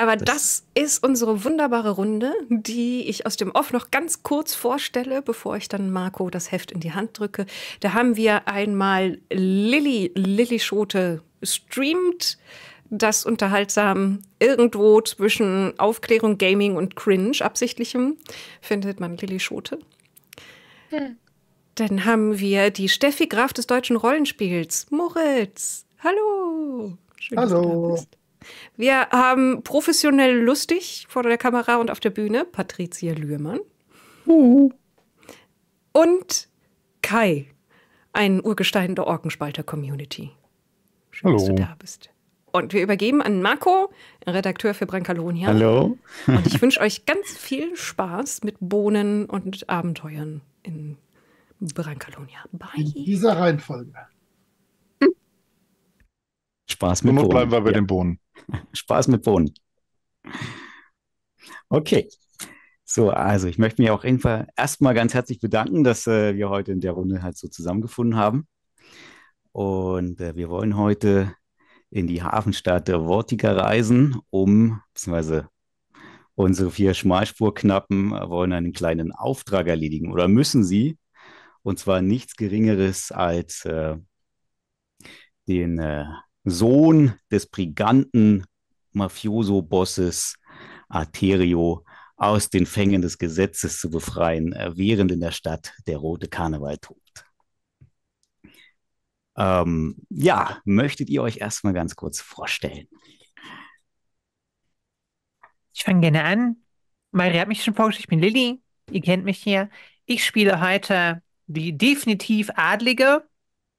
Aber das ist unsere wunderbare Runde, die ich aus dem Off noch ganz kurz vorstelle, bevor ich dann Marco das Heft in die Hand drücke. Da haben wir einmal Lilischote streamt, das unterhaltsam irgendwo zwischen Aufklärung, Gaming und Cringe absichtlichem findet man Lilischote. Hm. Dann haben wir die Steffi Graf des deutschen Rollenspiels, Moritz. Hallo. Schön, hallo. Dass du da bist. Wir haben professionell lustig vor der Kamera und auf der Bühne Patricia Lührmann und Kai, ein Urgestein der Orkenspalter-Community. Schön, hallo. Dass du da bist. Und wir übergeben an Marco, Redakteur für Brancalonia. Hallo. Und ich wünsche euch ganz viel Spaß mit Bohnen und Abenteuern in Brancalonia. Bye. In dieser Reihenfolge. Spaß mit Bohnen. Bleiben wir bei den Bohnen. Spaß mit Bohnen. Okay. So, also ich möchte mich auch erstmal ganz herzlich bedanken, dass wir heute in der Runde halt so zusammengefunden haben. Und wir wollen heute in die Hafenstadt der Vortiga reisen, beziehungsweise unsere 4 Schmalspurknappen wollen einen kleinen Auftrag erledigen oder müssen sie. Und zwar nichts Geringeres als den Sohn des Briganten Mafioso-Bosses Arterio aus den Fängen des Gesetzes zu befreien, während in der Stadt der Rote Karneval tobt. Ja, möchtet ihr euch erstmal ganz kurz vorstellen? Ich fange gerne an. Maria hat mich schon vorgestellt, ich bin Lilly, ihr kennt mich hier. Ich spiele heute die definitiv Adlige,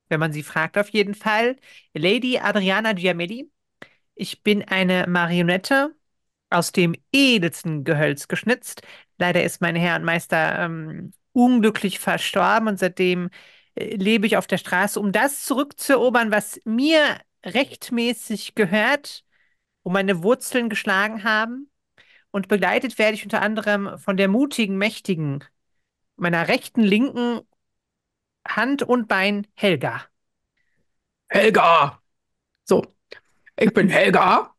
wenn man sie fragt auf jeden Fall, Lady Adriana Giamelli. Ich bin eine Marionette aus dem edelsten Gehölz geschnitzt. Leider ist mein Herr und Meister unglücklich verstorben und seitdem lebe ich auf der Straße, um das zurückzuerobern, was mir rechtmäßig gehört, wo meine Wurzeln geschlagen haben. Und begleitet werde ich unter anderem von der mutigen, mächtigen, meiner rechten, linken Hand und Bein, Helga. Helga! So, ich bin Helga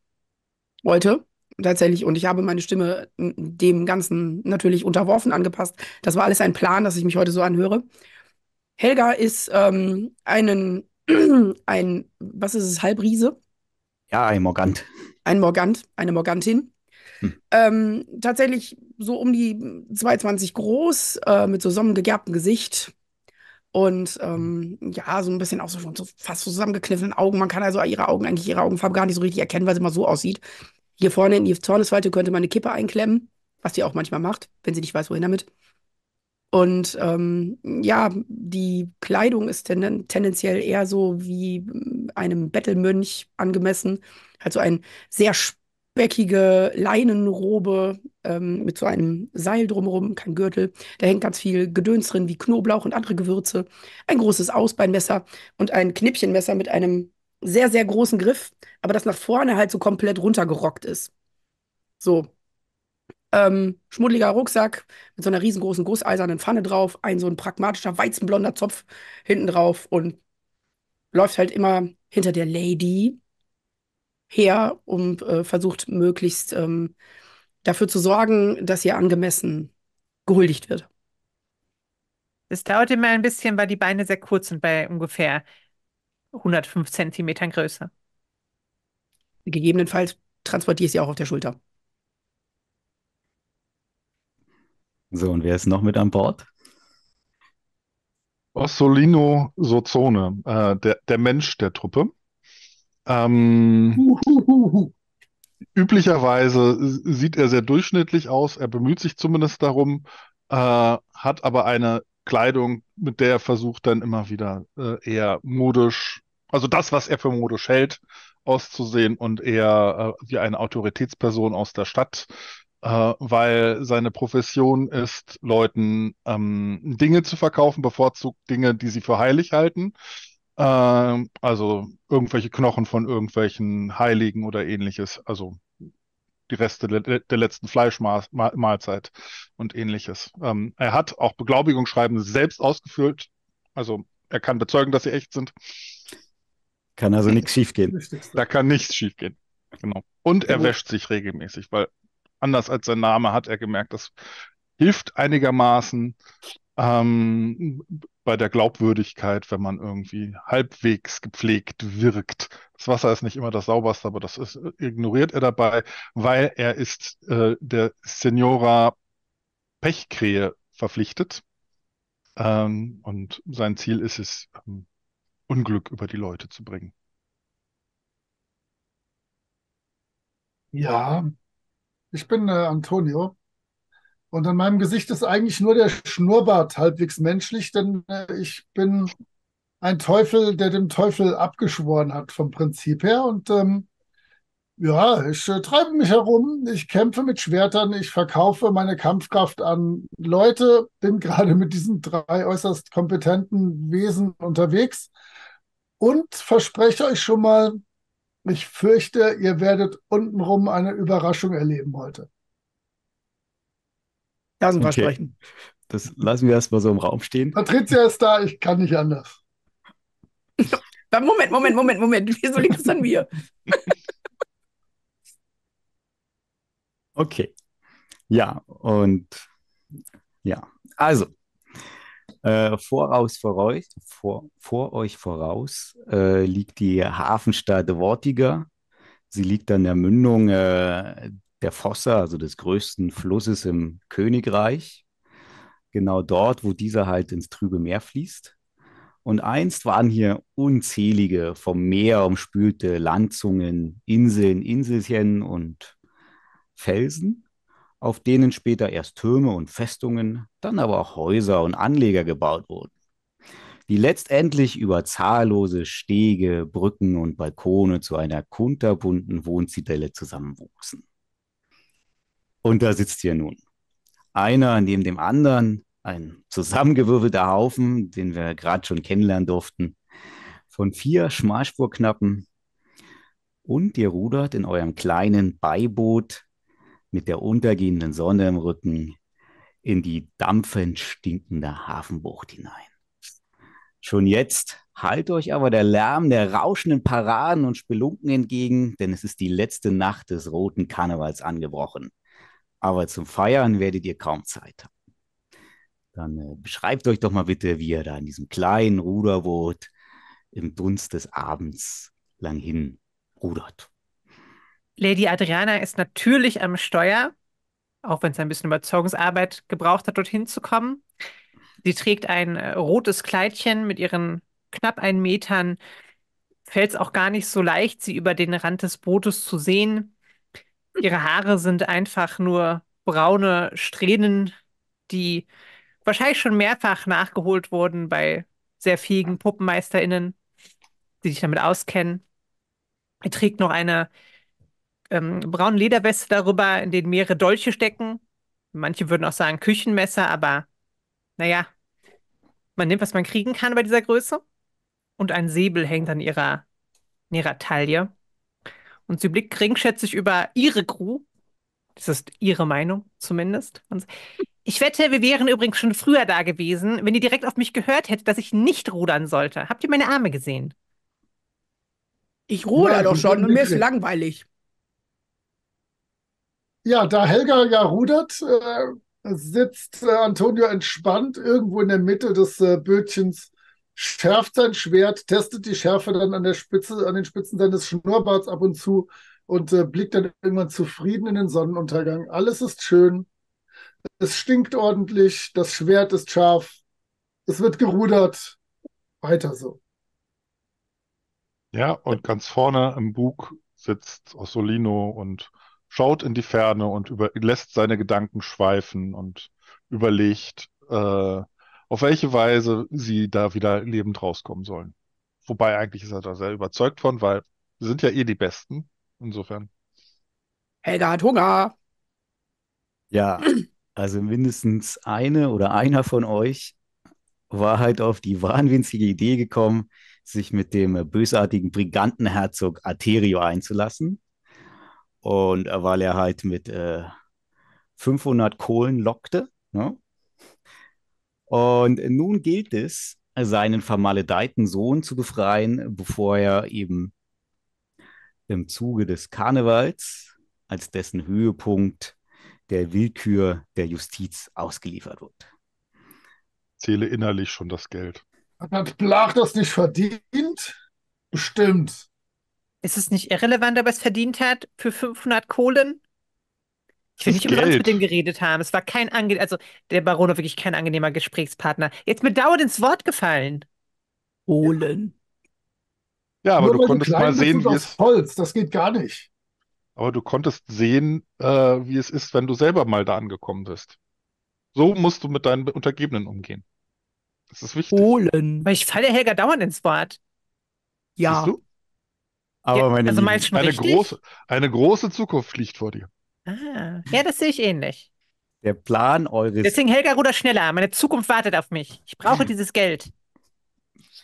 heute. Tatsächlich, und ich habe meine Stimme dem Ganzen natürlich unterworfen, angepasst. Das war alles ein Plan, dass ich mich heute so anhöre. Helga ist was ist es, Halbriese? Ja, ein Morgant. Ein Morgant, eine Morgantin. Hm. Tatsächlich so um die 2,20 groß, mit so sonnengegerbtem Gesicht und ja, so ein bisschen auch so, schon so fast so zusammengekniffenen Augen. Man kann also ihre Augenfarbe gar nicht so richtig erkennen, weil sie immer so aussieht. Hier vorne in die Zornesfalte könnte man eine Kippe einklemmen, was sie auch manchmal macht, wenn sie nicht weiß, wohin damit. Und ja, die Kleidung ist tendenziell eher so wie einem Bettelmönch angemessen. Also eine sehr speckige Leinenrobe mit so einem Seil drumherum, kein Gürtel. Da hängt ganz viel Gedöns drin, wie Knoblauch und andere Gewürze. Ein großes Ausbeinmesser und ein Knippchenmesser mit einem sehr, sehr großen Griff, aber das nach vorne halt so komplett runtergerockt ist. So. Schmuddeliger Rucksack mit so einer riesengroßen gusseisernen Pfanne drauf, so ein pragmatischer weizenblonder Zopf hinten drauf und läuft halt immer hinter der Lady her und versucht möglichst dafür zu sorgen, dass ihr angemessen gehuldigt wird. Es dauert immer ein bisschen, weil die Beine sehr kurz sind, bei ungefähr 105 Zentimetern Größe. Gegebenenfalls transportiere ich sie auch auf der Schulter. So, und wer ist noch mit an Bord? Ossolino Sozone, der Mensch der Truppe. Üblicherweise sieht er sehr durchschnittlich aus, er bemüht sich zumindest darum, hat aber eine Kleidung, mit der er versucht dann immer wieder eher modisch, also das, was er für modisch hält, auszusehen und eher wie eine Autoritätsperson aus der Stadt, weil seine Profession ist, Leuten Dinge zu verkaufen, bevorzugt Dinge, die sie für heilig halten. Also irgendwelche Knochen von irgendwelchen Heiligen oder ähnliches, also die Reste der letzten Fleischmahlzeit und ähnliches. Er hat auch Beglaubigungsschreiben selbst ausgefüllt, also er kann bezeugen, dass sie echt sind. Kann also nichts schiefgehen. Da kann nichts schiefgehen. Genau. Und er wäscht sich regelmäßig, weil anders als sein Name hat er gemerkt, das hilft einigermaßen bei der Glaubwürdigkeit, wenn man irgendwie halbwegs gepflegt wirkt. Das Wasser ist nicht immer das sauberste, aber das ist, ignoriert er dabei, weil er ist der Signora Pechkrähe verpflichtet. Und sein Ziel ist es, Unglück über die Leute zu bringen. Ja, ich bin Antonio. Und an meinem Gesicht ist eigentlich nur der Schnurrbart halbwegs menschlich, denn ich bin ein Teufel, der dem Teufel abgeschworen hat vom Prinzip her. Und ja, ich treibe mich herum, ich kämpfe mit Schwertern, ich verkaufe meine Kampfkraft an Leute, bin gerade mit diesen drei äußerst kompetenten Wesen unterwegs und verspreche euch schon mal, ich fürchte, ihr werdet untenrum eine Überraschung erleben heute. Das sind Versprechen. Das lassen wir erstmal so im Raum stehen. Patricia ist da, ich kann nicht anders. Moment. Wieso liegt das an mir? Okay. Ja, und ja, also vor euch voraus liegt die Hafenstadt Vortiga. Sie liegt an der Mündung der Fossa, also des größten Flusses im Königreich. Genau dort, wo dieser halt ins trübe Meer fließt. Und einst waren hier unzählige, vom Meer umspülte Landzungen, Inseln, Inselchen und Felsen, auf denen später erst Türme und Festungen, dann aber auch Häuser und Anleger gebaut wurden, die letztendlich über zahllose Stege, Brücken und Balkone zu einer kunterbunten Wohnzitadelle zusammenwuchsen. Und da sitzt hier nun einer neben dem anderen, ein zusammengewürfelter Haufen, den wir gerade schon kennenlernen durften, von 4 Schmalspurknappen. Und ihr rudert in eurem kleinen Beiboot mit der untergehenden Sonne im Rücken in die dampfend stinkende Hafenbucht hinein. Schon jetzt hallt euch aber der Lärm der rauschenden Paraden und Spelunken entgegen, denn es ist die letzte Nacht des Roten Karnevals angebrochen. Aber zum Feiern werdet ihr kaum Zeit haben. Dann beschreibt euch doch mal bitte, wie ihr da in diesem kleinen Ruderboot im Dunst des Abends langhin rudert. Lady Adriana ist natürlich am Steuer, auch wenn es ein bisschen Überzeugungsarbeit gebraucht hat, dorthin zu kommen. Sie trägt ein rotes Kleidchen mit ihren knapp 1 Metern. Fällt es auch gar nicht so leicht, sie über den Rand des Bootes zu sehen. Ihre Haare sind einfach nur braune Strähnen, die wahrscheinlich schon mehrfach nachgeholt wurden bei sehr fähigen PuppenmeisterInnen, die sich damit auskennen. Er trägt noch eine braune Lederweste darüber, in denen mehrere Dolche stecken. Manche würden auch sagen Küchenmesser, aber naja, man nimmt, was man kriegen kann bei dieser Größe. Und ein Säbel hängt an ihrer Taille. Und sie blickt geringschätzig über ihre Crew. Das ist ihre Meinung zumindest. Und ich wette, wir wären übrigens schon früher da gewesen, wenn ihr direkt auf mich gehört hättet, dass ich nicht rudern sollte. Habt ihr meine Arme gesehen? Ich ruder doch schon und mir ist langweilig. Ja, da Helga ja rudert, sitzt Antonio entspannt irgendwo in der Mitte des Bötchens, schärft sein Schwert, testet die Schärfe dann an den Spitzen seines Schnurrbarts ab und zu und blickt dann irgendwann zufrieden in den Sonnenuntergang. Alles ist schön, es stinkt ordentlich, das Schwert ist scharf, es wird gerudert, weiter so. Ja, und ganz vorne im Bug sitzt Ossolino und schaut in die Ferne und lässt seine Gedanken schweifen und überlegt, auf welche Weise sie da wieder lebend rauskommen sollen. Wobei eigentlich ist er da sehr überzeugt von, weil wir sind ja eh die Besten. Insofern. Helga hat Hunger! Ja, also mindestens eine oder einer von euch war halt auf die wahnwitzige Idee gekommen, sich mit dem bösartigen Brigantenherzog Arterio einzulassen. Und weil er halt mit 500 Kohlen lockte, ne? Und nun gilt es, seinen vermaledeiten Sohn zu befreien, bevor er eben im Zuge des Karnevals, als dessen Höhepunkt der Willkür der Justiz ausgeliefert wird. Zähle innerlich schon das Geld. Hat Blag das nicht verdient? Bestimmt. Ist es nicht irrelevant, ob er es verdient hat für 500 Kohlen? Ich will nicht über uns mit dem geredet haben. Es war kein angenehmer, also der Baron war wirklich kein angenehmer Gesprächspartner. Jetzt mit Dauer ins Wort gefallen. Kohlen. Ja, aber du konntest mal sehen, wie es... Holz, das geht gar nicht. Aber du konntest sehen, wie es ist, wenn du selber mal da angekommen bist. So musst du mit deinen Untergebenen umgehen. Das ist wichtig. Holen. Weil ich falle Helga dauernd ins Wort. Ja. Siehst du? Aber ja, meine also Lieben, eine große Zukunft liegt vor dir. Ah, ja, das sehe ich ähnlich. Der Plan eures... Deswegen Helga, ruder schneller. Meine Zukunft wartet auf mich. Ich brauche dieses Geld.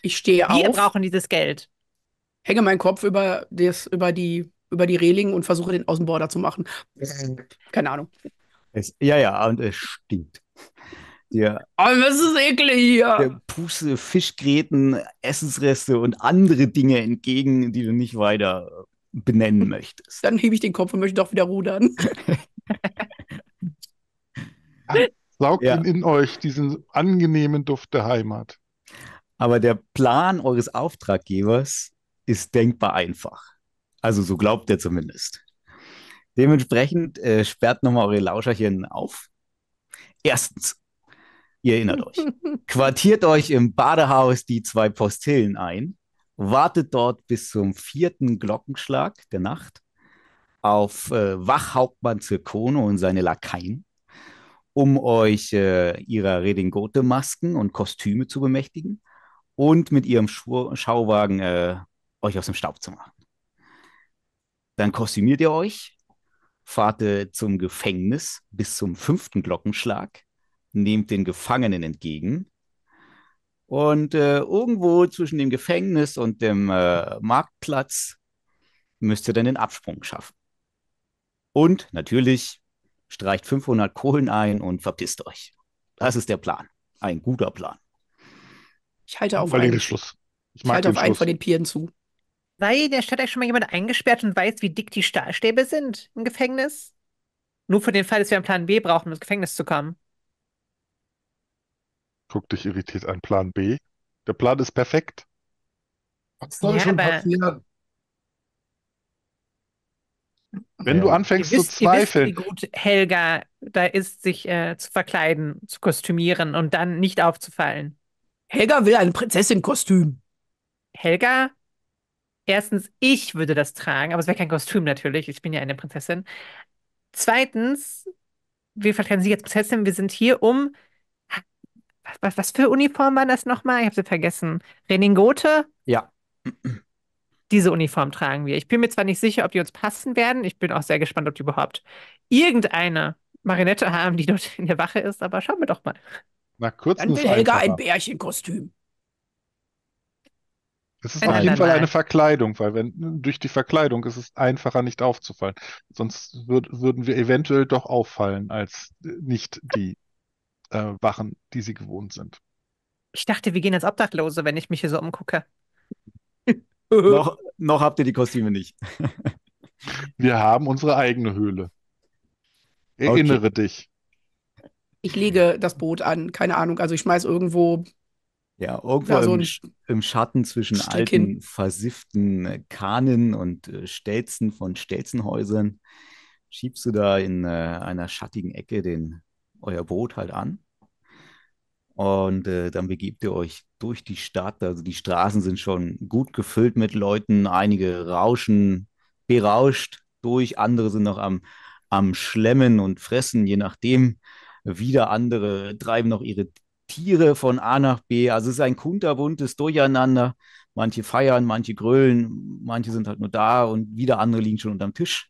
Ich stehe auf. Wir brauchen dieses Geld. Hänge meinen Kopf über die Reling und versuche, den Außenborder zu machen. Keine Ahnung. Und es stinkt. Das ist eklig hier. Der Puste, Fischgräten, Essensreste und andere Dinge entgegen, die du nicht weiter benennen möchtest. Dann hebe ich den Kopf und möchte doch wieder rudern. Saugt ihn in euch, diesen angenehmen Duft der Heimat. Aber der Plan eures Auftraggebers ist denkbar einfach. Also so glaubt er zumindest. Dementsprechend sperrt nochmal eure Lauscherchen auf. Erstens, ihr erinnert euch, quartiert euch im Badehaus die 2 Postillen ein, wartet dort bis zum 4. Glockenschlag der Nacht auf Wachhauptmann Zirkono und seine Lakaien, um euch ihrer Redingote-Masken und Kostüme zu bemächtigen und mit ihrem Schauwagen euch aus dem Staub zu machen. Dann kostümiert ihr euch, fahrt zum Gefängnis bis zum 5. Glockenschlag, nehmt den Gefangenen entgegen und irgendwo zwischen dem Gefängnis und dem Marktplatz müsst ihr dann den Absprung schaffen. Und natürlich streicht 500 Kohlen ein und verpisst euch. Das ist der Plan. Ein guter Plan. Ich halte auf einen von den Pieren zu. Weil der Stadt hat schon mal jemand eingesperrt und weiß, wie dick die Stahlstäbe sind im Gefängnis. Nur für den Fall, dass wir einen Plan B brauchen, um ins Gefängnis zu kommen. Guck dich irritiert an, Plan B. Der Plan ist perfekt. Was soll schon passieren? Wenn du anfängst zu zweifeln. Ihr wisst, wie gut Helga da ist, sich zu verkleiden, zu kostümieren und dann nicht aufzufallen. Helga will ein Prinzessin-Kostüm. Helga? Erstens, ich würde das tragen, aber es wäre kein Kostüm natürlich. Ich bin ja eine Prinzessin. Zweitens, wir verkleiden Sie jetzt Prinzessin. Wir sind hier um... Was für Uniform war das nochmal? Ich habe sie vergessen. Redingote? Ja. Diese Uniform tragen wir. Ich bin mir zwar nicht sicher, ob die uns passen werden. Ich bin auch sehr gespannt, ob die überhaupt irgendeine Marionette haben, die dort in der Wache ist. Aber schauen wir doch mal. Na, kurz dann will Helga ein Bärchenkostüm. Es ist auf jeden Fall eine Verkleidung, weil durch die Verkleidung ist es einfacher, nicht aufzufallen. Sonst würden wir eventuell doch auffallen als nicht die Wachen, die sie gewohnt sind. Ich dachte, wir gehen als Obdachlose, wenn ich mich hier so umgucke. noch habt ihr die Kostüme nicht. Wir haben unsere eigene Höhle. Erinnere dich. Ich lege das Boot an, keine Ahnung, also ich schmeiß irgendwo... Ja, irgendwo im Schatten zwischen alten, versifften Kahnen und Stelzen von Stelzenhäusern schiebst du da in einer schattigen Ecke euer Boot halt an. Und dann begebt ihr euch durch die Stadt. Also die Straßen sind schon gut gefüllt mit Leuten. Einige rauschen berauscht durch, andere sind noch am Schlemmen und Fressen, je nachdem. Wieder andere treiben noch ihre Tiere von A nach B, also es ist ein kunterbuntes Durcheinander. Manche feiern, manche grölen, manche sind halt nur da und wieder andere liegen schon unterm Tisch.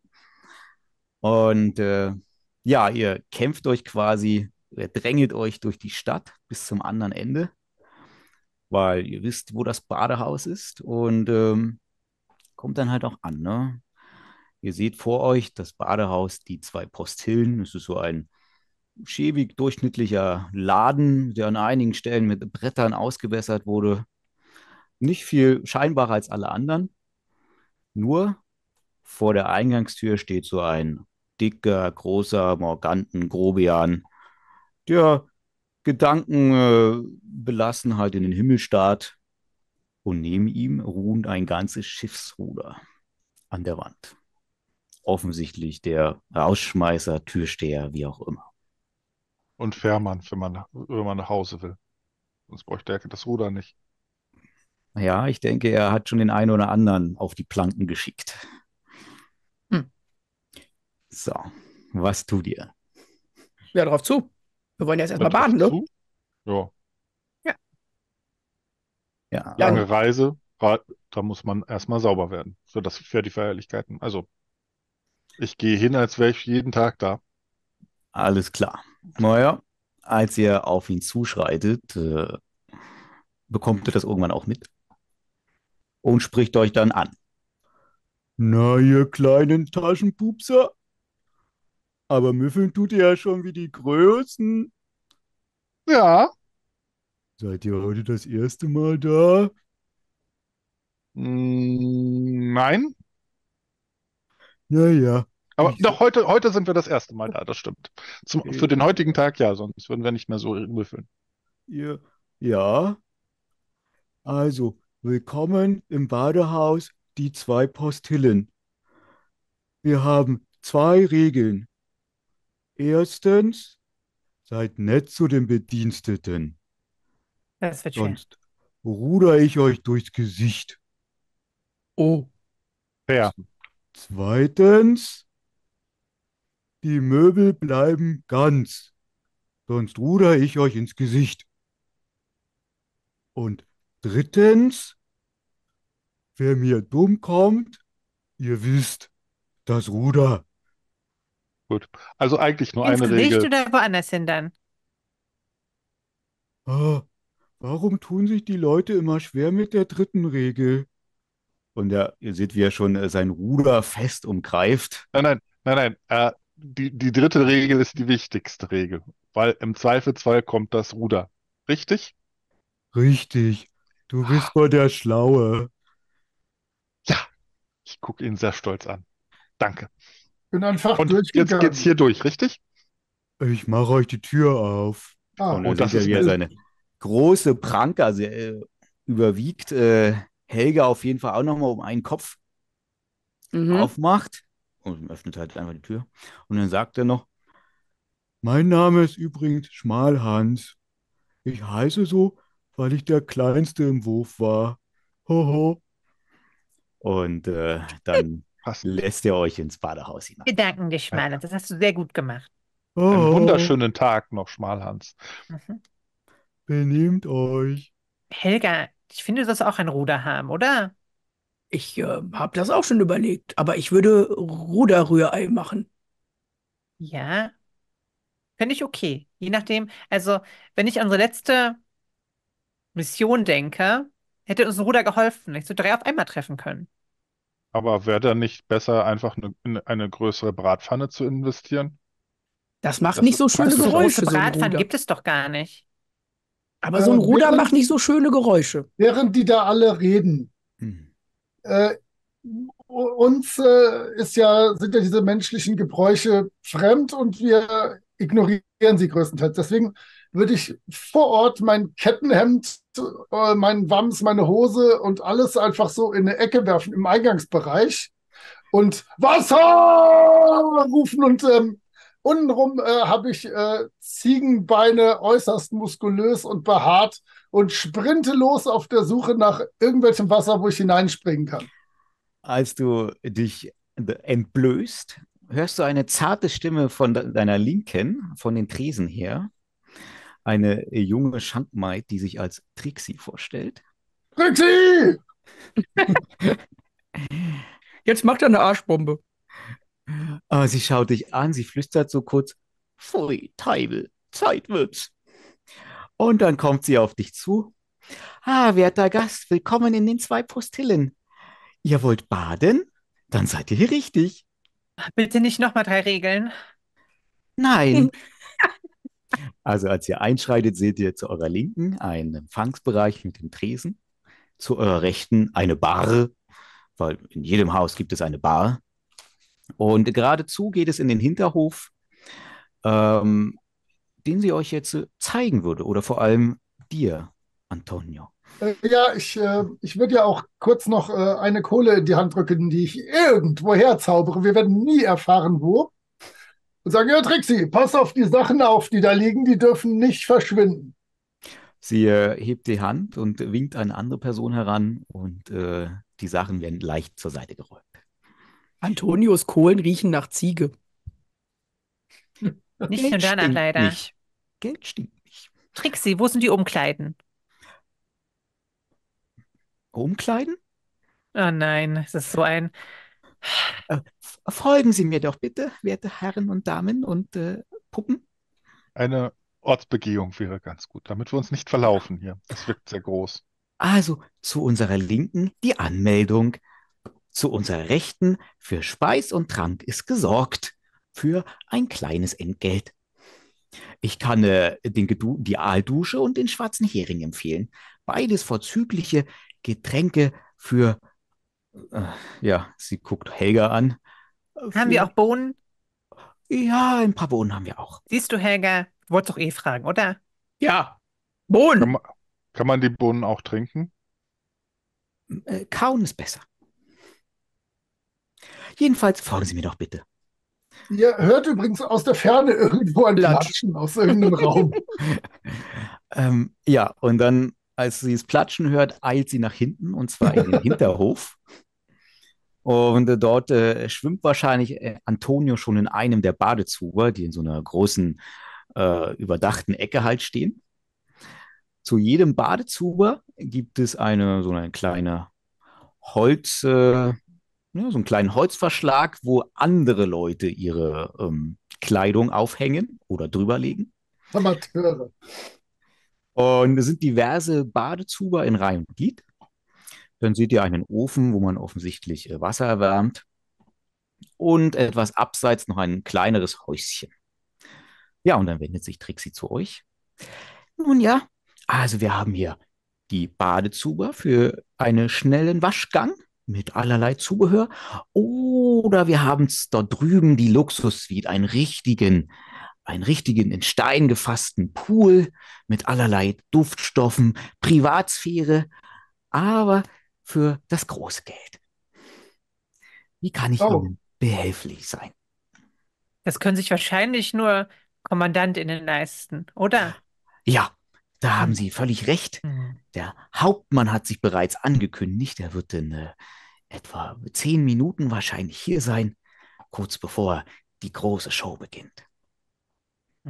Und ihr kämpft euch quasi, ihr drängelt euch durch die Stadt bis zum anderen Ende, weil ihr wisst, wo das Badehaus ist und kommt dann halt auch an. Ne? Ihr seht vor euch das Badehaus, die 2 Postillen, es ist so ein schäbig durchschnittlicher Laden, der an einigen Stellen mit Brettern ausgebessert wurde. Nicht viel scheinbarer als alle anderen. Nur Vor der Eingangstür steht so ein dicker, großer Morganten Grobian, der Gedankenbelassenheit in den Himmel starrt, und neben ihm ruht ein ganzes Schiffsruder an der Wand. Offensichtlich der Rausschmeißer, Türsteher, wie auch immer. Und Fährmann, wenn man nach Hause will. Sonst bräuchte er das Ruder nicht. Ja, ich denke, er hat schon den einen oder anderen auf die Planken geschickt. Hm. So, was tut ihr? Ja, drauf zu. Wir wollen jetzt erstmal baden, ne? Ja. Ja. Lange Reise, da muss man erstmal sauber werden für die Feierlichkeiten. Also, ich gehe hin, als wäre ich jeden Tag da. Alles klar. Naja, als ihr auf ihn zuschreitet, bekommt ihr das irgendwann auch mit und spricht euch dann an. Na, ihr kleinen Taschenpupser, aber müffeln tut ihr ja schon wie die Größen. Ja. Seid ihr heute das erste Mal da? Nein. Naja. Aber doch, heute sind wir das erste Mal da, das stimmt. Für den heutigen Tag ja, sonst würden wir nicht mehr so müffeln. Ja. Also, willkommen im Badehaus, die zwei Postillen. Wir haben zwei Regeln. Erstens, seid nett zu den Bediensteten. Das wird sonst schön. Ruder ich euch durchs Gesicht. Oh. Ja. Zweitens, die Möbel bleiben ganz. Sonst ruder ich euch ins Gesicht. Und drittens, wer mir dumm kommt, ihr wisst, das Ruder. Gut, also eigentlich nur ins eine Gesicht Regel. Oder woanders hin dann? Ah. Warum tun sich die Leute immer schwer mit der dritten Regel? Und ja, ihr seht, wie er schon sein Ruder fest umgreift. Nein. Die dritte Regel ist die wichtigste Regel, weil im Zweifelsfall kommt das Ruder. Richtig? Richtig. Du bist wohl der Schlaue. Ja, ich gucke ihn sehr stolz an. Danke. Bin einfach durchgegangen. Jetzt geht's hier durch, richtig? Ich mache euch die Tür auf. Und das ist ja seine große Pranke, also überwiegt Helga auf jeden Fall auch nochmal um einen Kopf, aufmacht und öffnet halt einfach die Tür. Und dann sagt er noch, mein Name ist übrigens Schmalhans. Ich heiße so, weil ich der Kleinste im Wurf war. Hoho. Und dann lässt er euch ins Badehaus hinein. Wir danken dir, Schmalhans. Das hast du sehr gut gemacht. Hoho. Einen wunderschönen Tag noch, Schmalhans. Mhm. Benehmt euch. Helga, ich finde, du sollst auch ein Ruder haben, oder? Ich habe das auch schon überlegt, aber ich würde Ruderrührei machen. Ja, finde ich okay. Je nachdem, also wenn ich an unsere letzte Mission denke, hätte uns ein Ruder geholfen. Ich so 3 auf einmal treffen können. Aber wäre da nicht besser, einfach in eine größere Bratpfanne zu investieren? Das macht nicht so schöne Geräusche. Bratpfannen gibt es doch gar nicht. Aber so ein Ruder macht nicht so schöne Geräusche. Während die da alle reden, sind ja diese menschlichen Gebräuche fremd und wir ignorieren sie größtenteils. Deswegen würde ich vor Ort mein Kettenhemd, meinen Wams, meine Hose und alles einfach so in eine Ecke werfen im Eingangsbereich und Wasser rufen und untenrum habe ich Ziegenbeine, äußerst muskulös und behaart und sprinte los auf der Suche nach irgendwelchem Wasser, wo ich hineinspringen kann. Als du dich entblößt, hörst du eine zarte Stimme von deiner Linken, von den Tresen her. Eine junge Schankmaid, die sich als Trixie vorstellt. Trixie! Jetzt macht er eine Arschbombe. Oh, sie schaut dich an, sie flüstert so kurz, Pfui, Teibel, Zeit wird's. Und dann kommt sie auf dich zu. Ah, werter Gast, willkommen in den 2 Postillen. Ihr wollt baden? Dann seid ihr hier richtig. Bitte nicht nochmal 3 Regeln. Nein. Also als ihr einschreitet, seht ihr zu eurer Linken einen Empfangsbereich mit dem Tresen, zu eurer Rechten eine Bar, weil in jedem Haus gibt es eine Bar. Und geradezu geht es in den Hinterhof, den sie euch jetzt zeigen würde, oder vor allem dir, Antonio. Ja, ich würde ja auch kurz noch eine Kohle in die Hand drücken, die ich irgendwo herzaubere. Wir werden nie erfahren, wo. Und sagen, ja, Trixi, pass auf die Sachen auf, die da liegen, die dürfen nicht verschwinden. Sie hebt die Hand und winkt eine andere Person heran und die Sachen werden leicht zur Seite geräumt. Antonios Kohlen riechen nach Ziege. Nicht nur danach, leider. Nicht. Geld stinkt nicht. Trixi, wo sind die Umkleiden? Umkleiden? Oh nein, es ist so ein... Folgen Sie mir doch bitte, werte Herren und Damen und Puppen. Eine Ortsbegehung wäre ganz gut, damit wir uns nicht verlaufen hier. Das wirkt sehr groß. Also zu unserer Linken die Anmeldung. Zu unserer Rechten für Speis und Trank ist gesorgt. Für ein kleines Entgelt. Ich kann die Aaldusche und den schwarzen Hering empfehlen. Beides vorzügliche Getränke für... ja, sie guckt Helga an. Haben wir auch Bohnen? Ja, ein paar Bohnen haben wir auch. Siehst du, Helga, du wolltest doch eh fragen, oder? Ja, Bohnen. Kann man die Bohnen auch trinken? Kauen ist besser. Jedenfalls folgen Sie mir doch bitte. Ihr hört übrigens aus der Ferne irgendwo ein Platschen aus irgendeinem Raum. Ja, und dann, als sie das Platschen hört, eilt sie nach hinten, und zwar in den Hinterhof. Und dort schwimmt wahrscheinlich Antonio schon in einem der Badezuber, die in so einer großen, überdachten Ecke halt stehen. Zu jedem Badezuber gibt es so einen kleinen Holzverschlag, wo andere Leute ihre Kleidung aufhängen oder drüberlegen. Amateure. Und es sind diverse Badezuber in Reihe und Glied. Dann seht ihr einen Ofen, wo man offensichtlich Wasser erwärmt. Und etwas abseits noch ein kleineres Häuschen. Ja, und dann wendet sich Trixi zu euch. Nun ja, also wir haben hier die Badezuber für einen schnellen Waschgang. Mit allerlei Zubehör. Oder wir haben dort drüben die Luxussuite, einen richtigen in Stein gefassten Pool mit allerlei Duftstoffen, Privatsphäre, aber für das große Geld. Wie kann ich Ihnen behilflich sein? Das können sich wahrscheinlich nur KommandantInnen leisten, oder? Ja, da haben Sie völlig recht. Der Hauptmann hat sich bereits angekündigt. Er wird in etwa 10 Minuten wahrscheinlich hier sein, kurz bevor die große Show beginnt.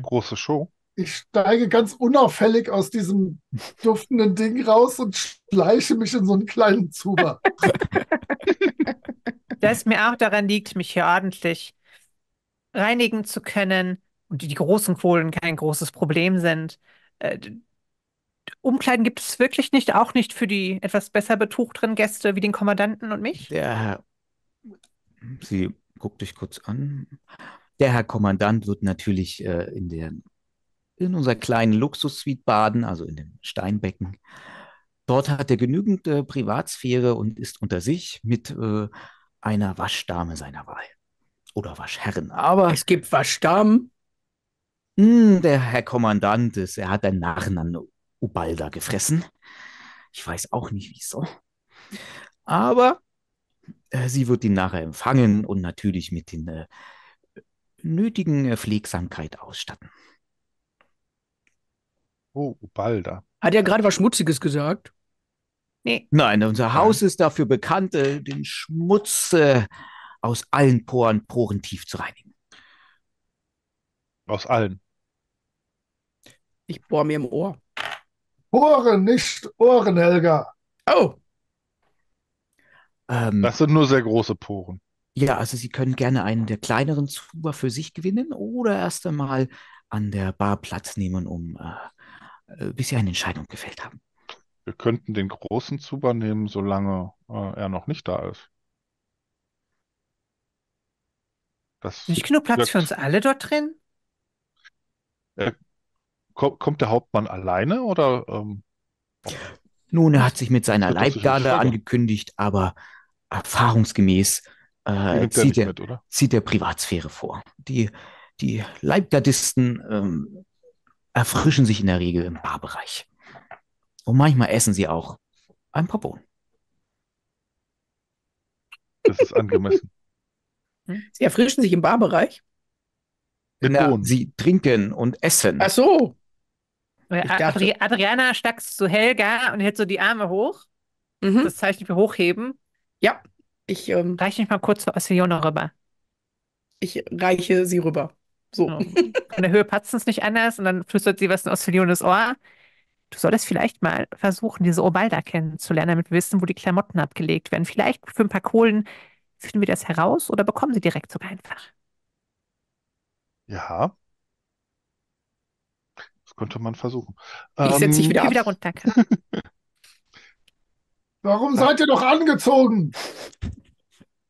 Große Show? Ich steige ganz unauffällig aus diesem duftenden Ding raus und schleiche mich in so einen kleinen Zuber. Dass mir auch daran liegt, mich hier ordentlich reinigen zu können und die großen Kohlen kein großes Problem sind. Umkleiden gibt es wirklich nicht, auch nicht für die etwas besser betuchteren Gäste wie den Kommandanten und mich? Sie guckt dich kurz an. Der Herr Kommandant wird natürlich in unserer kleinen Luxussuite baden, also in dem Steinbecken. Dort hat er genügend Privatsphäre und ist unter sich mit einer Waschdame seiner Wahl. Oder Waschherren. Aber es gibt Waschdamen. Der Herr Kommandant er hat einen Narren an Ubalda gefressen. Ich weiß auch nicht, wieso. Aber sie wird ihn nachher empfangen und natürlich mit den nötigen Pflegsamkeit ausstatten. Oh, Ubalda. Hat er gerade was Schmutziges gesagt? Nee. Nein, unser Haus ist dafür bekannt, den Schmutz aus allen Poren tief zu reinigen. Aus allen. Ich bohre mir im Ohr. Poren, nicht Ohren, Helga. Oh. Das sind nur sehr große Poren. Ja, also Sie können gerne einen der kleineren Zuber für sich gewinnen oder erst einmal an der Bar Platz nehmen, bis Sie eine Entscheidung gefällt haben. Wir könnten den großen Zuber nehmen, solange er noch nicht da ist. Nicht genug Platz für uns alle dort drin? Kommt der Hauptmann alleine oder? Nun, er hat sich mit seiner Leibgarde angekündigt, aber erfahrungsgemäß zieht der Privatsphäre vor. Die Leibgardisten erfrischen sich in der Regel im Barbereich. Und manchmal essen sie auch ein paar Bohnen. Das ist angemessen. Sie erfrischen sich im Barbereich? Sie trinken und essen. Ach so. Adriana stackst zu Helga und hält so die Arme hoch. Mhm. Das Zeichen für hochheben. Ja. Ich reiche mich mal kurz zur Ossiliono rüber. Ich reiche sie rüber. So. Von der Höhe patzt es nicht anders und dann flüstert sie was in Ossilionos Ohr. Du solltest vielleicht mal versuchen, diese Ubalda kennenzulernen, damit wir wissen, wo die Klamotten abgelegt werden. Vielleicht für ein paar Kohlen finden wir das heraus oder bekommen sie direkt sogar einfach. Ja. Das könnte man versuchen. Ich setze mich wieder runter. Warum seid ihr doch angezogen?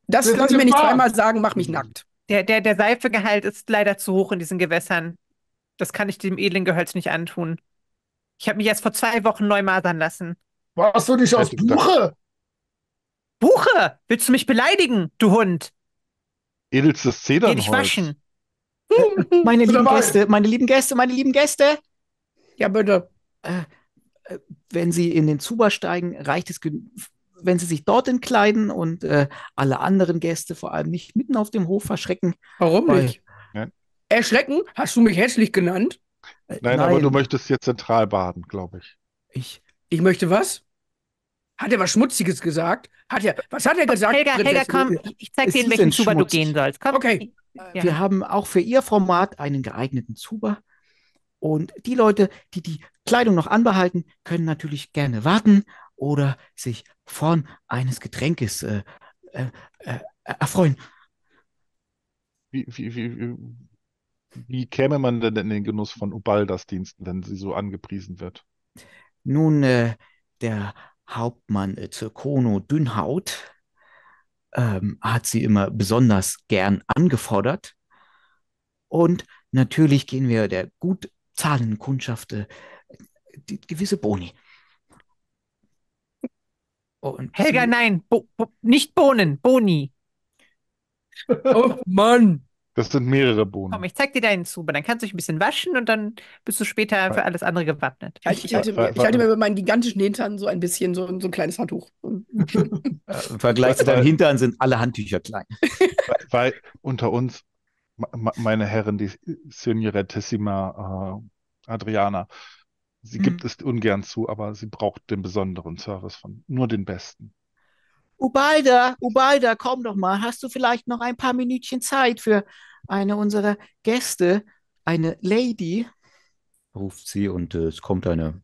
Das kannst du mir nicht zweimal sagen, mach mich nackt. Der Seifegehalt ist leider zu hoch in diesen Gewässern. Das kann ich dem edlen Gehölz nicht antun. Ich habe mich erst vor 2 Wochen neu masern lassen. Warst du nicht aus Buche? Buche? Willst du mich beleidigen, du Hund? Edelstes Zedernholz. Geh dich waschen. Meine lieben Gäste. Ja, bitte. Wenn Sie in den Zuber steigen, reicht es, wenn Sie sich dort entkleiden und alle anderen Gäste vor allem nicht mitten auf dem Hof verschrecken. Warum nicht? Nein. Erschrecken? Hast du mich hässlich genannt? Nein, aber du möchtest hier zentral baden, glaube ich. Ich möchte was? Hat er was Schmutziges gesagt? Was hat er gesagt? Helga, komm, ich zeig dir, in welchen Zuber du gehen sollst. Komm. Okay. Ja. Wir haben auch für Ihr Format einen geeigneten Zuber. Und die Leute, die die Kleidung noch anbehalten, können natürlich gerne warten oder sich vorn eines Getränkes erfreuen. Wie käme man denn in den Genuss von Ubaldas Diensten, wenn sie so angepriesen wird? Nun, der Hauptmann Zirkono Dünnhaut hat sie immer besonders gern angefordert. Und natürlich gehen wir der gut zahlenden Kundschaft die gewisse Boni. Und Helga, nein, nicht Bohnen, Boni. Oh Mann. Das sind mehrere Bohnen. Komm, ich zeig dir deinen Zuber. Dann kannst du dich ein bisschen waschen und dann bist du später für alles andere gewappnet. Ich halte mir über meinen gigantischen Hintern so ein bisschen so ein kleines Handtuch. Im Vergleich zu deinem Hintern sind alle Handtücher klein. Weil unter uns, meine Herren, die Signoretissima Adriana, sie gibt es ungern zu, aber sie braucht den besonderen Service von nur den Besten. Ubalda, komm doch mal. Hast du vielleicht noch ein paar Minütchen Zeit für eine unserer Gäste? Eine Lady, ruft sie, und es kommt eine...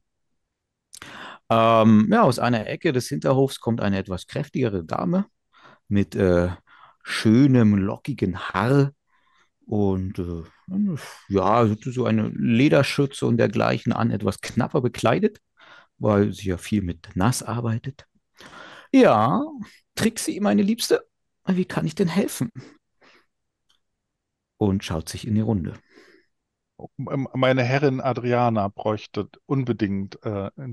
aus einer Ecke des Hinterhofs kommt eine etwas kräftigere Dame mit schönem, lockigen Haar und so eine Lederschürze und dergleichen an, etwas knapper bekleidet, weil sie ja viel mit Nass arbeitet. Ja, Trixie, meine Liebste, wie kann ich denn helfen? Und schaut sich in die Runde. Meine Herrin Adriana bräuchte unbedingt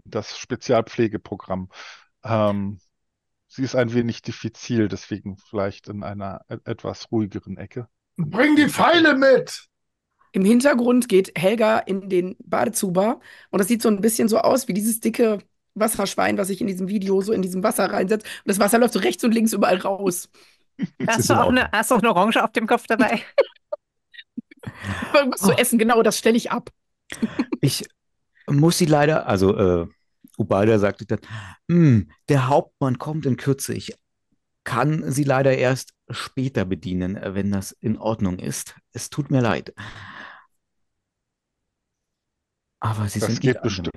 das Spezialpflegeprogramm. Sie ist ein wenig diffizil, deswegen vielleicht in einer etwas ruhigeren Ecke. Bring die Pfeile mit! Im Hintergrund geht Helga in den Badezuber und das sieht so ein bisschen so aus wie dieses dicke Wasserschwein, was sich in diesem Video so in diesem Wasser reinsetzt. Und das Wasser läuft so rechts und links überall raus. Hast du auch eine Orange auf dem Kopf dabei? Irgendwas zu essen, genau, das stelle ich ab. Ich muss sie leider, Ubalda sagte dann, der Hauptmann kommt in Kürze. Ich kann sie leider erst später bedienen, wenn das in Ordnung ist. Es tut mir leid. Aber sie sind nicht bestimmt.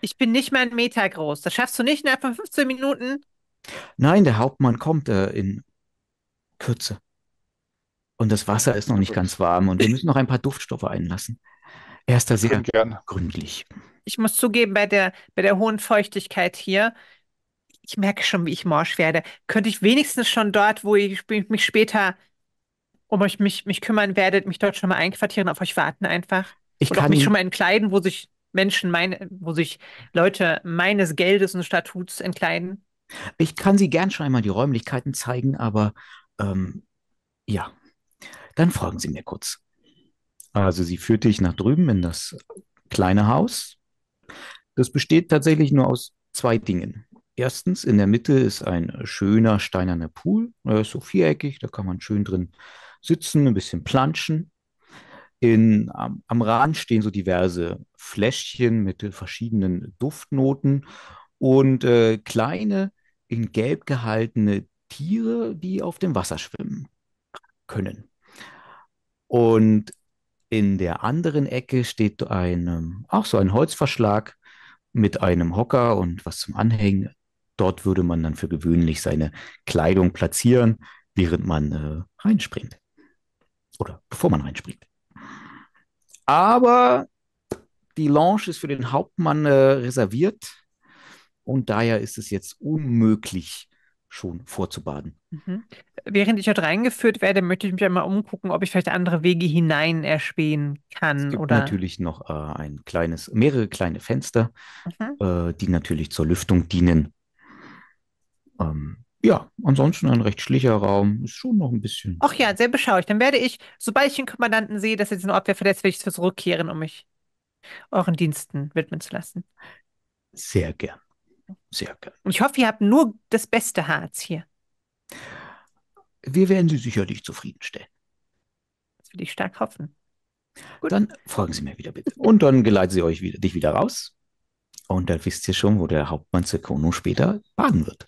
Ich bin nicht mal 1 Meter groß. Das schaffst du nicht innerhalb von 15 Minuten? Nein, der Hauptmann kommt in Kürze. Und das Wasser ist noch nicht ganz warm und wir müssen noch ein paar Duftstoffe einlassen. Er ist da sehr gründlich. Ich muss zugeben, bei der hohen Feuchtigkeit hier, ich merke schon, wie ich morsch werde. Könnte ich wenigstens schon dort, wo ich mich später um euch mich kümmern werde, mich dort schon mal einquartieren, auf euch warten einfach? Oder mich schon mal entkleiden, wo sich Leute meines Geldes und Statuts entkleiden. Ich kann Sie gern schon einmal die Räumlichkeiten zeigen, aber ja, dann folgen Sie mir kurz. Also sie führt dich nach drüben in das kleine Haus. Das besteht tatsächlich nur aus zwei Dingen. Erstens, in der Mitte ist ein schöner steinerner Pool. Er ist so viereckig, da kann man schön drin sitzen, ein bisschen planschen. Am Rand stehen so diverse Fläschchen mit verschiedenen Duftnoten und kleine, in Gelb gehaltene Tiere, die auf dem Wasser schwimmen können. Und in der anderen Ecke steht auch so ein Holzverschlag mit einem Hocker und was zum Anhängen. Dort würde man dann für gewöhnlich seine Kleidung platzieren, während man reinspringt. Oder bevor man reinspringt. Aber die Lounge ist für den Hauptmann reserviert und daher ist es jetzt unmöglich, schon vorzubaden. Mhm. Während ich dort reingeführt werde, möchte ich mich einmal umgucken, ob ich vielleicht andere Wege hinein erspähen kann. Es gibt natürlich noch mehrere kleine Fenster, die natürlich zur Lüftung dienen. Ja, ansonsten ein recht schlicher Raum. Ist schon noch ein bisschen... Ach ja, sehr beschaulich. Dann werde ich, sobald ich den Kommandanten sehe, dass er diesen Ort verlässt, werde ich zurückkehren, um mich euren Diensten widmen zu lassen. Sehr gern. Sehr gern. Und ich hoffe, ihr habt nur das beste Harz hier. Wir werden Sie sicherlich zufriedenstellen. Das will ich stark hoffen. Gut. Dann folgen Sie mir wieder bitte. Und dann geleiten Sie dich wieder raus. Und dann wisst ihr schon, wo der Hauptmann Zirkono später baden wird.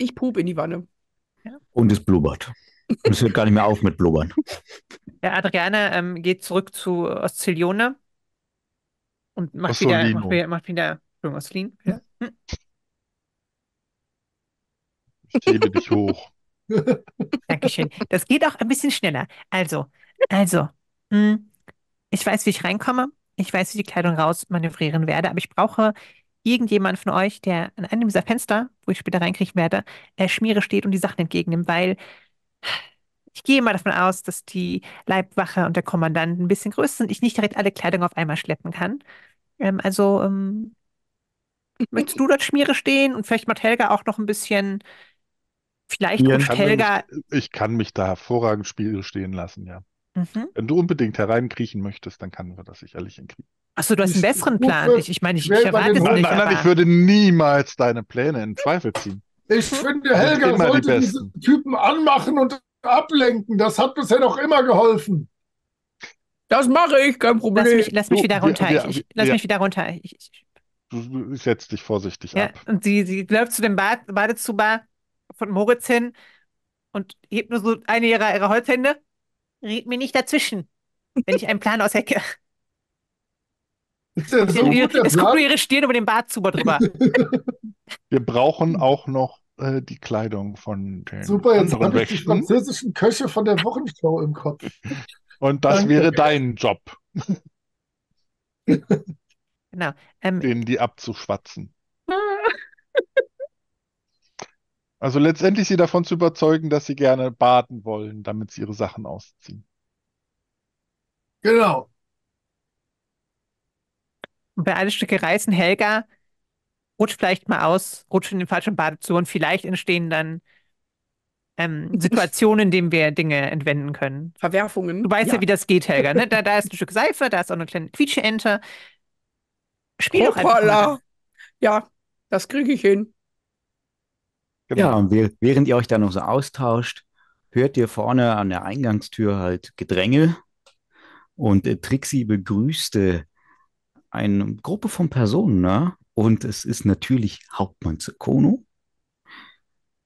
Ich pup in die Wanne. Ja. Und es blubbert. Und es hört gar nicht mehr auf mit Blubbern. Ja, Adriana geht zurück zu Ossolino und macht wieder Ossolino, ja. Ich hebe dich hoch. Dankeschön. Das geht auch ein bisschen schneller. Also, ich weiß, wie ich reinkomme. Ich weiß, wie die Kleidung rausmanövrieren werde. Aber ich brauche irgendjemanden von euch, der an einem dieser Fenster, wo ich später reinkriechen werde, Schmiere steht und die Sachen entgegennimmt. Weil ich gehe mal davon aus, dass die Leibwache und der Kommandant ein bisschen größer sind. Ich nicht direkt alle Kleidung auf einmal schleppen kann. Möchtest du dort Schmiere stehen und vielleicht macht Helga auch noch ein bisschen, vielleicht rutscht Helga... Ich kann mich da hervorragend Schmiere stehen lassen, ja. Mhm. Wenn du unbedingt hereinkriechen möchtest, dann können wir das sicherlich hinkriegen. Achso, du hast einen besseren Plan. Ich meine, ich erwarte es nicht. Nein, ich würde niemals deine Pläne in Zweifel ziehen. Ich finde, Helga sollte diese Typen anmachen und ablenken. Das hat bisher noch immer geholfen. Das mache ich, kein Problem. Lass mich wieder runter. Du setzt dich vorsichtig ab. Und sie läuft zu dem Badezuber von Moritz hin und hebt nur so eine ihrer Holzhände. Red mir nicht dazwischen, wenn ich einen Plan aushecke. So es guckt nur ihre Stirn über den Badezuber drüber. Wir brauchen auch noch die Kleidung von den anderen Wächtern. Die französischen Köche von der Wochenshow im Kopf. Und das wäre dein Job. Genau. Denen die abzuschwatzen. Also letztendlich sie davon zu überzeugen, dass sie gerne baden wollen, damit sie ihre Sachen ausziehen. Genau. Und bei alle Stücke reißen, Helga rutscht vielleicht mal aus, rutscht in den falschen Badezuber und vielleicht entstehen dann Situationen, in denen wir Dinge entwenden können. Verwerfungen. Du weißt ja, wie das geht, Helga. Ne? Da ist ein Stück Seife, da ist auch eine kleine Quietscheente. Spiel doch. Ja, das kriege ich hin. Genau. Ja, und während ihr euch da noch so austauscht, hört ihr vorne an der Eingangstür halt Gedränge und Trixie begrüßte eine Gruppe von Personen, ne? Und es ist natürlich Hauptmann Zirkono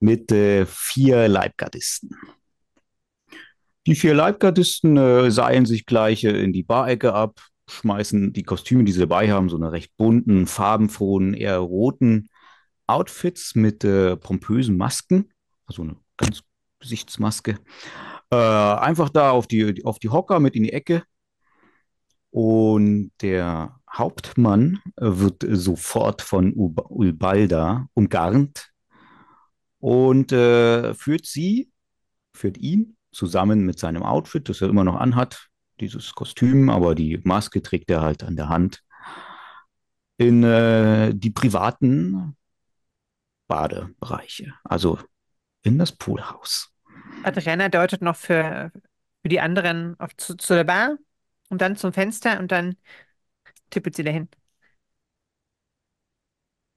mit 4 Leibgardisten. Die 4 Leibgardisten seilen sich gleich in die Barecke ab, schmeißen die Kostüme, die sie dabei haben, so eine recht bunten, farbenfrohen, eher roten Outfits mit pompösen Masken, also eine ganz Gesichtsmaske, einfach da auf die Hocker mit in die Ecke und der Hauptmann wird sofort von Ubalda umgarnt und führt ihn zusammen mit seinem Outfit, das er immer noch anhat, dieses Kostüm, aber die Maske trägt er halt an der Hand, in die privaten Badebereiche, also in das Poolhaus. Adriana deutet noch für die anderen auf, zu der Bar und dann zum Fenster und dann tippelt sie dahin.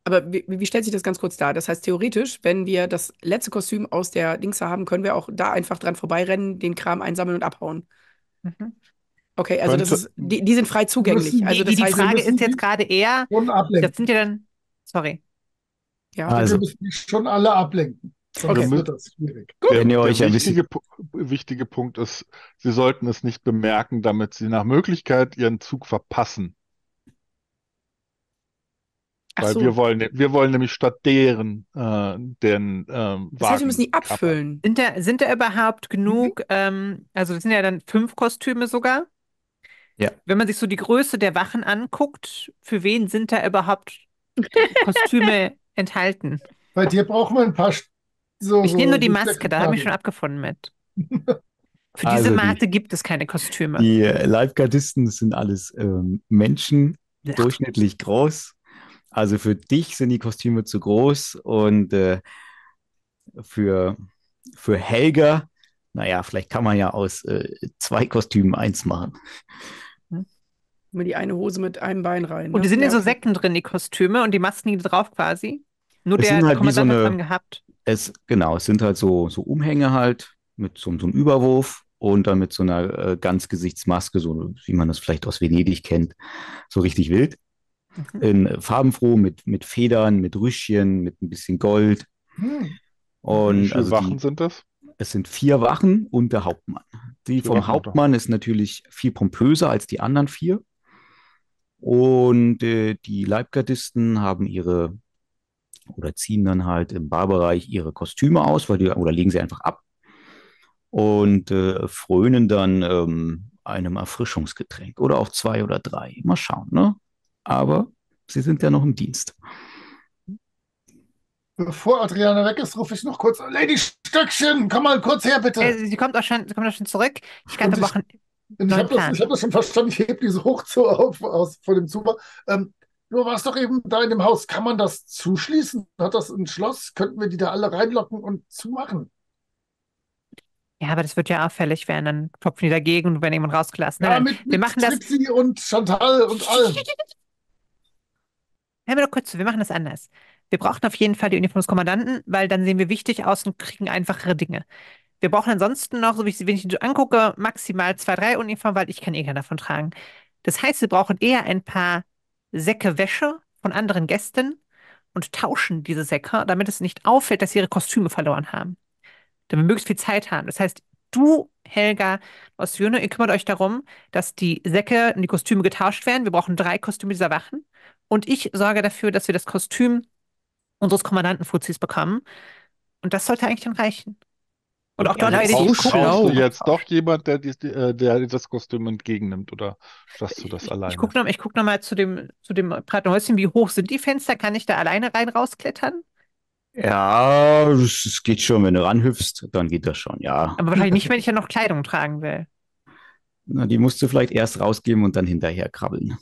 Aber wie stellt sich das ganz kurz dar? Das heißt, theoretisch, wenn wir das letzte Kostüm aus der Dings haben, können wir auch da einfach dran vorbeirennen, den Kram einsammeln und abhauen. Mhm. Okay, also das ist, die sind frei zugänglich. Also das heißt, die Frage ist jetzt gerade eher, das sind ja dann, sorry. Ja, also wir müssen schon alle ablenken. Okay. Wird das schwierig. Gut. Wenn ihr euch der wichtige Punkt ist, sie sollten es nicht bemerken, damit sie nach Möglichkeit ihren Zug verpassen. Ach weil so. wir wollen nämlich statt deren Wagen. Das heißt, wir müssen die abfüllen. Sind da überhaupt genug, also das sind ja dann 5 Kostüme sogar. Ja. Wenn man sich so die Größe der Wachen anguckt, für wen sind da überhaupt Kostüme enthalten? Bei dir brauchen wir ein paar. Ich nehme nur die Maske, da habe ich schon abgefunden mit. Für diese Mate gibt es keine Kostüme. Die Lifeguardisten sind alles Menschen, durchschnittlich groß. Also für dich sind die Kostüme zu groß und für Helga, naja, vielleicht kann man ja aus 2 Kostümen 1 machen. Nur die eine Hose mit einem Bein rein. Und die sind in so Säcken drin, die Kostüme, und die Masken liegen drauf quasi. Nur es der halt Kommandant hat dran gehabt. Es sind halt so Umhänge halt mit so einem Überwurf und dann mit so einer Ganzgesichtsmaske, so wie man das vielleicht aus Venedig kennt, so richtig wild. In farbenfroh, mit Federn, mit Rüschchen, mit ein bisschen Gold. Und wie viele Wachen sind das? Es sind 4 Wachen und der Hauptmann. Die vom Hauptmann ist natürlich viel pompöser als die anderen 4. Und die Leibgardisten haben ziehen dann halt im Barbereich ihre Kostüme aus, oder legen sie einfach ab und frönen dann einem Erfrischungsgetränk oder auch 2 oder 3. Mal schauen, ne? Aber sie sind ja noch im Dienst. Bevor Adriana weg ist, rufe ich noch kurz: Lady Stöckchen, komm mal kurz her, bitte. Sie kommt auch schon zurück. Ich kann aber auch ich hab das schon verstanden, ich hebe diese Hochzug aus von dem Zuber. Du warst doch eben da in dem Haus. Kann man das zuschließen? Hat das ein Schloss? Könnten wir die da alle reinlocken und zumachen? Ja, aber das wird ja auffällig werden. Dann klopfen die dagegen und werden jemand rausgelassen. Ja, wir machen das. Trixi und Chantal und allem. Hör mir doch kurz zu, wir machen das anders. Wir brauchen auf jeden Fall die Uniform des Kommandanten, weil dann sehen wir wichtig aus und kriegen einfachere Dinge. Wir brauchen ansonsten noch, so wie ich sie, wenn ich die angucke, maximal 2, 3 Uniformen, weil ich kann eh keine davon tragen. Das heißt, wir brauchen eher ein paar Säcke Wäsche von anderen Gästen und tauschen diese Säcke, damit es nicht auffällt, dass sie ihre Kostüme verloren haben. Damit wir möglichst viel Zeit haben. Das heißt, du, Helga, Ossolino, ihr kümmert euch darum, dass die Säcke und die Kostüme getauscht werden. Wir brauchen 3 Kostüme dieser Wachen. Und ich sorge dafür, dass wir das Kostüm unseres Kommandanten-Fuzis bekommen. Und das sollte eigentlich dann reichen. Und auch dort brauchst du jetzt doch jemand, der das Kostüm entgegennimmt, oder schaffst du das alleine? Ich gucke noch mal zu dem Pratenhäuschen, wie hoch sind die Fenster? Kann ich da alleine rein rausklettern? Ja, es geht schon, wenn du ranhüpfst, dann geht das schon, ja. Aber wahrscheinlich nicht, wenn ich ja noch Kleidung tragen will. Na, die musst du vielleicht erst rausgeben und dann hinterher krabbeln.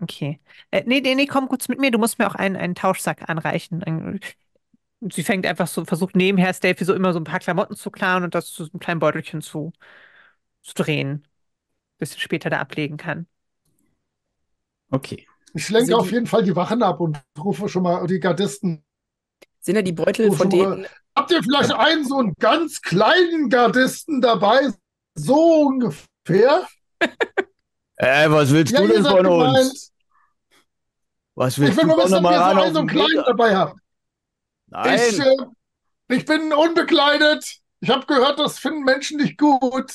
Okay. Nee, komm kurz mit mir, du musst mir auch einen Tauschsack anreichen. Sie fängt einfach so, versucht nebenher Steffi so immer so ein paar Klamotten zu klauen und das zu so einem kleinen Beutelchen zu drehen, bis sie später da ablegen kann. Okay. Ich lenke auf jeden Fall die Wachen ab und rufe schon mal die Gardisten. Sind ja die Beutel von denen... Habt ihr vielleicht einen so einen ganz kleinen Gardisten dabei? So ungefähr? Was willst du denn von uns? Was willst du von uns? Ich will nur wissen, ob ihr so einen kleinen dabei habt. Nein. Ich bin unbekleidet. Ich habe gehört, das finden Menschen nicht gut.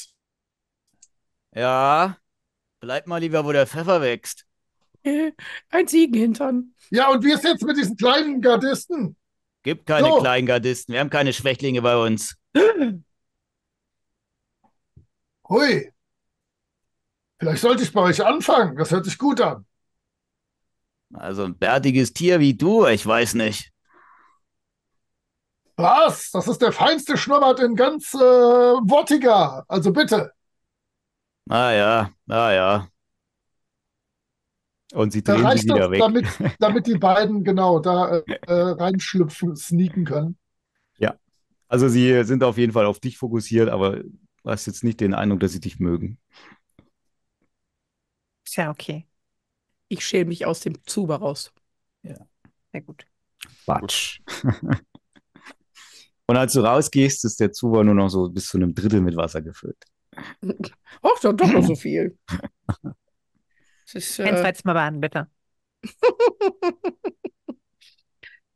Ja, bleib mal lieber, wo der Pfeffer wächst. Ein Ziegenhintern. Ja, und wie ist jetzt mit diesen kleinen Gardisten? Gibt keine kleinen Gardisten. Wir haben keine Schwächlinge bei uns. Hui. Vielleicht sollte ich bei euch anfangen. Das hört sich gut an. Also ein bärtiges Tier wie du, ich weiß nicht. Was? Das ist der feinste Schnurrbart in ganz Vortiga. Also bitte. Ah ja, ah ja. Und sie drehen sich wieder weg. Damit die beiden genau da reinschlüpfen, sneaken können. Ja, also sie sind auf jeden Fall auf dich fokussiert, aber du hast jetzt nicht den Eindruck, dass sie dich mögen. Ist ja okay. Ich schäle mich aus dem Zuber raus. Ja. Sehr gut. Quatsch. Und als du rausgehst, ist der Zuber nur noch so bis zu einem Drittel mit Wasser gefüllt. Ach, doch noch so viel. Ein zweites Mal baden, bitte.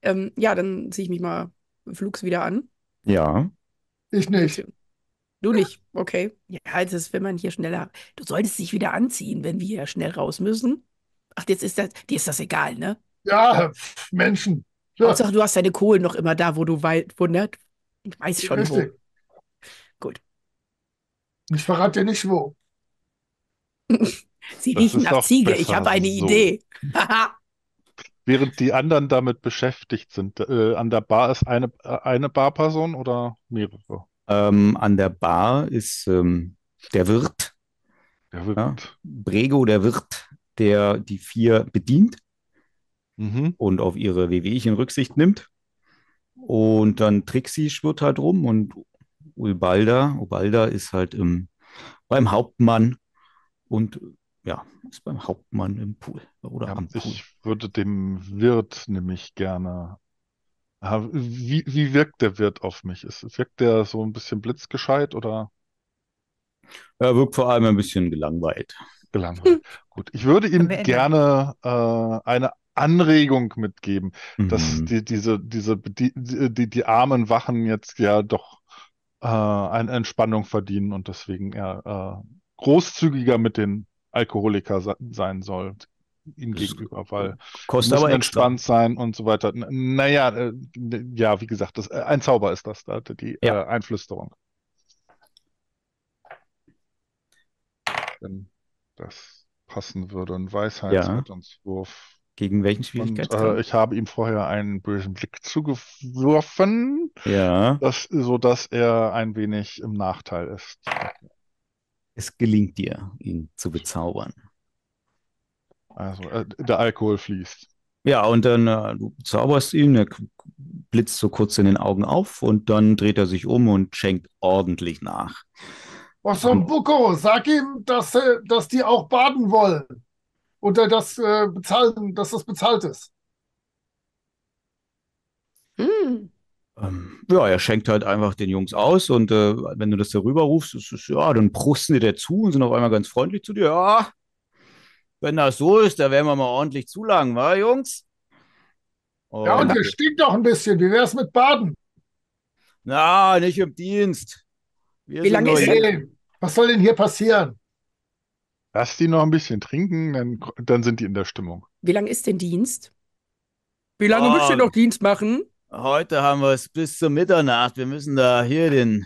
Ja, dann ziehe ich mich mal flugs wieder an. Ja. Ich nicht. Du nicht, okay. Ja, also wenn man hier schneller... Du solltest dich wieder anziehen, wenn wir hier schnell raus müssen. Ach, jetzt ist das... Dir ist das egal, ne? Ja, Menschen. Ja. Hauptsache, du hast deine Kohlen noch immer da, wo du ne? Ich weiß schon, richtig. Wo. Gut. Ich verrate dir nicht, wo. Sie riechen nach Ziege, ich habe eine Idee. Während die anderen damit beschäftigt sind, an der Bar ist eine Barperson oder mehrere? An der Bar ist der Wirt. Der Wirt. Ja, Brego, der Wirt, der die vier bedient und auf ihre Wehwehchen Rücksicht nimmt. Und dann Trixie schwirrt halt rum und Ubalda. Ubalda ist halt beim Hauptmann und ja, ist beim Hauptmann im Pool oder ja, am Pool. Ich würde dem Wirt nämlich gerne... Wie wirkt der Wirt auf mich? Wirkt der so ein bisschen blitzgescheit oder? Er wirkt vor allem ein bisschen gelangweilt. Gelangweilt. Gut, ich würde ihm gerne eine Anregung mitgeben, dass die armen Wachen jetzt ja doch eine Entspannung verdienen und deswegen er großzügiger mit den Alkoholikern sein soll. Ihm gegenüber, weil kostet aber entspannt sein und so weiter. Naja, ja, wie gesagt, ein Zauber ist das, die Einflüsterung. Wenn das passen würde, ein Weisheitsrettungswurf. Gegen welchen Schwierigkeitsgrad? Ich habe ihm vorher einen bösen Blick zugeworfen, sodass er ein wenig im Nachteil ist. Es gelingt dir, ihn zu bezaubern. Also der Alkohol fließt. Ja, und dann du zauberst ihn, er blitzt so kurz in den Augen auf und dann dreht er sich um und schenkt ordentlich nach. Was so ein Bucko, sag ihm, dass die auch baden wollen und dass das bezahlt ist. Ja, er schenkt halt einfach den Jungs aus und wenn du das darüber rufst, dann prusten dir zu und sind auf einmal ganz freundlich zu dir. Ja. Wenn das so ist, da werden wir mal ordentlich zulangen, wa, Jungs? Oh, ja, und ihr stinkt doch ein bisschen. Wie wär's mit Baden? Na, nicht im Dienst. Wie lange ist er? Was soll denn hier passieren? Lass die noch ein bisschen trinken, dann sind die in der Stimmung. Wie lange ist denn Dienst? Wie lange müsst ihr noch Dienst machen? Heute haben wir es bis zur Mitternacht. Wir müssen da hier den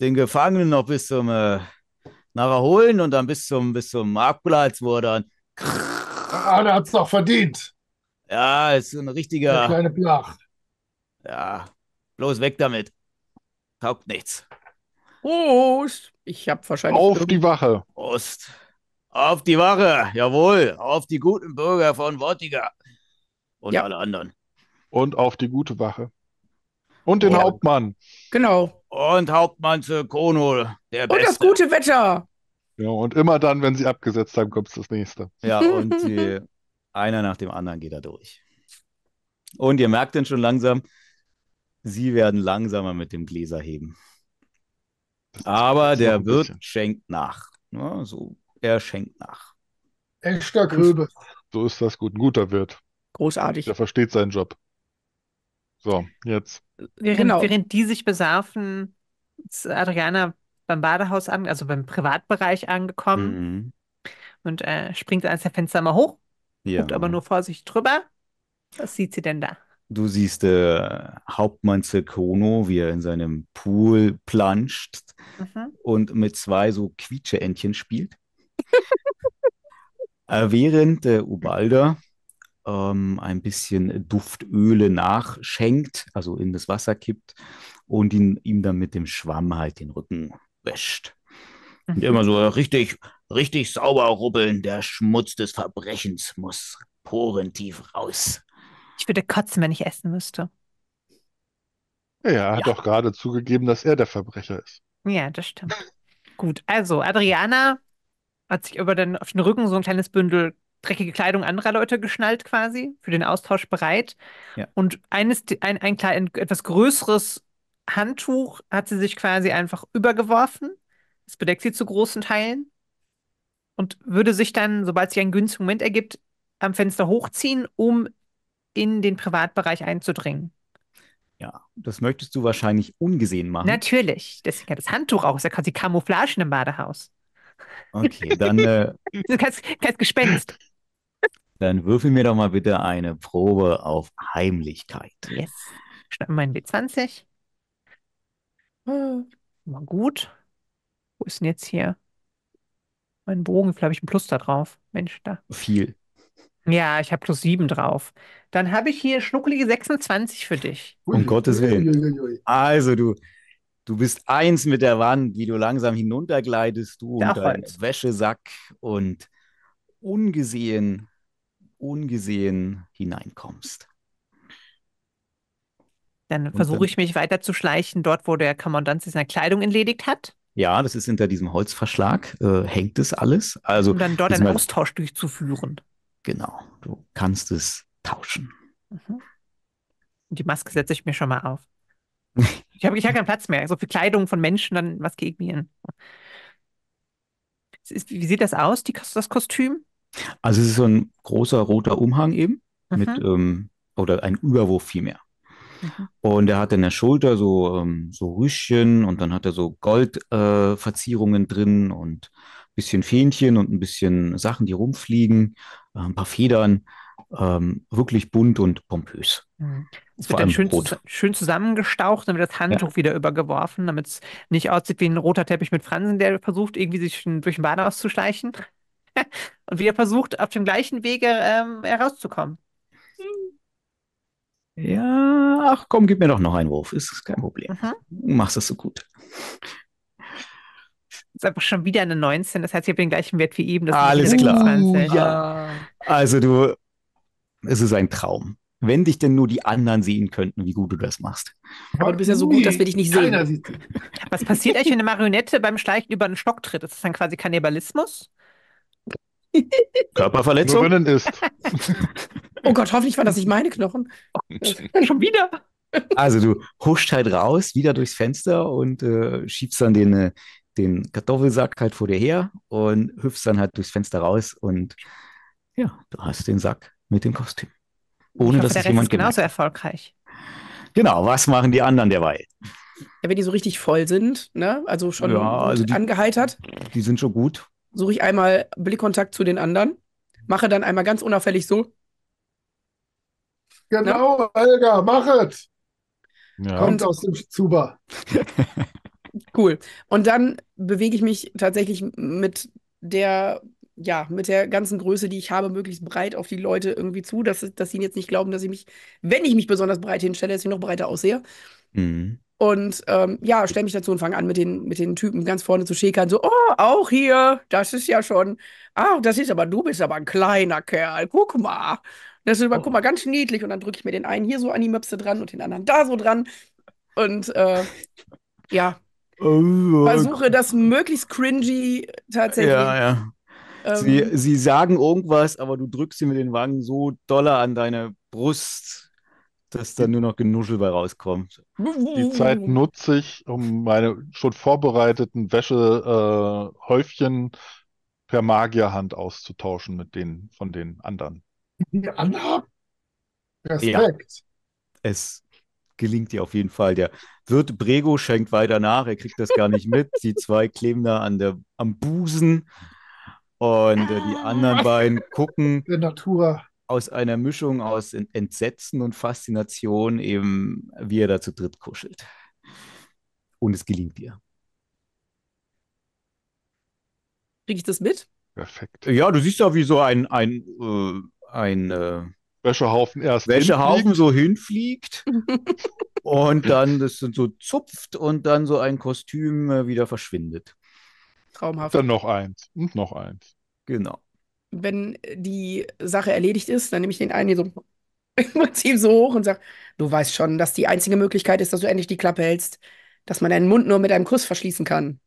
Gefangenen noch bis zum... nachher holen und dann bis zum Marktplatz, wo er dann... Ah, der hat es doch verdient. Ja, ist ein richtiger... Eine kleine Plach. Ja, bloß weg damit. Taugt nichts. Prost! Ich habe wahrscheinlich... Auf die Wache. Prost. Auf die Wache, jawohl. Auf die guten Bürger von Vortiga. Und alle anderen. Und auf die gute Wache. Und den Hauptmann. Genau. Und Hauptmann Zirkono, der Beste. Und das gute Wetter. Ja, und immer dann, wenn sie abgesetzt haben, kommt das nächste. Ja, und einer nach dem anderen geht da durch. Und ihr merkt denn schon langsam, sie werden langsamer mit dem Gläser heben. Aber der Wirt schenkt nach. Ja, so, er schenkt nach. Echter Köbe. So ist das gut. Ein guter Wirt. Großartig. Der versteht seinen Job. So, jetzt. Während die sich besaufen, ist Adriana beim Badehaus, also beim Privatbereich angekommen und springt eines der Fenster mal hoch, guckt aber nur vorsichtig drüber. Was sieht sie denn da? Du siehst Hauptmann Zirkono, wie er in seinem Pool planscht und mit zwei so Quietscheentchen spielt. Während Ubalda ein bisschen Duftöle nachschenkt, also in das Wasser kippt und ihm dann mit dem Schwamm halt den Rücken wäscht. Und immer so richtig Richtig sauber rubbeln, der Schmutz des Verbrechens muss porentief raus. Ich würde kotzen, wenn ich essen müsste. Ja, er hat doch gerade zugegeben, dass er der Verbrecher ist. Ja, das stimmt. Gut, also Adriana hat sich auf den Rücken so ein kleines Bündel dreckige Kleidung anderer Leute geschnallt quasi, für den Austausch bereit. Ja. Und etwas größeres Handtuch hat sie sich quasi einfach übergeworfen. Das bedeckt sie zu großen Teilen und würde sich dann, sobald sich ein günstiger Moment ergibt, am Fenster hochziehen, um in den Privatbereich einzudringen. Ja, das möchtest du wahrscheinlich ungesehen machen. Natürlich, deswegen hat das Handtuch auch, das ist ja quasi Camouflage in einem Badehaus. Okay, dann... du kannst Gespenst. Dann würfel mir doch mal bitte eine Probe auf Heimlichkeit. Yes, schnapp mir meinen W20. Mal gut. Wo ist denn jetzt hier mein Bogen? Vielleicht habe ich einen Plus da drauf. Mensch, da. Viel. Ja, ich habe +7 drauf. Dann habe ich hier schnuckelige 26 für dich. Um Gottes Willen. Also du bist eins mit der Wand, wie du langsam hinuntergleitest, du und deinen Wäschesack und ungesehen hineinkommst. Dann versuche ich mich weiter zu schleichen, dort, wo der Kommandant sich seine Kleidung entledigt hat. Ja, das ist hinter diesem Holzverschlag, hängt es alles. Also, um dann dort einen Austausch durchzuführen. Genau, du kannst es tauschen. Mhm. Und die Maske setze ich mir schon mal auf. Ich hab keinen Platz mehr. So viel Kleidung von Menschen, dann was gegen ihn. Wie sieht das aus, das Kostüm? Also es ist so ein großer roter Umhang eben, oder ein Überwurf vielmehr. Mhm. Und er hat an der Schulter so Rüschen und dann hat er so Goldverzierungen drin und ein bisschen Fähnchen und ein bisschen Sachen, die rumfliegen, ein paar Federn. Wirklich bunt und pompös. Es wird dann schön zusammengestaucht, dann wird das Handtuch wieder übergeworfen, damit es nicht aussieht wie ein roter Teppich mit Fransen, der versucht, irgendwie sich durch den Badehaus zu schleichen und wieder versucht, auf dem gleichen Wege herauszukommen. Ja, ach komm, gib mir doch noch einen Wurf, ist kein Problem. Du machst das so gut. Das ist einfach schon wieder eine 19, das heißt, ich habe den gleichen Wert wie eben. Das alles ist klar. 26. Ja. Also es ist ein Traum. Wenn dich denn nur die anderen sehen könnten, wie gut du das machst. Aber du bist ja so gut, dass wir dich nicht sehen. Was passiert eigentlich, wenn eine Marionette beim Schleichen über einen Stock tritt? Ist das dann quasi Kannibalismus? Körperverletzung? Oh Gott, hoffentlich waren das nicht meine Knochen. Schon wieder. Also du huscht halt raus, wieder durchs Fenster und schiebst dann den Kartoffelsack halt vor dir her und hüpfst dann halt durchs Fenster raus und ja, du hast den Sack mit dem Kostüm. Ohne dass es jemand genauso erfolgreich. Genau, was machen die anderen derweil? Ja, wenn die so richtig voll sind, ne? Also schon angeheitert. Die sind schon gut. Suche ich einmal Blickkontakt zu den anderen, mache dann einmal ganz unauffällig so. Genau, na? Helga, mach es! Ja. Kommt aus dem Zuba. Cool. Und dann bewege ich mich tatsächlich mit der ganzen Größe, die ich habe, möglichst breit auf die Leute irgendwie zu, dass sie jetzt nicht glauben, dass ich mich, wenn ich mich besonders breit hinstelle, dass ich noch breiter aussehe. Mhm. Und stelle mich dazu und fange an, mit den Typen ganz vorne zu schäkern, so, oh, auch hier, das ist ja schon, du bist aber ein kleiner Kerl, guck mal. Das ist aber, guck mal, ganz niedlich. Und dann drücke ich mir den einen hier so an die Möpse dran und den anderen da so dran. Und versuche das möglichst cringy tatsächlich. Ja, ja. Sie sagen irgendwas, aber du drückst sie mit den Wangen so doll an deine Brust, dass dann nur noch Genuschel bei rauskommt. Die Zeit nutze ich, um meine schon vorbereiteten Wäschehäufchen per Magierhand auszutauschen mit denen von den anderen. Die anderen? Respekt. Ja. Es gelingt dir auf jeden Fall. Der Wirt Brego schenkt weiter nach, er kriegt das gar nicht mit. Die zwei kleben da am Busen. Und die anderen beiden gucken aus einer Mischung aus Entsetzen und Faszination eben, wie er da zu dritt kuschelt. Und es gelingt dir. Kriege ich das mit? Perfekt. Ja, du siehst ja, wie so ein Wäschehaufen so hinfliegt und dann das so zupft und dann so ein Kostüm wieder verschwindet. Traumhaft. Dann noch eins und noch eins. Genau. Wenn die Sache erledigt ist, dann nehme ich den einen hier so im Prinzip so hoch und sage, du weißt schon, dass die einzige Möglichkeit ist, dass du endlich die Klappe hältst, dass man deinen Mund nur mit einem Kuss verschließen kann.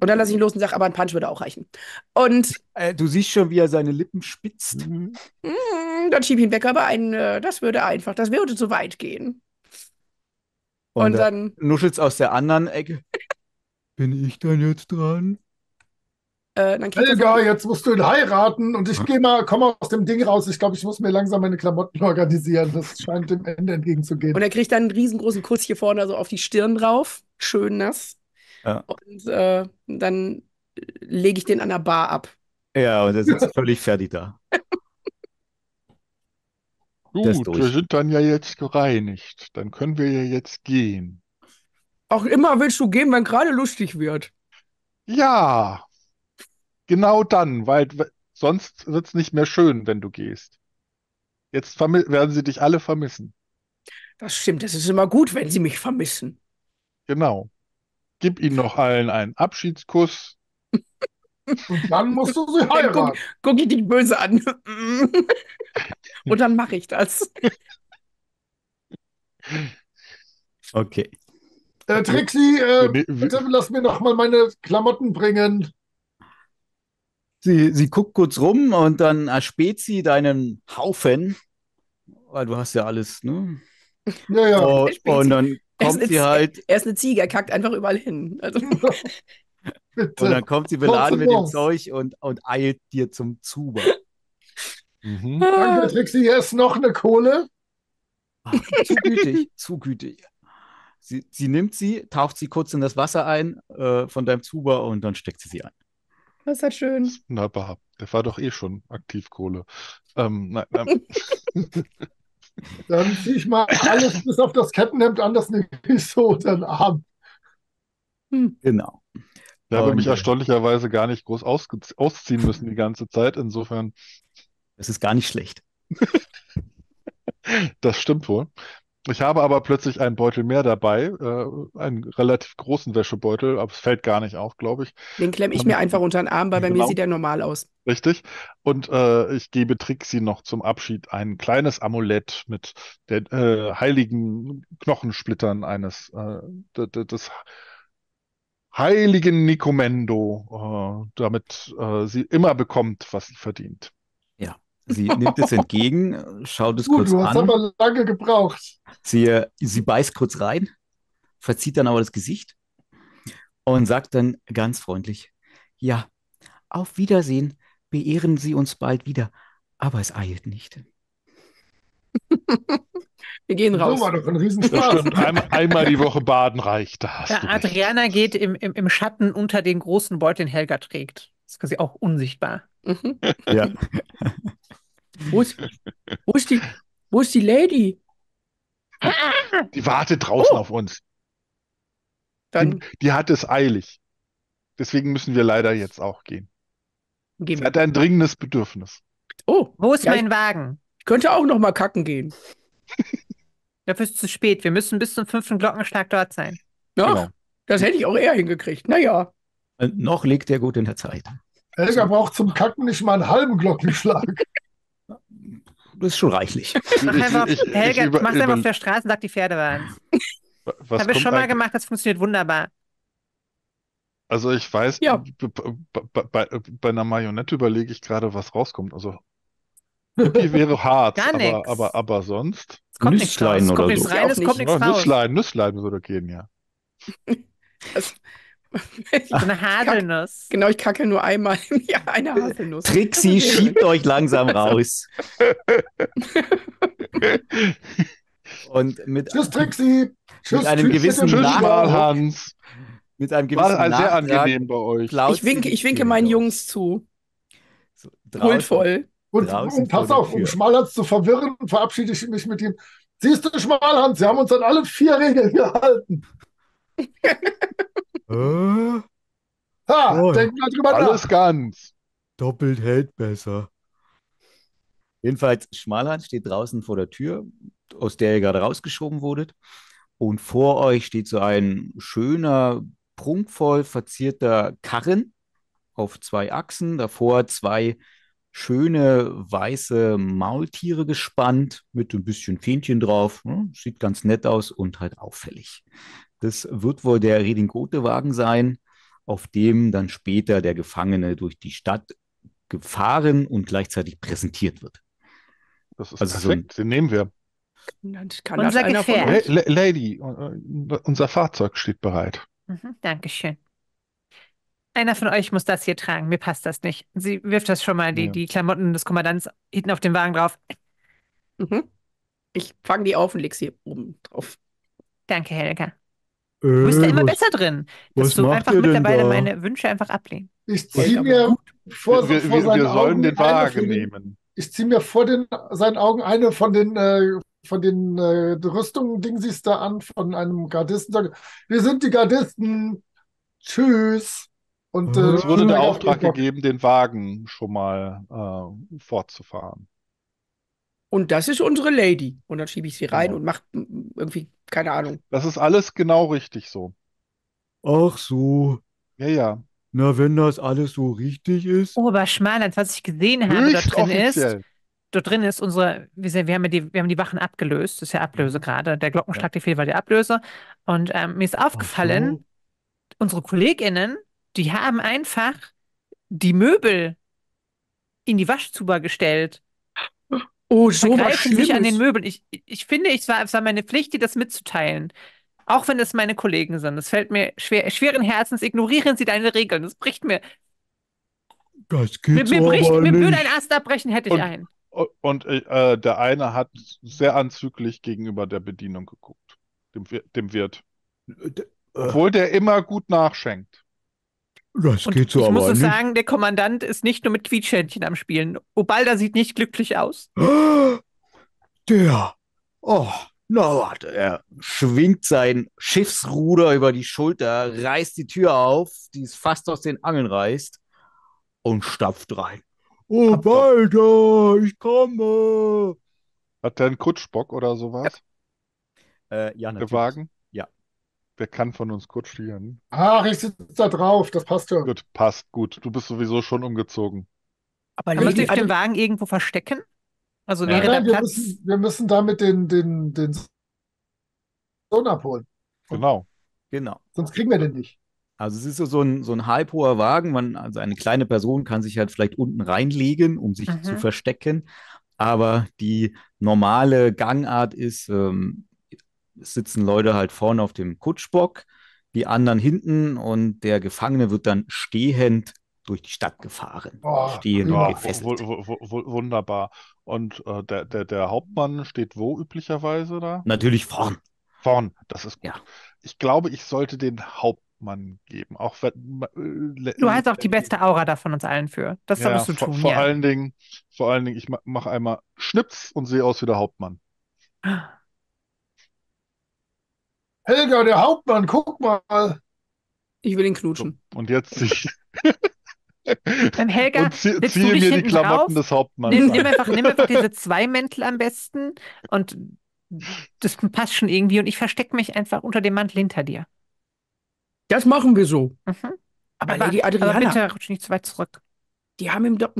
Und dann lasse ich ihn los und sage, aber ein Punch würde auch reichen. Und du siehst schon, wie er seine Lippen spitzt. Mhm. Dann schieb ich ihn weg, aber das würde zu weit gehen. Und dann nuschelt's aus der anderen Ecke. Bin ich dann jetzt dran? Helga, jetzt musst du ihn heiraten und ich komme aus dem Ding raus. Ich glaube, ich muss mir langsam meine Klamotten organisieren. Das scheint dem Ende entgegenzugehen. Und er kriegt dann einen riesengroßen Kuss hier vorne, also auf die Stirn drauf. Schön nass. Ja. Und dann lege ich den an der Bar ab. Ja, und er sitzt völlig fertig da. Gut, wir sind dann ja jetzt gereinigt. Dann können wir ja jetzt gehen. Auch immer willst du gehen, wenn gerade lustig wird. Ja. Genau dann, weil sonst wird es nicht mehr schön, wenn du gehst. Jetzt werden sie dich alle vermissen. Das stimmt, es ist immer gut, wenn sie mich vermissen. Genau. Gib ihnen noch allen einen Abschiedskuss. Und dann musst du sie heiraten. Guck ich dich böse an. Und dann mache ich das. Okay. Trixie, bitte lass mir noch mal meine Klamotten bringen. Sie guckt kurz rum und dann erspäht sie deinen Haufen, weil du hast ja alles, ne? Ja, ja. Und dann kommt sie halt... Er ist eine Ziege, er kackt einfach überall hin. Also. Und dann kommt sie beladen mit dem Zeug und eilt dir zum Zuber. Mhm. Danke, Trixie, hier ist noch eine Kohle. Ach, zu gütig, zu gütig. Sie nimmt sie, taucht sie kurz in das Wasser ein von deinem Zuber und dann steckt sie ein. Das ist halt schön. Wunderbar. Der war doch eh schon aktiv Kohle. Nein. Dann ziehe ich mal alles bis auf das Kettenhemd an, das nehme ich so unter den Arm. Genau. Ich habe mich erstaunlicherweise gar nicht groß ausziehen müssen die ganze Zeit. Insofern. Es ist gar nicht schlecht. Das stimmt wohl. Ich habe aber plötzlich einen Beutel mehr dabei, einen relativ großen Wäschebeutel, aber es fällt gar nicht auf, glaube ich. Den klemme ich mir einfach unter den Arm, weil bei mir sieht er normal aus. Richtig. Und ich gebe Trixie noch zum Abschied ein kleines Amulett mit den heiligen Knochensplittern des heiligen Nikomendo, damit sie immer bekommt, was sie verdient. Sie nimmt es entgegen, schaut es kurz an. Du hast aber lange gebraucht. Sie beißt kurz rein, verzieht dann aber das Gesicht und sagt dann ganz freundlich, ja, auf Wiedersehen, beehren Sie uns bald wieder, aber es eilt nicht. Wir gehen raus. So war doch ein Riesenspaß. Einmal die Woche baden reicht. Adriana geht im Schatten unter den großen Beutel, den Helga trägt. Das ist quasi auch unsichtbar. Mhm. Ja. Wo ist die Lady? Die wartet draußen auf uns. Dann. Die hat es eilig. Deswegen müssen wir leider jetzt auch gehen. Sie hat ein dringendes Bedürfnis. Oh, wo ist mein Wagen? Ich könnte auch noch mal kacken gehen. Dafür ist es zu spät. Wir müssen bis zum 5. Glockenschlag dort sein. Ja, genau. Das hätte ich auch eher hingekriegt. Naja. Noch liegt er gut in der Zeit. Helga braucht zum Kacken nicht mal einen halben Glockenschlag. Das ist schon reichlich. Helga, mach's einfach auf der Straße und sag, die Pferde waren. Habe ich schon mal gemacht, das funktioniert wunderbar. Also ich weiß, ja. bei einer Marionette überlege ich gerade, was rauskommt. Also die wäre hart, aber sonst... Es kommt nichts rein, Nüsslein würde gehen, ja. Das... Eine Haselnuss. Genau, ich kacke nur einmal im Jahr eine Haselnuss. Trixie schiebt euch langsam raus. Und mit tschüss, Trixie! Tschüss, Schmalhans! Mit einem gewissen Nachtrag. War sehr angenehm bei euch. Ich winke meinen Jungs zu. So, huldvoll. Und pass auf, um Schmalhans zu verwirren, verabschiede ich mich mit ihm. Siehst du, Schmalhans, sie haben uns an alle 4 Regeln gehalten. Denk mal drüber nach. Alles ganz. Doppelt hält besser. Jedenfalls, Schmalhans steht draußen vor der Tür, aus der ihr gerade rausgeschoben wurdet. Und vor euch steht so ein schöner, prunkvoll verzierter Karren auf zwei Achsen, davor zwei schöne weiße Maultiere gespannt mit ein bisschen Fähnchen drauf. Sieht ganz nett aus und halt auffällig. Das wird wohl der Redingote-Wagen sein, auf dem dann später der Gefangene durch die Stadt gefahren und gleichzeitig präsentiert wird. Das ist also perfekt, den nehmen wir. Kann unser Gefährt. Lady, unser Fahrzeug steht bereit. Mhm, Dankeschön. Einer von euch muss das hier tragen, mir passt das nicht. Sie wirft das schon mal, die Klamotten des Kommandants hinten auf den Wagen drauf. Mhm. Ich fange die auf und lege sie oben drauf. Danke, Helga. Du bist ja immer besser drin, dass du einfach mittlerweile meine Wünsche einfach ablehnen. Ich ziehe mir vor seinen Augen eine von den Rüstungen-Dingsies da an, von einem Gardisten. Sage, wir sind die Gardisten. Tschüss. Und es wurde der Auftrag gegeben, den Wagen schon mal fortzufahren. Und das ist unsere Lady. Und dann schiebe ich sie rein und mache irgendwie, keine Ahnung. Das ist alles genau richtig so. Ach so. Ja, ja. Na, wenn das alles so richtig ist. Oh, aber Schmalhans, was ich gesehen habe, dort drin ist unsere, wir haben die Wachen abgelöst, das ist ja Ablöse gerade. Der Glockenschlag, der Fehl war der Ablöse. Und mir ist aufgefallen, unsere KollegInnen, die haben einfach die Möbel in die Waschzuber gestellt. Oh, so vergreifen sich an den Möbeln. Ich finde, es war meine Pflicht, dir das mitzuteilen. Auch wenn es meine Kollegen sind. Das fällt mir schweren Herzens. Ignorieren sie deine Regeln. Das bricht mir. Das geht mir würde ein Ast abbrechen, hätte ich einen. Und der eine hat sehr anzüglich gegenüber der Bedienung geguckt. Dem Wirt. Obwohl der immer gut nachschenkt. Das geht so, aber ich muss auch sagen, der Kommandant ist nicht nur mit Quietschhändchen am Spielen. Ubalda sieht nicht glücklich aus. Er schwingt sein Schiffsruder über die Schulter, reißt die Tür auf, die es fast aus den Angeln reißt und stapft rein. Ubalda, ich komme! Hat der einen Kutschbock oder sowas? Ja, natürlich. Der Wagen? Wer kann von uns kutschieren? Ach, ich sitze da drauf, das passt ja. Gut, passt, gut. Du bist sowieso schon umgezogen. Aber kannst du den Wagen irgendwo verstecken? Also wäre da Platz? Wir müssen damit den Sohn abholen. Genau. Sonst kriegen wir den nicht. Also es ist so ein halbhoher Wagen. Also eine kleine Person kann sich halt vielleicht unten reinlegen, um sich zu verstecken. Aber die normale Gangart ist... sitzen Leute halt vorne auf dem Kutschbock, die anderen hinten und der Gefangene wird dann stehend durch die Stadt gefahren. Gefesselt. Wunderbar. Und der Hauptmann steht wo üblicherweise da? Natürlich vorn. Vorn, das ist gut. Ja. Ich glaube, ich sollte den Hauptmann geben. Auch du hast auch die beste Aura da von uns allen für. Das solltest du tun. Vor allen Dingen, ich mache einmal Schnips und sehe aus wie der Hauptmann. Helga, der Hauptmann, guck mal. Ich will ihn knutschen. So, und jetzt ich. Dann Helga, und ziehe mir die Klamotten des Hauptmanns an. Nimm einfach diese zwei Mäntel am besten und das passt schon irgendwie und ich verstecke mich einfach unter dem Mantel hinter dir. Das machen wir so. Mhm. Aber Lady Adriana, aber bitte rutsch nicht zu weit zurück. Die haben ihm doch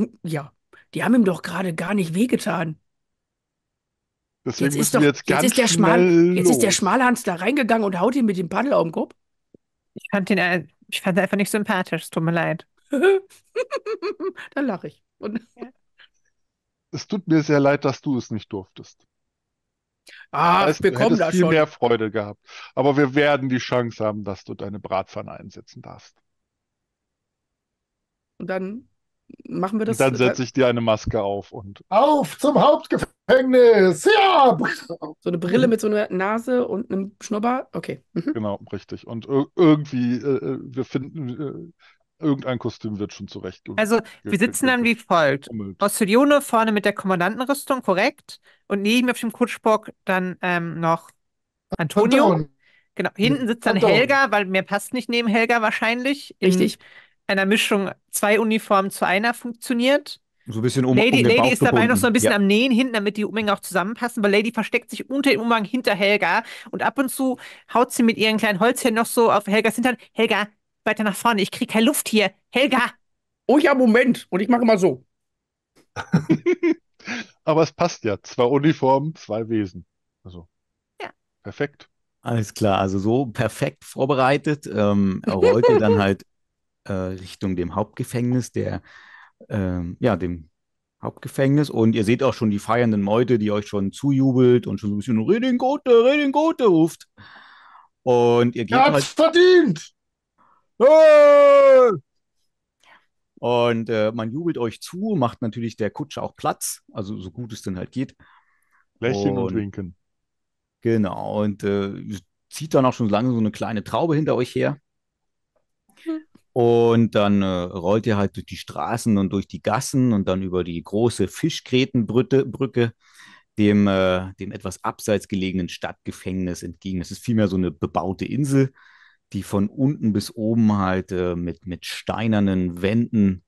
gerade gar nicht wehgetan. Deswegen jetzt ist der Schmalhans da reingegangen und haut ihn mit dem Paddel auf den Kopf. Ich fand ihn einfach nicht sympathisch, es tut mir leid. Dann lache ich. Es tut mir sehr leid, dass du es nicht durftest. Wir kommen da schon. Du hättest viel mehr Freude gehabt. Aber wir werden die Chance haben, dass du deine Bratpfanne einsetzen darfst. Und dann machen wir das. Und dann setze ich dir eine Maske auf und... Auf zum Hauptgefängnis! Ja! So eine Brille mit so einer Nase und einem Schnurrbart. Okay. Mhm. Genau, richtig. Und irgendwie, wir finden, irgendein Kostüm wird schon zurecht. Also, wir sitzen dann wie folgt. Ossolino vorne mit der Kommandantenrüstung, korrekt. Und neben mir auf dem Kutschbock dann noch Antonio. Genau, hinten sitzt dann Helga, weil mehr passt nicht neben Helga wahrscheinlich. Richtig. In einer Mischung, zwei Uniformen zu einer funktioniert. So ein bisschen um, Lady ist dabei noch so ein bisschen am Nähen hinten, damit die Umhänge auch zusammenpassen, weil Lady versteckt sich unter dem Umhang hinter Helga und ab und zu haut sie mit ihren kleinen Holzchen noch so auf Helgas Hintern. Helga, weiter nach vorne, ich kriege keine Luft hier. Helga! Oh ja, Moment! Und ich mache mal so. Aber es passt ja. 2 Uniformen, 2 Wesen. Also, ja. Perfekt. Alles klar, also so perfekt vorbereitet. Er rollte dann halt Richtung dem Hauptgefängnis, dem Hauptgefängnis. Und ihr seht auch schon die feiernden Meute, die euch schon zujubelt und schon so ein bisschen Redingote ruft. Und ihr geht halt... Er hat's verdient! Hey! Und man jubelt euch zu, macht natürlich der Kutsche auch Platz, also so gut es denn halt geht. Lächeln und winken. Genau, und zieht dann auch schon lange so eine kleine Traube hinter euch her. Und dann rollt ihr halt durch die Straßen und durch die Gassen und dann über die große Fischgrätenbrücke dem etwas abseits gelegenen Stadtgefängnis entgegen. Es ist vielmehr so eine bebaute Insel, die von unten bis oben halt mit steinernen Wänden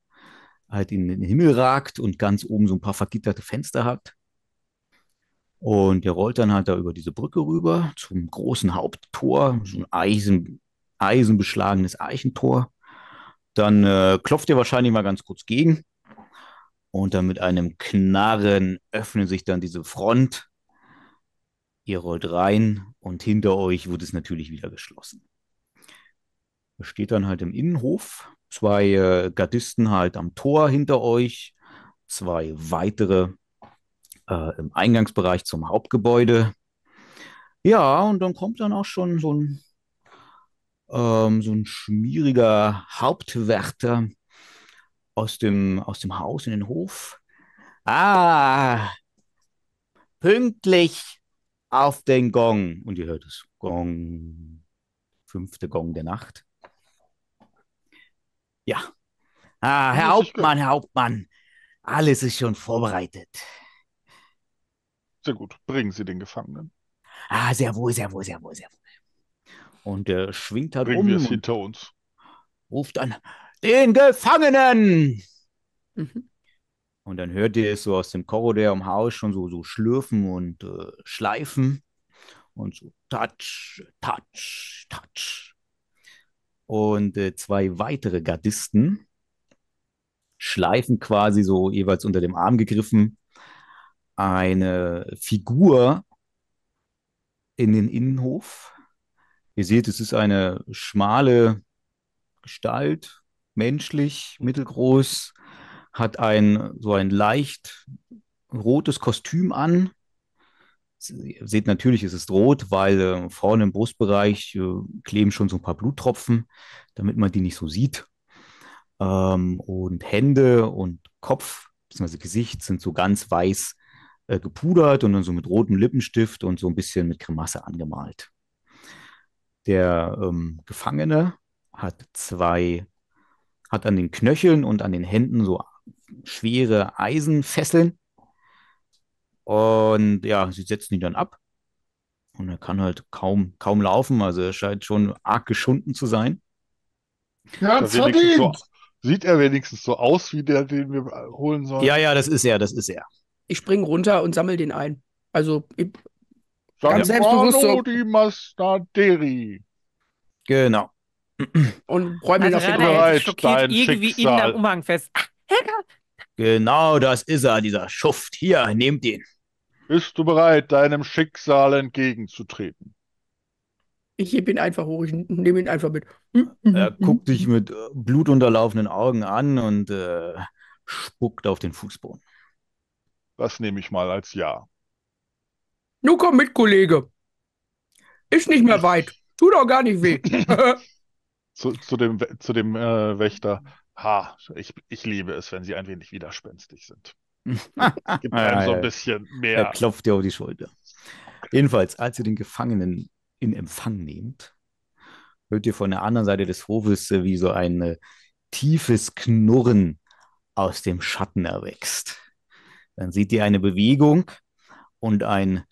halt in den Himmel ragt und ganz oben so ein paar vergitterte Fenster hat. Und der rollt dann halt da über diese Brücke rüber zum großen Haupttor, so ein eisenbeschlagenes Eichentor. Dann klopft ihr wahrscheinlich mal ganz kurz gegen und dann mit einem Knarren öffnet sich dann diese Front. Ihr rollt rein und hinter euch wird es natürlich wieder geschlossen. Da steht dann halt im Innenhof 2 Gardisten halt am Tor hinter euch, 2 weitere im Eingangsbereich zum Hauptgebäude. Ja, und dann kommt dann auch schon so ein schmieriger Hauptwärter aus dem Haus in den Hof. Ah, pünktlich auf den Gong. Und ihr hört es. Gong. 5. Gong der Nacht. Ja. Ah, Herr Hauptmann. Alles ist schon vorbereitet. Sehr gut. Bringen Sie den Gefangenen. Ah, sehr wohl. Und er schwingt halt um und hinter uns. Ruft an, den Gefangenen! Mhm. Und dann hört ihr es so aus dem Korridor im Haus schon so schlürfen und schleifen. Und so touch. Und 2 weitere Gardisten schleifen quasi so jeweils unter dem Arm gegriffen eine Figur in den Innenhof. Ihr seht, es ist eine schmale Gestalt, menschlich, mittelgroß, hat so ein leicht rotes Kostüm an. Ihr seht, natürlich ist es rot, weil vorne im Brustbereich kleben schon so ein paar Bluttropfen, damit man die nicht so sieht. Und Hände und Kopf, beziehungsweise Gesicht, sind so ganz weiß gepudert und dann so mit rotem Lippenstift und so ein bisschen mit Grimasse angemalt. Der Gefangene hat an den Knöcheln und an den Händen so schwere Eisenfesseln. Und ja, sie setzen ihn dann ab. Und er kann halt kaum laufen, also er scheint schon arg geschunden zu sein. Ja, sieht er wenigstens so aus, wie der, den wir holen sollen? Ja, das ist er. Ich springe runter und sammle den ein. Also, ganz selbstbewusst so. Genau. Und räume ihn auf den Bereit, irgendwie in der Umhang fest. Genau, das ist er, dieser Schuft. Hier, nehmt ihn. Bist du bereit, deinem Schicksal entgegenzutreten? Ich hebe ihn einfach hoch, ich nehme ihn einfach mit. Er guckt dich mit blutunterlaufenden Augen an und spuckt auf den Fußboden. Das nehme ich mal als Ja. Nun komm mit, Kollege. Ist nicht mehr weit. Tut auch gar nicht weh. zu dem Wächter. Ha, ich liebe es, wenn sie ein wenig widerspenstig sind. Gibt einem so ein bisschen mehr. Er klopft dir auf die Schulter. Jedenfalls, als ihr den Gefangenen in Empfang nehmt, hört ihr von der anderen Seite des Hofes wie so ein tiefes Knurren aus dem Schatten erwächst. Dann seht ihr eine Bewegung und ein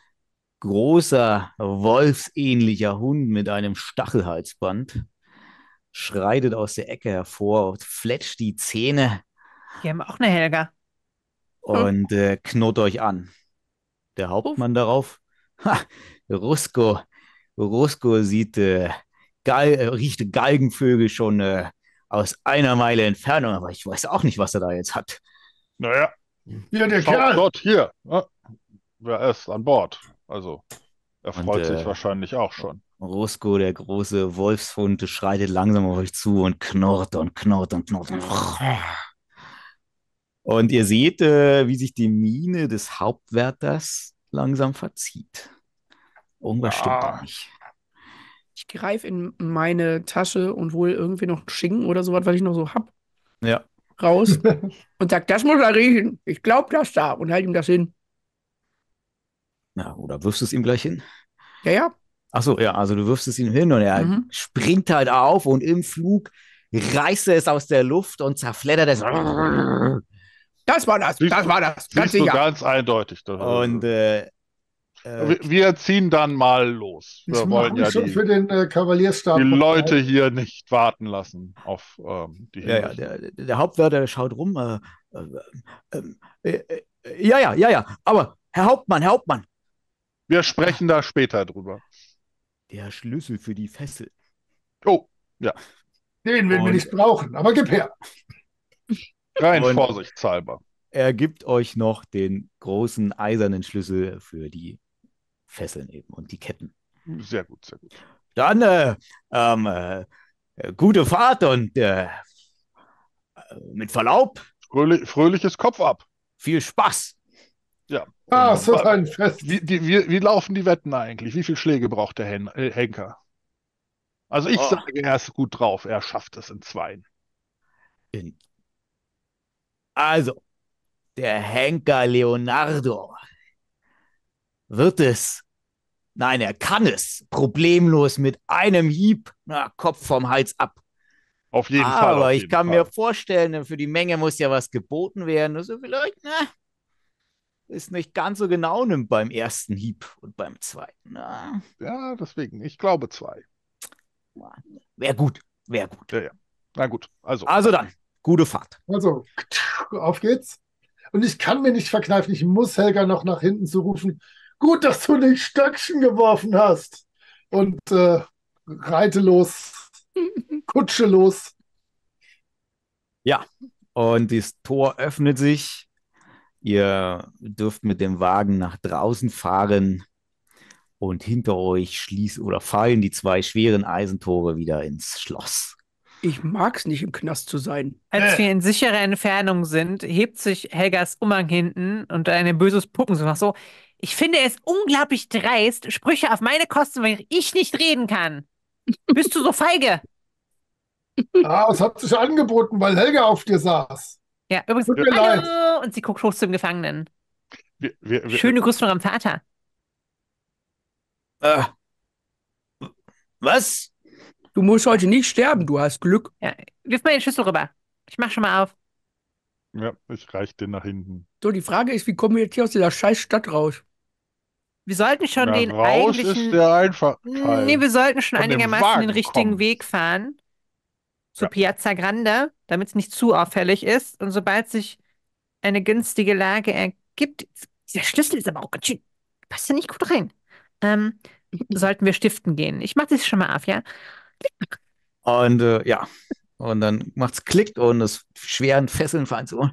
großer, wolfsähnlicher Hund mit einem Stachelhalsband schreitet aus der Ecke hervor und fletscht die Zähne. Die haben auch eine Helga. und knurrt euch an. Der Hauptmann darauf, ha, Rusko sieht, riecht Galgenvögel schon aus einer Meile Entfernung, aber ich weiß auch nicht, was er da jetzt hat. Naja, hier der Kerl. Gott, hier. Wer ist an Bord? Also, er freut sich wahrscheinlich auch schon. Rusko, der große Wolfshund, schreitet langsam auf euch zu und knurrt und knurrt und knurrt. Und ihr seht, wie sich die Miene des Hauptwärters langsam verzieht. Irgendwas stimmt da nicht. Ich greife in meine Tasche und hole irgendwie noch Schinken oder sowas, was ich noch so hab. Ja. Raus und sag, das muss er riechen. Ich glaube, das da. Und halt ihm das hin. Na, oder wirfst du es ihm gleich hin? Ja, ja. Achso, ja, also du wirfst es ihm hin und er springt halt auf und im Flug reißt er es aus der Luft und zerfleddert es. Das war das, siehst das war das. Ganz sicher. Ganz eindeutig. Und wir ziehen dann mal los. Wir wollen ja die Leute hier nicht warten lassen auf die Hinweise. Ja, ja, der Hauptwärter schaut rum. Aber Herr Hauptmann. Wir sprechen da später drüber. Der Schlüssel für die Fessel. Oh, ja. Den werden wir nicht brauchen, aber gib her. Rein vorsichtshalber. Er gibt euch noch den großen eisernen Schlüssel für die Fesseln eben und die Ketten. Sehr gut, sehr gut. Dann gute Fahrt und mit Verlaub. Fröhliches Kopf ab. Viel Spaß. Ja. Ah, so ein Fest. Wie laufen die Wetten eigentlich? Wie viele Schläge braucht der Henker? Also ich sage, er ist gut drauf. Er schafft es in zweien. Also, der Henker Leonardo wird es, nein, er kann es problemlos mit einem Hieb, Kopf vom Hals ab. Auf jeden Fall. Aber ich kann mir vorstellen, für die Menge muss ja was geboten werden. Also vielleicht, ist nicht ganz so genau beim ersten Hieb und beim zweiten. Na. Ja, deswegen. Ich glaube 2. Wäre gut. Ja, ja. Na gut, also. Also dann, gute Fahrt. Also, auf geht's. Und ich kann mir nicht verkneifen, ich muss Helga noch nach hinten zu rufen. Gut, dass du nicht Stöckchen geworfen hast. Und reite los, kutsche los. Ja, und das Tor öffnet sich. Ihr dürft mit dem Wagen nach draußen fahren und hinter euch schließen oder fallen die 2 schweren Eisentore wieder ins Schloss. Ich mag's nicht, im Knast zu sein. Als wir in sicherer Entfernung sind, hebt sich Helgas Umhang hinten und ein böses Pucken macht so. Ich finde es unglaublich dreist, Sprüche auf meine Kosten, weil ich nicht reden kann. Bist du so feige? Ah, es hat sich angeboten, weil Helga auf dir saß. Ja, übrigens, hallo! Und sie guckt hoch zum Gefangenen. Schöne Grüße von ihrem Vater. Was? Du musst heute nicht sterben, du hast Glück. Ja, wirf mal den Schlüssel rüber. Ich mach schon mal auf. Ja, ich reich den nach hinten. So, die Frage ist, wie kommen wir jetzt hier aus dieser scheiß Stadt raus? Wir sollten schon den eigentlichen... Nee, wir sollten schon einigermaßen den richtigen Weg fahren. Zur Piazza Grande, damit es nicht zu auffällig ist. Und sobald sich eine günstige Lage ergibt, dieser Schlüssel ist aber auch ganz schön, passt ja nicht gut rein, sollten wir stiften gehen. Ich mache das schon mal auf, ja? Klick. Und und dann macht's Klick und das schweren Fesseln fallen so.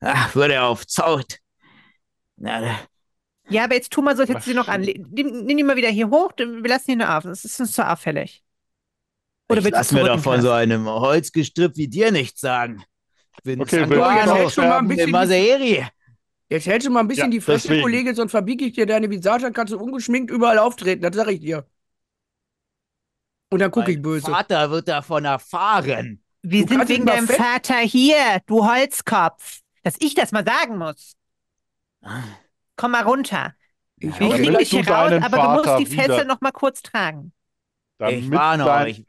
Ach, würde er aufzaut. Ja, aber jetzt tu mal so, als hättest du sie noch anlegen. Nimm die mal wieder hier hoch, wir lassen die nur auf. Das ist uns zu auffällig. Oder ich lass mir doch von so einem Holzgestrüpp wie dir nichts sagen. Okay, jetzt hältst du mal ein bisschen die Fresse, Kollege, sonst verbiege ich dir deine Visage, kannst du ungeschminkt überall auftreten, das sage ich dir. Und dann gucke ich böse. Mein Vater wird davon erfahren. Wir sind wegen deinem Vater hier, du Holzkopf. Dass ich das mal sagen muss. Komm mal runter. Ich kriege dich hier raus, aber du musst die Fessel noch mal kurz tragen. Ich warne euch.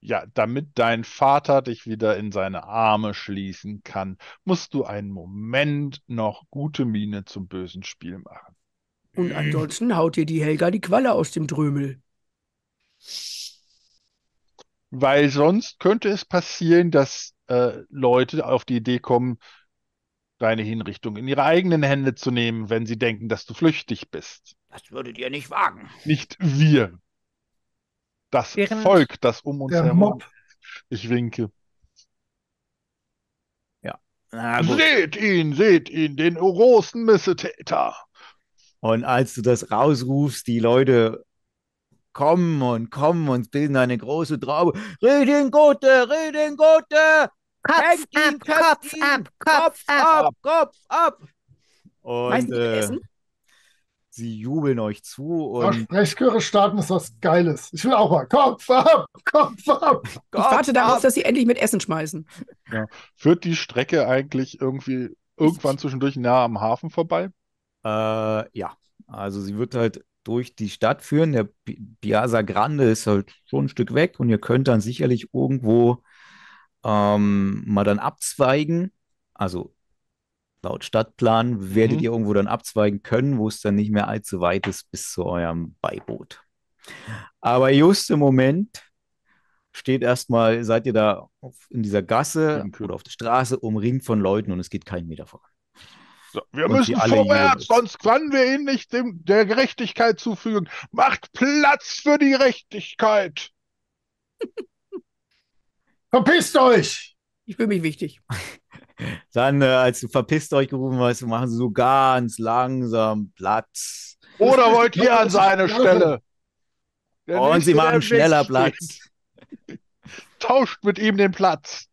Ja, damit dein Vater dich wieder in seine Arme schließen kann, musst du einen Moment noch gute Miene zum bösen Spiel machen. Und ansonsten haut dir die Helga die Qualle aus dem Drömel. Weil sonst könnte es passieren, dass Leute auf die Idee kommen, deine Hinrichtung in ihre eigenen Hände zu nehmen, wenn sie denken, dass du flüchtig bist. Das würdet ihr nicht wagen. Nicht wir. Das während Volk, das um uns herum. Ich winke. Ja. Na gut. Seht ihn, den großen Missetäter. Und als du das rausrufst, die Leute kommen und kommen und bilden eine große Traube. Redingote, Redingote! Kopf ab, Kopf ab, Kopf ab, Kopf ab! Und sie jubeln euch zu. Und Sprechchöre starten ist was Geiles. Ich will auch mal Kopf ab, Kopf ab. Ich warte darauf, dass sie endlich mit Essen schmeißen. Ja. Führt die Strecke eigentlich irgendwie irgendwann zwischendurch nah am Hafen vorbei? Ja, also sie wird halt durch die Stadt führen. Der Piazza Grande ist halt schon ein Stück weg und ihr könnt dann sicherlich irgendwo mal dann abzweigen. Also laut Stadtplan werdet ihr irgendwo dann abzweigen können, wo es dann nicht mehr allzu weit ist bis zu eurem Beiboot. Aber just im Moment steht erstmal, seid ihr da in dieser Gasse oder auf der Straße umringt von Leuten und es geht keinen Meter voran. So, wir müssen vorwärts, sonst können wir ihn nicht der Gerechtigkeit zufügen. Macht Platz für die Gerechtigkeit! Verpisst euch! Ich fühle mich wichtig. Dann, als du verpisst euch gerufen hast, machen sie so ganz langsam Platz. Oder wollt ihr an seine Stelle? Und sie machen schneller Platz. Tauscht mit ihm den Platz.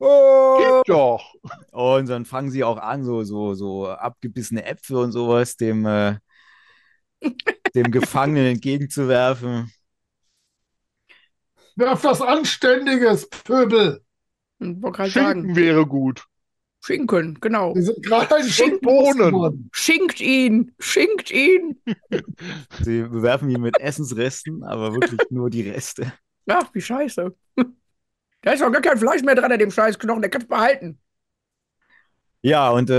Oh. Geht doch. Und dann fangen sie auch an, so abgebissene Äpfel und sowas dem, dem Gefangenen entgegenzuwerfen. Werf was Anständiges, Pöbel. Schinken sagen. Wäre gut. Schinken, genau. Schinkt ihn, schinkt ihn. Sie bewerfen ihn mit Essensresten, aber wirklich nur die Reste. Ach, wie scheiße. Da ist doch gar kein Fleisch mehr dran an dem Scheißknochen, der kann's behalten. Ja, und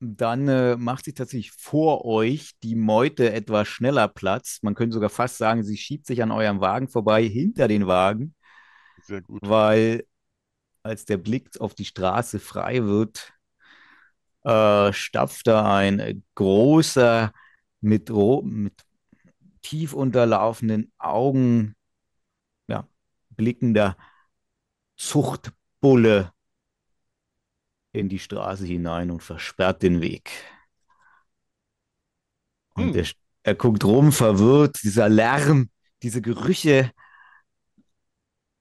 dann macht sich tatsächlich vor euch die Meute etwas schneller Platz. Man könnte sogar fast sagen, sie schiebt sich an eurem Wagen vorbei, hinter den Wagen. Sehr gut. Weil als der Blick auf die Straße frei wird, stapft da ein großer, mit tief unterlaufenden Augen blickender Zuchtbulle in die Straße hinein und versperrt den Weg. Und er guckt rum, verwirrt, dieser Lärm, diese Gerüche.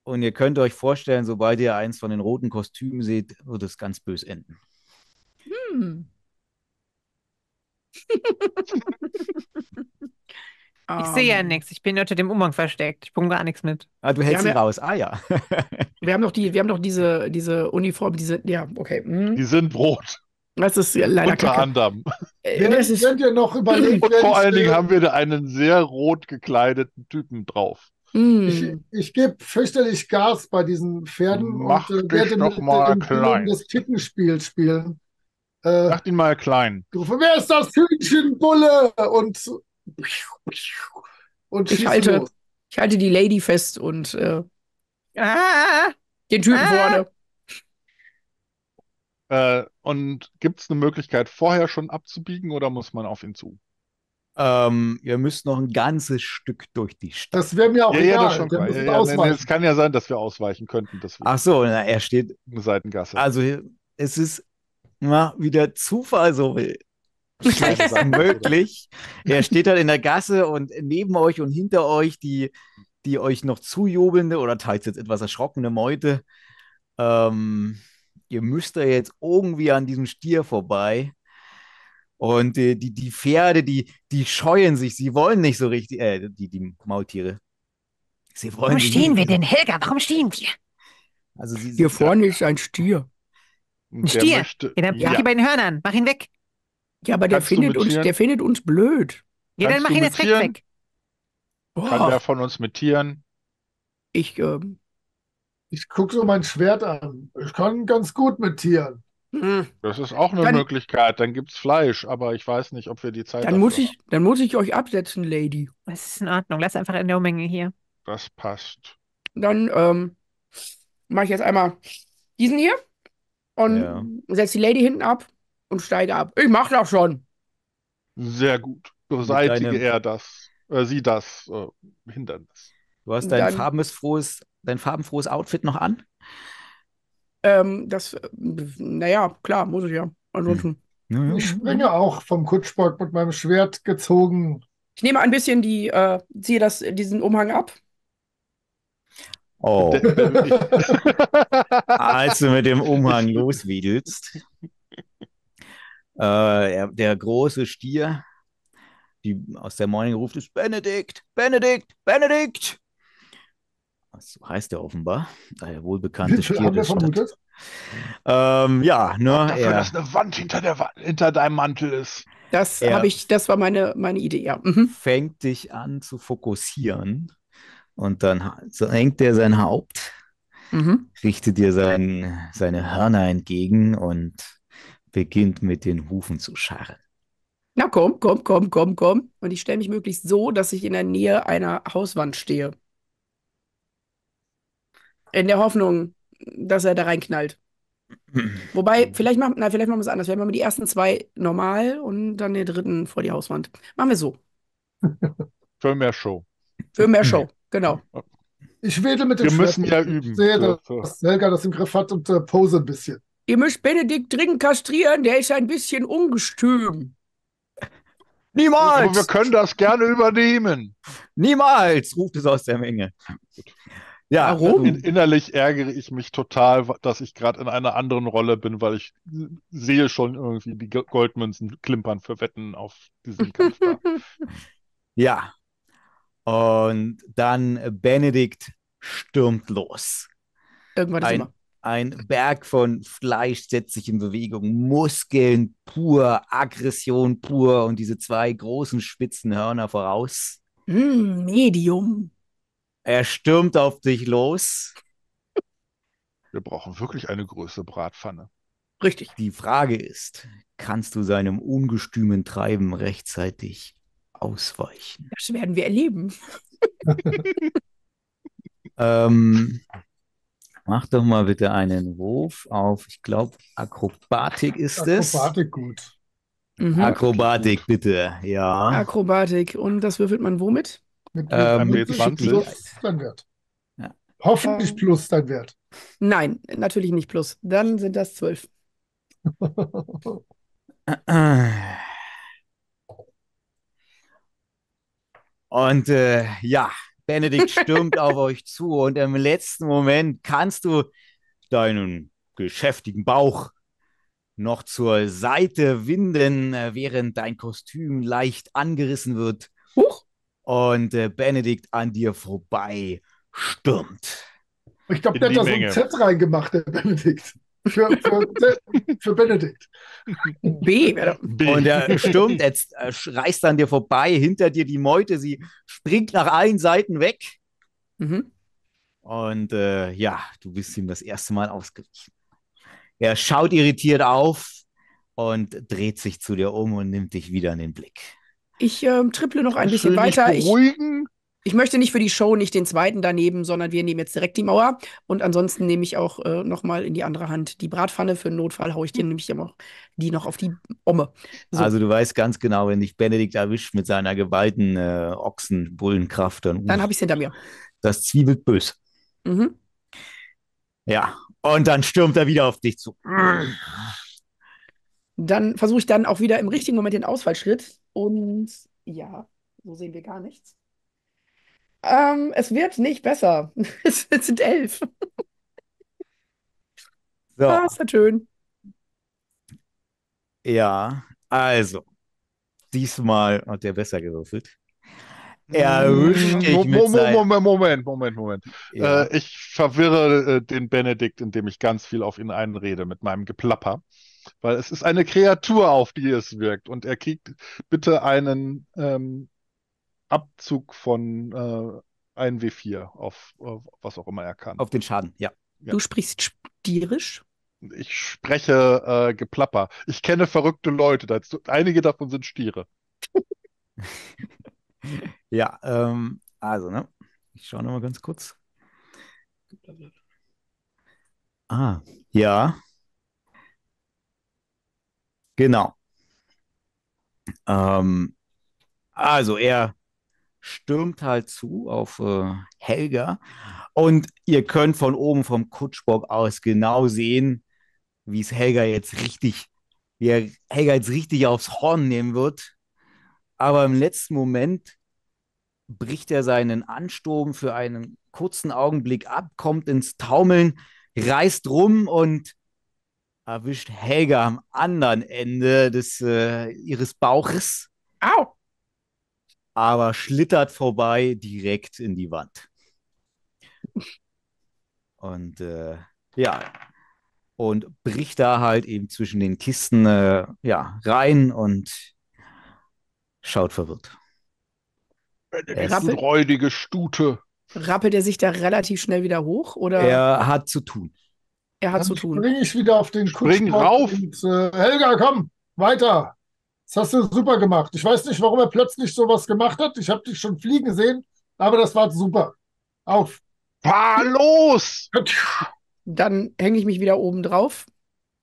Und ihr könnt euch vorstellen, sobald ihr eins von den roten Kostümen seht, wird es ganz bös enden. Ich sehe ja nichts. Ich bin unter dem Umhang versteckt. Ich bringe gar nichts mit. Ah, du hältst sie raus. Ah ja. wir haben noch diese Uniform, diese, ja, okay. Die sind rot. Das ist leider unter Kacke. Anderem. Könnt ihr noch überlegen. Und vor allen Dingen haben wir da einen sehr rot gekleideten Typen drauf. Ich gebe fürchterlich Gas bei diesen Pferden. Mach und werde das Kickenspiel spielen. Mach ihn mal klein. Wer ist das Hühnchenbulle? Und ich halte die Lady fest und den Typen vorne. Und gibt es eine Möglichkeit, vorher schon abzubiegen oder muss man auf ihn zu? Ihr müsst noch ein ganzes Stück durch die Stadt. Das wäre mir auch egal. Es kann ja sein, dass wir ausweichen könnten. Ach so, na, er steht eine Seitengasse. Also es ist wie der Zufall so will. Das ist möglich. Er steht halt in der Gasse und neben euch und hinter euch die euch noch zujubelnde oder teils jetzt etwas erschrockene Meute. Ihr müsst da jetzt irgendwie an diesem Stier vorbei. Und die Pferde, die scheuen sich. Sie wollen nicht so richtig, die Maultiere. Sie wollen warum stehen wir denn, Helga? Warum stehen wir? Also hier vorne ist ein Stier. Ein Stier? Ja, dann mach die bei den Hörnern. Mach ihn weg. Ja, aber der findet uns blöd. Ja, dann mach ihn jetzt direkt weg. Kann der von uns mittieren? Ich gucke so mein Schwert an. Ich kann ganz gut mittieren. Das ist auch eine Möglichkeit. Dann gibt es Fleisch, aber ich weiß nicht, ob wir die Zeit haben. Dann muss ich euch absetzen, Lady. Das ist in Ordnung. Lass einfach in der Menge hier. Das passt. Dann mache ich jetzt einmal diesen hier. und Ja. setze die Lady hinten ab und steige ab. Ich mach das schon. Sehr gut. Beseitige er das, sie das Hindernis. Du hast dein farbenfrohes Outfit noch an? Naja, klar, muss ich ja. Ansonsten. Ja. Ich springe auch vom Kutschbock mit meinem Schwert gezogen. Ich nehme ein bisschen diesen Umhang ab. Oh. Als du mit dem Umhang loswedelst. Der große Stier, die aus der Morning ruft, ist Benedikt, Benedikt, Benedikt. So heißt er offenbar. Der wohlbekannte Stier der Stadt. Ja, nur dafür, dass eine Wand hinter deinem Mantel ist. Das war meine Idee, ja. Mhm. Fängt dich an zu fokussieren und dann senkt er sein Haupt, richtet dir seine Hörner entgegen und beginnt mit den Hufen zu scharren. Na komm, komm, komm, komm, komm. Und ich stelle mich möglichst so, dass ich in der Nähe einer Hauswand stehe. In der Hoffnung, dass er da reinknallt. Wobei, vielleicht machen wir es anders. Vielleicht machen wir die ersten zwei normal und dann den dritten vor die Hauswand. Machen wir so. Für mehr Show. Für mehr Show, genau. Ich wedel mit dem Schwert. Wir müssen ja üben. Ich sehe, dass Helga das im Griff hat und pose ein bisschen. Ihr müsst Benedikt dringend kastrieren, der ist ein bisschen ungestüm. Niemals! Aber wir können das gerne übernehmen. Niemals, ruft es aus der Menge. Ja, warum? Innerlich ärgere ich mich total, dass ich gerade in einer anderen Rolle bin, weil ich sehe schon irgendwie die Goldmünzen klimpern für Wetten auf diesen Kampf. Ja. Und dann Benedikt stürmt los. Irgendwann ist immer. Ein Berg von Fleisch setzt sich in Bewegung. Muskeln pur, Aggression pur und diese zwei großen spitzen Hörner voraus. Medium. Er stürmt auf dich los. Wir brauchen wirklich eine größere Bratpfanne. Richtig. Die Frage ist, kannst du seinem ungestümen Treiben rechtzeitig ausweichen? Das werden wir erleben. Mach doch mal bitte einen Wurf auf, ich glaube, Akrobatik ist es. Akrobatik gut. Mhm. Akrobatik gut. Bitte, ja. Akrobatik. Und das würfelt man womit? Mit plus dein Wert. Ja. Hoffentlich plus dein Wert. Nein, natürlich nicht plus. Dann sind das 12. Und ja, Benedikt stürmt auf euch zu und im letzten Moment kannst du deinen geschäftigen Bauch noch zur Seite winden, während dein Kostüm leicht angerissen wird. Huch! Und Benedikt an dir vorbei stürmt. Ich glaube, der hat da so ein Z reingemacht, der Benedikt. Für Benedikt. B. Und er stürmt, jetzt reißt an dir vorbei, hinter dir die Meute, sie springt nach allen Seiten weg. Mhm. Und ja, du bist ihm das erste Mal ausgewichen. Er schaut irritiert auf und dreht sich zu dir um und nimmt dich wieder in den Blick. Ich tripple noch ein bisschen weiter. Ich möchte nicht für die Show nicht den zweiten daneben, sondern wir nehmen jetzt direkt die Mauer. Und ansonsten nehme ich auch nochmal in die andere Hand die Bratpfanne. Für den Notfall haue ich dir nämlich die noch auf die Omme. So. Also du weißt ganz genau, wenn dich Benedikt erwischt mit seiner gewaltigen Ochsenbullenkraft, dann habe ich es hinter mir. Das zwiebelt böse. Mhm. Ja, und dann stürmt er wieder auf dich zu. Dann versuche ich dann auch wieder im richtigen Moment den Ausfallschritt. Und ja, so sehen wir gar nichts. Es wird nicht besser. Es sind 11. So. Ah, ist ja schön. Ja, also. Diesmal hat er besser gewürfelt. Er erwischt dich mit seinem... Moment. Ja. Ich verwirre den Benedikt, indem ich ganz viel auf ihn einrede mit meinem Geplapper. Weil es ist eine Kreatur, auf die es wirkt. Und er kriegt bitte einen Abzug von 1W4 auf was auch immer er kann. Auf den Schaden, ja. Du sprichst stierisch? Ich spreche Geplapper. Ich kenne verrückte Leute. Einige davon sind Stiere. Ja, also, ne? Ich schaue nochmal ganz kurz. Ah, ja. Genau. Also er stürmt halt zu auf Helga und ihr könnt von oben vom Kutschbock aus genau sehen, wie es Helga jetzt richtig, wie er Helga jetzt richtig aufs Horn nehmen wird. Aber im letzten Moment bricht er seinen Ansturm für einen kurzen Augenblick ab, kommt ins Taumeln, reißt rum und erwischt Helga am anderen Ende des, ihres Bauches. Au! Aber schlittert vorbei direkt in die Wand. Und ja, und bricht da halt eben zwischen den Kisten ja, rein und schaut verwirrt. Räudige Stute. Rappelt er sich da relativ schnell wieder hoch? Oder? Er hat zu tun. Er hat dann zu tun. Spring ich wieder auf den Kutschbock. Spring rauf. Und, Helga, komm, weiter. Das hast du super gemacht. Ich weiß nicht, warum er plötzlich sowas gemacht hat. Ich habe dich schon fliegen sehen, aber das war super. Auf. Fahr los! Dann hänge ich mich wieder oben drauf,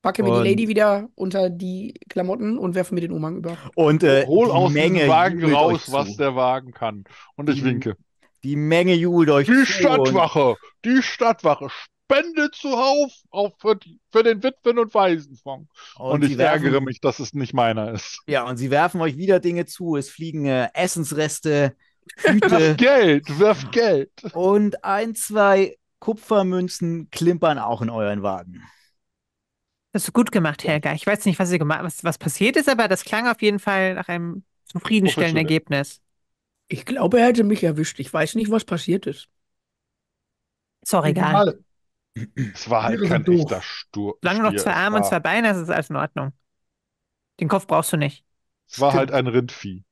packe mir die Lady wieder unter die Klamotten und werfe mir den Umhang über. Und hol aus dem Wagen raus, was der Wagen kann. Und ich winke. Die Menge jubelt euch. Die Stadtwache! Die Stadtwache! Spende zuhauf auf für den Witwen- und Waisenfonds. Und ich ärgere mich, dass es nicht meiner ist. Ja, und sie werfen euch wieder Dinge zu. Es fliegen Essensreste, Tüte. Wirft Geld. Und 1, 2 Kupfermünzen klimpern auch in euren Wagen. Das hast du gut gemacht, Helga. Ich weiß nicht, was passiert ist, aber das klang auf jeden Fall nach einem zufriedenstellenden Ergebnis. Ich glaube, er hätte mich erwischt. Ich weiß nicht, was passiert ist. Ist auch egal. Es war halt kein echter Sturz. Solange noch 2 Arme und 2 Beine, das ist alles in Ordnung. Den Kopf brauchst du nicht. Es war halt ein Rindvieh.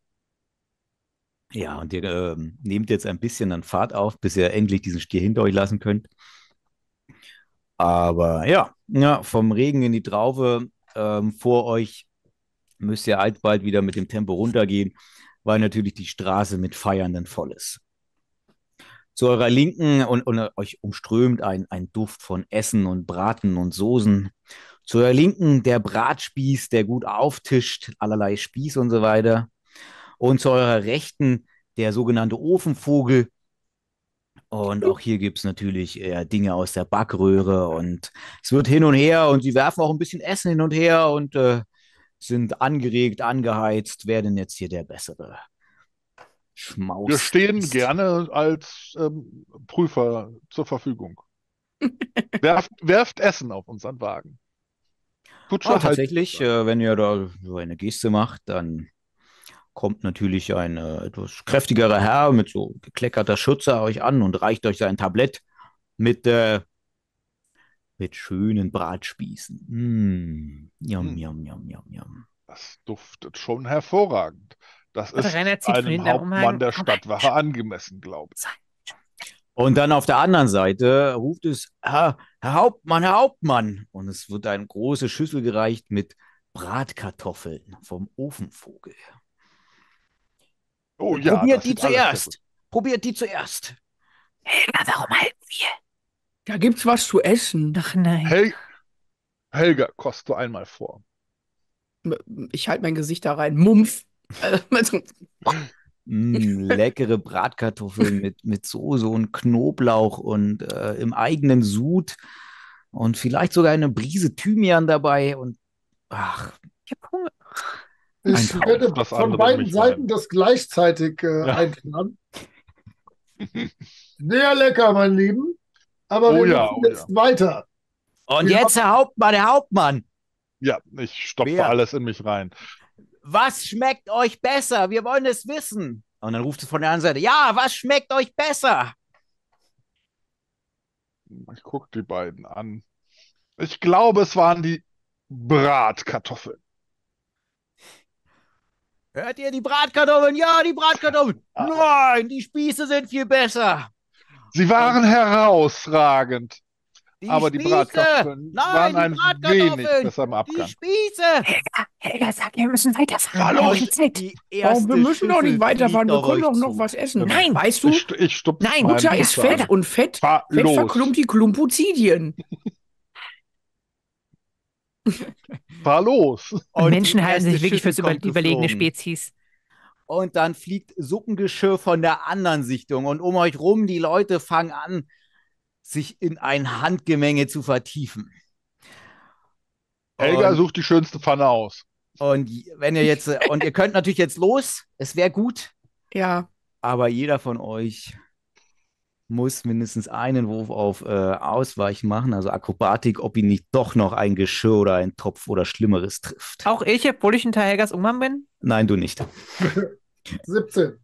Ja, und ihr nehmt jetzt ein bisschen an Fahrt auf, bis ihr endlich diesen Stier hinter euch lassen könnt. Aber ja vom Regen in die Traufe vor euch müsst ihr bald wieder mit dem Tempo runtergehen, weil natürlich die Straße mit Feiernden voll ist. Zu eurer Linken und euch umströmt ein Duft von Essen und Braten und Soßen. Zu eurer Linken der Bratspieß, der gut auftischt, allerlei Spieß und so weiter. Und zu eurer Rechten der sogenannte Ofenvogel. Und auch hier gibt es natürlich Dinge aus der Backröhre. Und es wird hin und her und sie werfen auch ein bisschen Essen hin und her und sind angeregt, angeheizt. Wer denn jetzt hier der Bessere? Schmaus. Wir stehen gerne als Prüfer zur Verfügung. werft Essen auf unseren Wagen. Tatsächlich, wenn ihr da so eine Geste macht, dann kommt natürlich ein etwas kräftigerer Herr mit so gekleckerter Schürze euch an und reicht euch sein Tablett mit schönen Bratspießen. Yum, yum, yum, yum, yum. Das duftet schon hervorragend. Das ist einem Hauptmann der Stadtwache angemessen, glaube ich. Und dann auf der anderen Seite ruft es, Herr Hauptmann, Herr Hauptmann. Und es wird eine große Schüssel gereicht mit Bratkartoffeln vom Ofenvogel. Oh, ja, Probiert die zuerst. Helga, warum halten wir? Da gibt's was zu essen. Ach nein. Helga, kost du einmal vor. Ich halte mein Gesicht da rein. Mumpf. Leckere Bratkartoffeln mit Soße und Knoblauch und im eigenen Sud und vielleicht sogar eine Prise Thymian dabei und ach, ich habe Hunger. Ich werde von beiden Seiten das gleichzeitig einplanen. Sehr lecker, mein Lieben. Aber wir müssen jetzt weiter. Und jetzt Herr Hauptmann. Ja, ich stopfe alles in mich rein. Was schmeckt euch besser? Wir wollen es wissen. Und dann ruft es von der anderen Seite. Ja, was schmeckt euch besser? Ich gucke die beiden an. Ich glaube, es waren die Bratkartoffeln. Hört ihr die Bratkartoffeln? Ja, die Bratkartoffeln. Nein, die Spieße sind viel besser. Sie waren herausragend. Die Bratkartoffeln waren ein wenig besser im Abgang. Die Spieße! Helga, sag, wir müssen weiterfahren. Hallo, wir müssen doch nicht weiterfahren. Wir können doch noch was essen. Nein, weißt du? Nein, Mutter ist fett und Fett verklumpt die Klumpuzidien. war los? Und Menschen halten sich wirklich für überlegene Spezies. Und dann fliegt Suppengeschirr von der anderen Sichtung. Und um euch rum, die Leute fangen an, sich in ein Handgemenge zu vertiefen. Helga sucht die schönste Pfanne aus. Und wenn ihr jetzt und ihr könnt natürlich jetzt los, es wäre gut. Ja. Aber jeder von euch muss mindestens einen Wurf auf Ausweich machen, also Akrobatik, ob ihn nicht doch noch ein Geschirr oder ein Topf oder Schlimmeres trifft. Auch ich, obwohl ich hinter Helgas Umgang bin? Nein, du nicht. 17.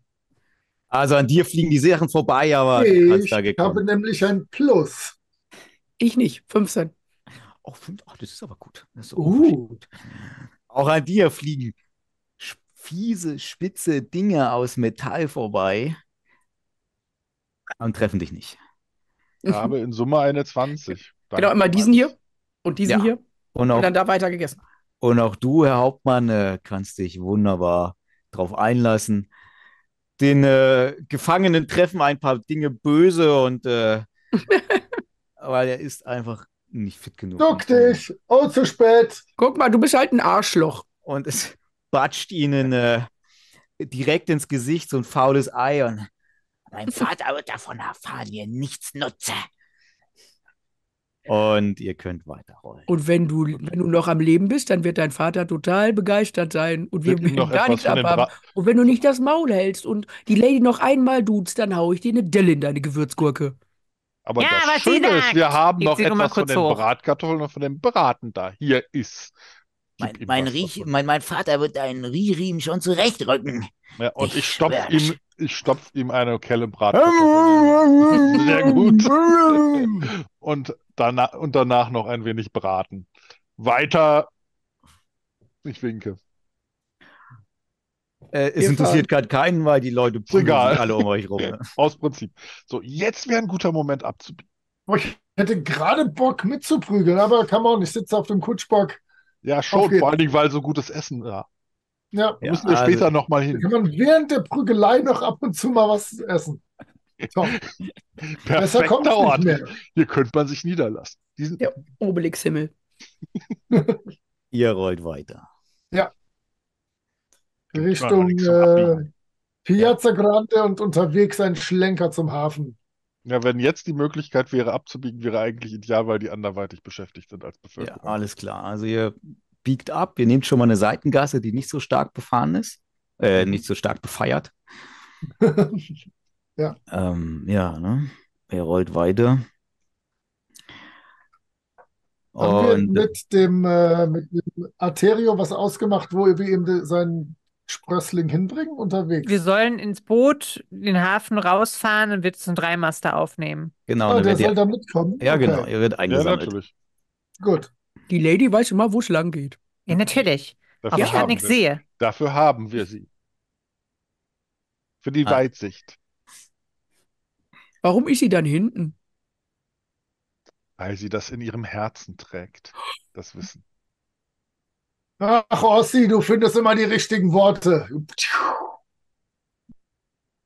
Also an dir fliegen die Sachen vorbei, aber ich habe nämlich ein Plus. Ich nicht, 15. Oh, 5, ach, das ist aber gut. Das ist gut. Auch an dir fliegen fiese, spitze Dinge aus Metall vorbei. Und treffen dich nicht. Ich habe in Summe eine 20. Danke, genau, immer diesen hier und diesen hier. Und, dann da weiter gegessen. Und auch du, Herr Hauptmann, kannst dich wunderbar drauf einlassen. Den Gefangenen treffen ein paar Dinge böse und aber er ist einfach nicht fit genug. Duck dich! Oh, zu spät! Guck mal, du bist halt ein Arschloch. Und es batscht ihnen direkt ins Gesicht so ein faules Ei und mein Vater wird davon erfahren, ihr nichts nutze. Und ihr könnt weiterrollen. Und wenn du noch am Leben bist, dann wird dein Vater total begeistert sein. Und wir werden gar nichts abhaben. Und wenn du nicht das Maul hältst und die Lady noch einmal duzt, dann haue ich dir eine Delle in deine Gewürzgurke. Aber ja, das Schöne ist, wir haben noch etwas von den Bratkartoffeln und von dem Braten da. Hier ist. Mein Vater wird einen Riemen schon zurechtrücken. Ja, und ich stopf ihm eine Kelle Bratkartoffeln. Sehr gut. Und danach noch ein wenig braten. Weiter. Ich winke. Es interessiert gerade keinen, weil die Leute prügeln alle um euch rum. Ne? Aus Prinzip. So, jetzt wäre ein guter Moment abzubiegen. Ich hätte gerade Bock mitzuprügeln, aber kann man auch nicht. Ich sitze auf dem Kutschbock. Ja, schon. Vor allen Dingen, weil so gutes Essen war. Ja. Ja, müssen wir später nochmal hin. Kann man während der Prügelei noch ab und zu mal was essen. Besser kommt es nicht mehr. Hier könnte man sich niederlassen. Der Obelix-Himmel. Ihr rollt weiter. Ja. Richtung Piazza Grande und unterwegs ein Schlenker zum Hafen. Ja, wenn jetzt die Möglichkeit wäre, abzubiegen, wäre eigentlich ideal, weil die anderweitig beschäftigt sind als Bevölkerung. Ja, alles klar. Also ihr biegt ab, ihr nehmt schon mal eine Seitengasse, die nicht so stark befahren ist, nicht so stark befeiert. Ja. Ne? Ihr rollt weiter. Und mit dem Arterio was ausgemacht, wo wir eben seinen Sprössling hinbringen unterwegs. Wir sollen ins Boot, den Hafen rausfahren und wir zum Dreimaster aufnehmen. Genau. Ah, der soll da mitkommen? Ja, okay. Genau, er wird eingesammelt. Ja, natürlich. Gut. Die Lady weiß immer, wo es lang geht. Ja, natürlich. Dafür auch ich nichts sehe. Dafür haben wir sie. Für die Weitsicht. Warum ist sie dann hinten? Weil sie das in ihrem Herzen trägt, das Wissen. Ach, Ossi, du findest immer die richtigen Worte.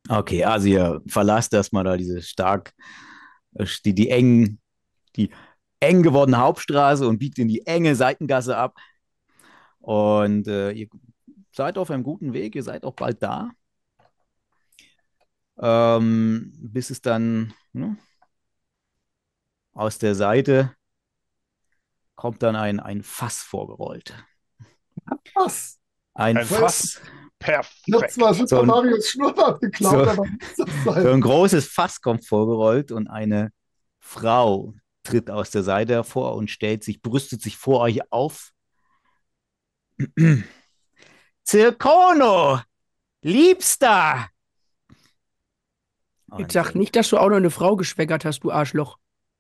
Okay, also ihr verlasst erstmal da diese eng gewordene Hauptstraße und biegt in die enge Seitengasse ab. Und ihr seid auf einem guten Weg, ihr seid auch bald da. Bis es dann aus der Seite kommt dann ein Fass vorgerollt. Was? Ein Fass. Perfekt. Das war Super Marios Schnurr abgeklaut. So ein großes Fass kommt vorgerollt und eine Frau tritt aus der Seite hervor und brüstet sich vor euch auf. Zirkono, Liebster! Ich sag nicht, dass du auch noch eine Frau geschwängert hast, du Arschloch.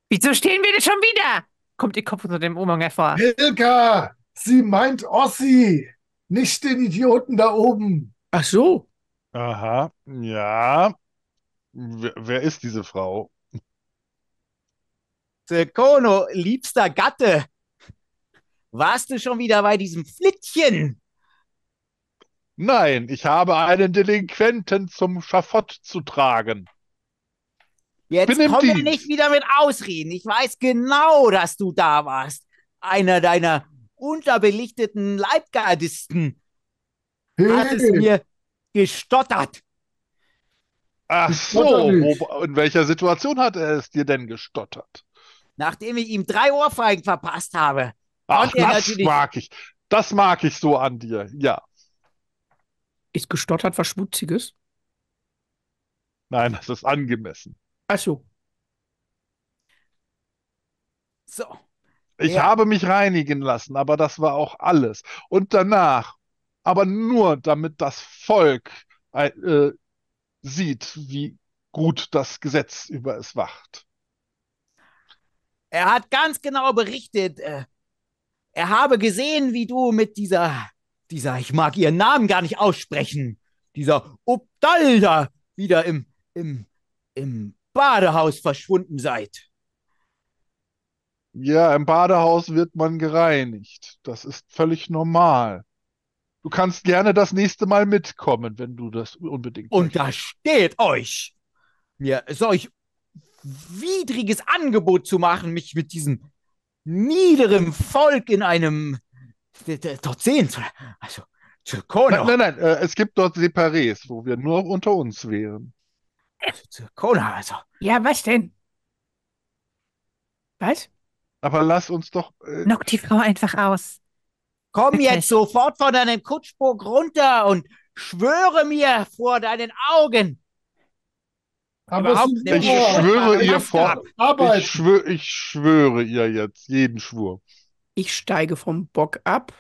Wieso stehen wir denn schon wieder? Kommt ihr Kopf unter dem Umhang hervor. Helga! Sie meint Ossi, nicht den Idioten da oben. Ach so. Aha, ja. Wer ist diese Frau? Zirkono, liebster Gatte. Warst du schon wieder bei diesem Flittchen? Nein, ich habe einen Delinquenten zum Schafott zu tragen. Jetzt komm mir nicht wieder mit Ausreden. Ich weiß genau, dass du da warst. Einer deiner unterbelichteten Leibgardisten hat es mir gestottert. Ach so, in welcher Situation hat er es dir denn gestottert? Nachdem ich ihm 3 Ohrfeigen verpasst habe. Ach, das mag ich. Das mag ich so an dir, ja. Ist gestottert was Schmutziges? Nein, das ist angemessen. Ach so. So. Ich habe mich reinigen lassen, aber das war auch alles. Und danach, aber nur damit das Volk sieht, wie gut das Gesetz über es wacht. Er hat ganz genau berichtet, er habe gesehen, wie du mit dieser, ich mag ihren Namen gar nicht aussprechen, dieser Ubalda wieder im Badehaus verschwunden seid. Ja, im Badehaus wird man gereinigt. Das ist völlig normal. Du kannst gerne das nächste Mal mitkommen, wenn du das unbedingt möchtest. Und da steht euch, mir solch widriges Angebot zu machen, mich mit diesem niederen Volk in einem dort sehen zu lassen. Also, Zirkono. Nein, es gibt dort Separés, wo wir nur unter uns wären. Also, Zirkono, also. Ja, was denn? Was? Aber lass uns doch... knock die Frau einfach aus. Komm jetzt sofort von deinem Kutschbock runter und schwöre mir vor deinen Augen. Aber ich schwöre ihr vor. Ich schwöre ihr jetzt jeden Schwur. Ich steige vom Bock ab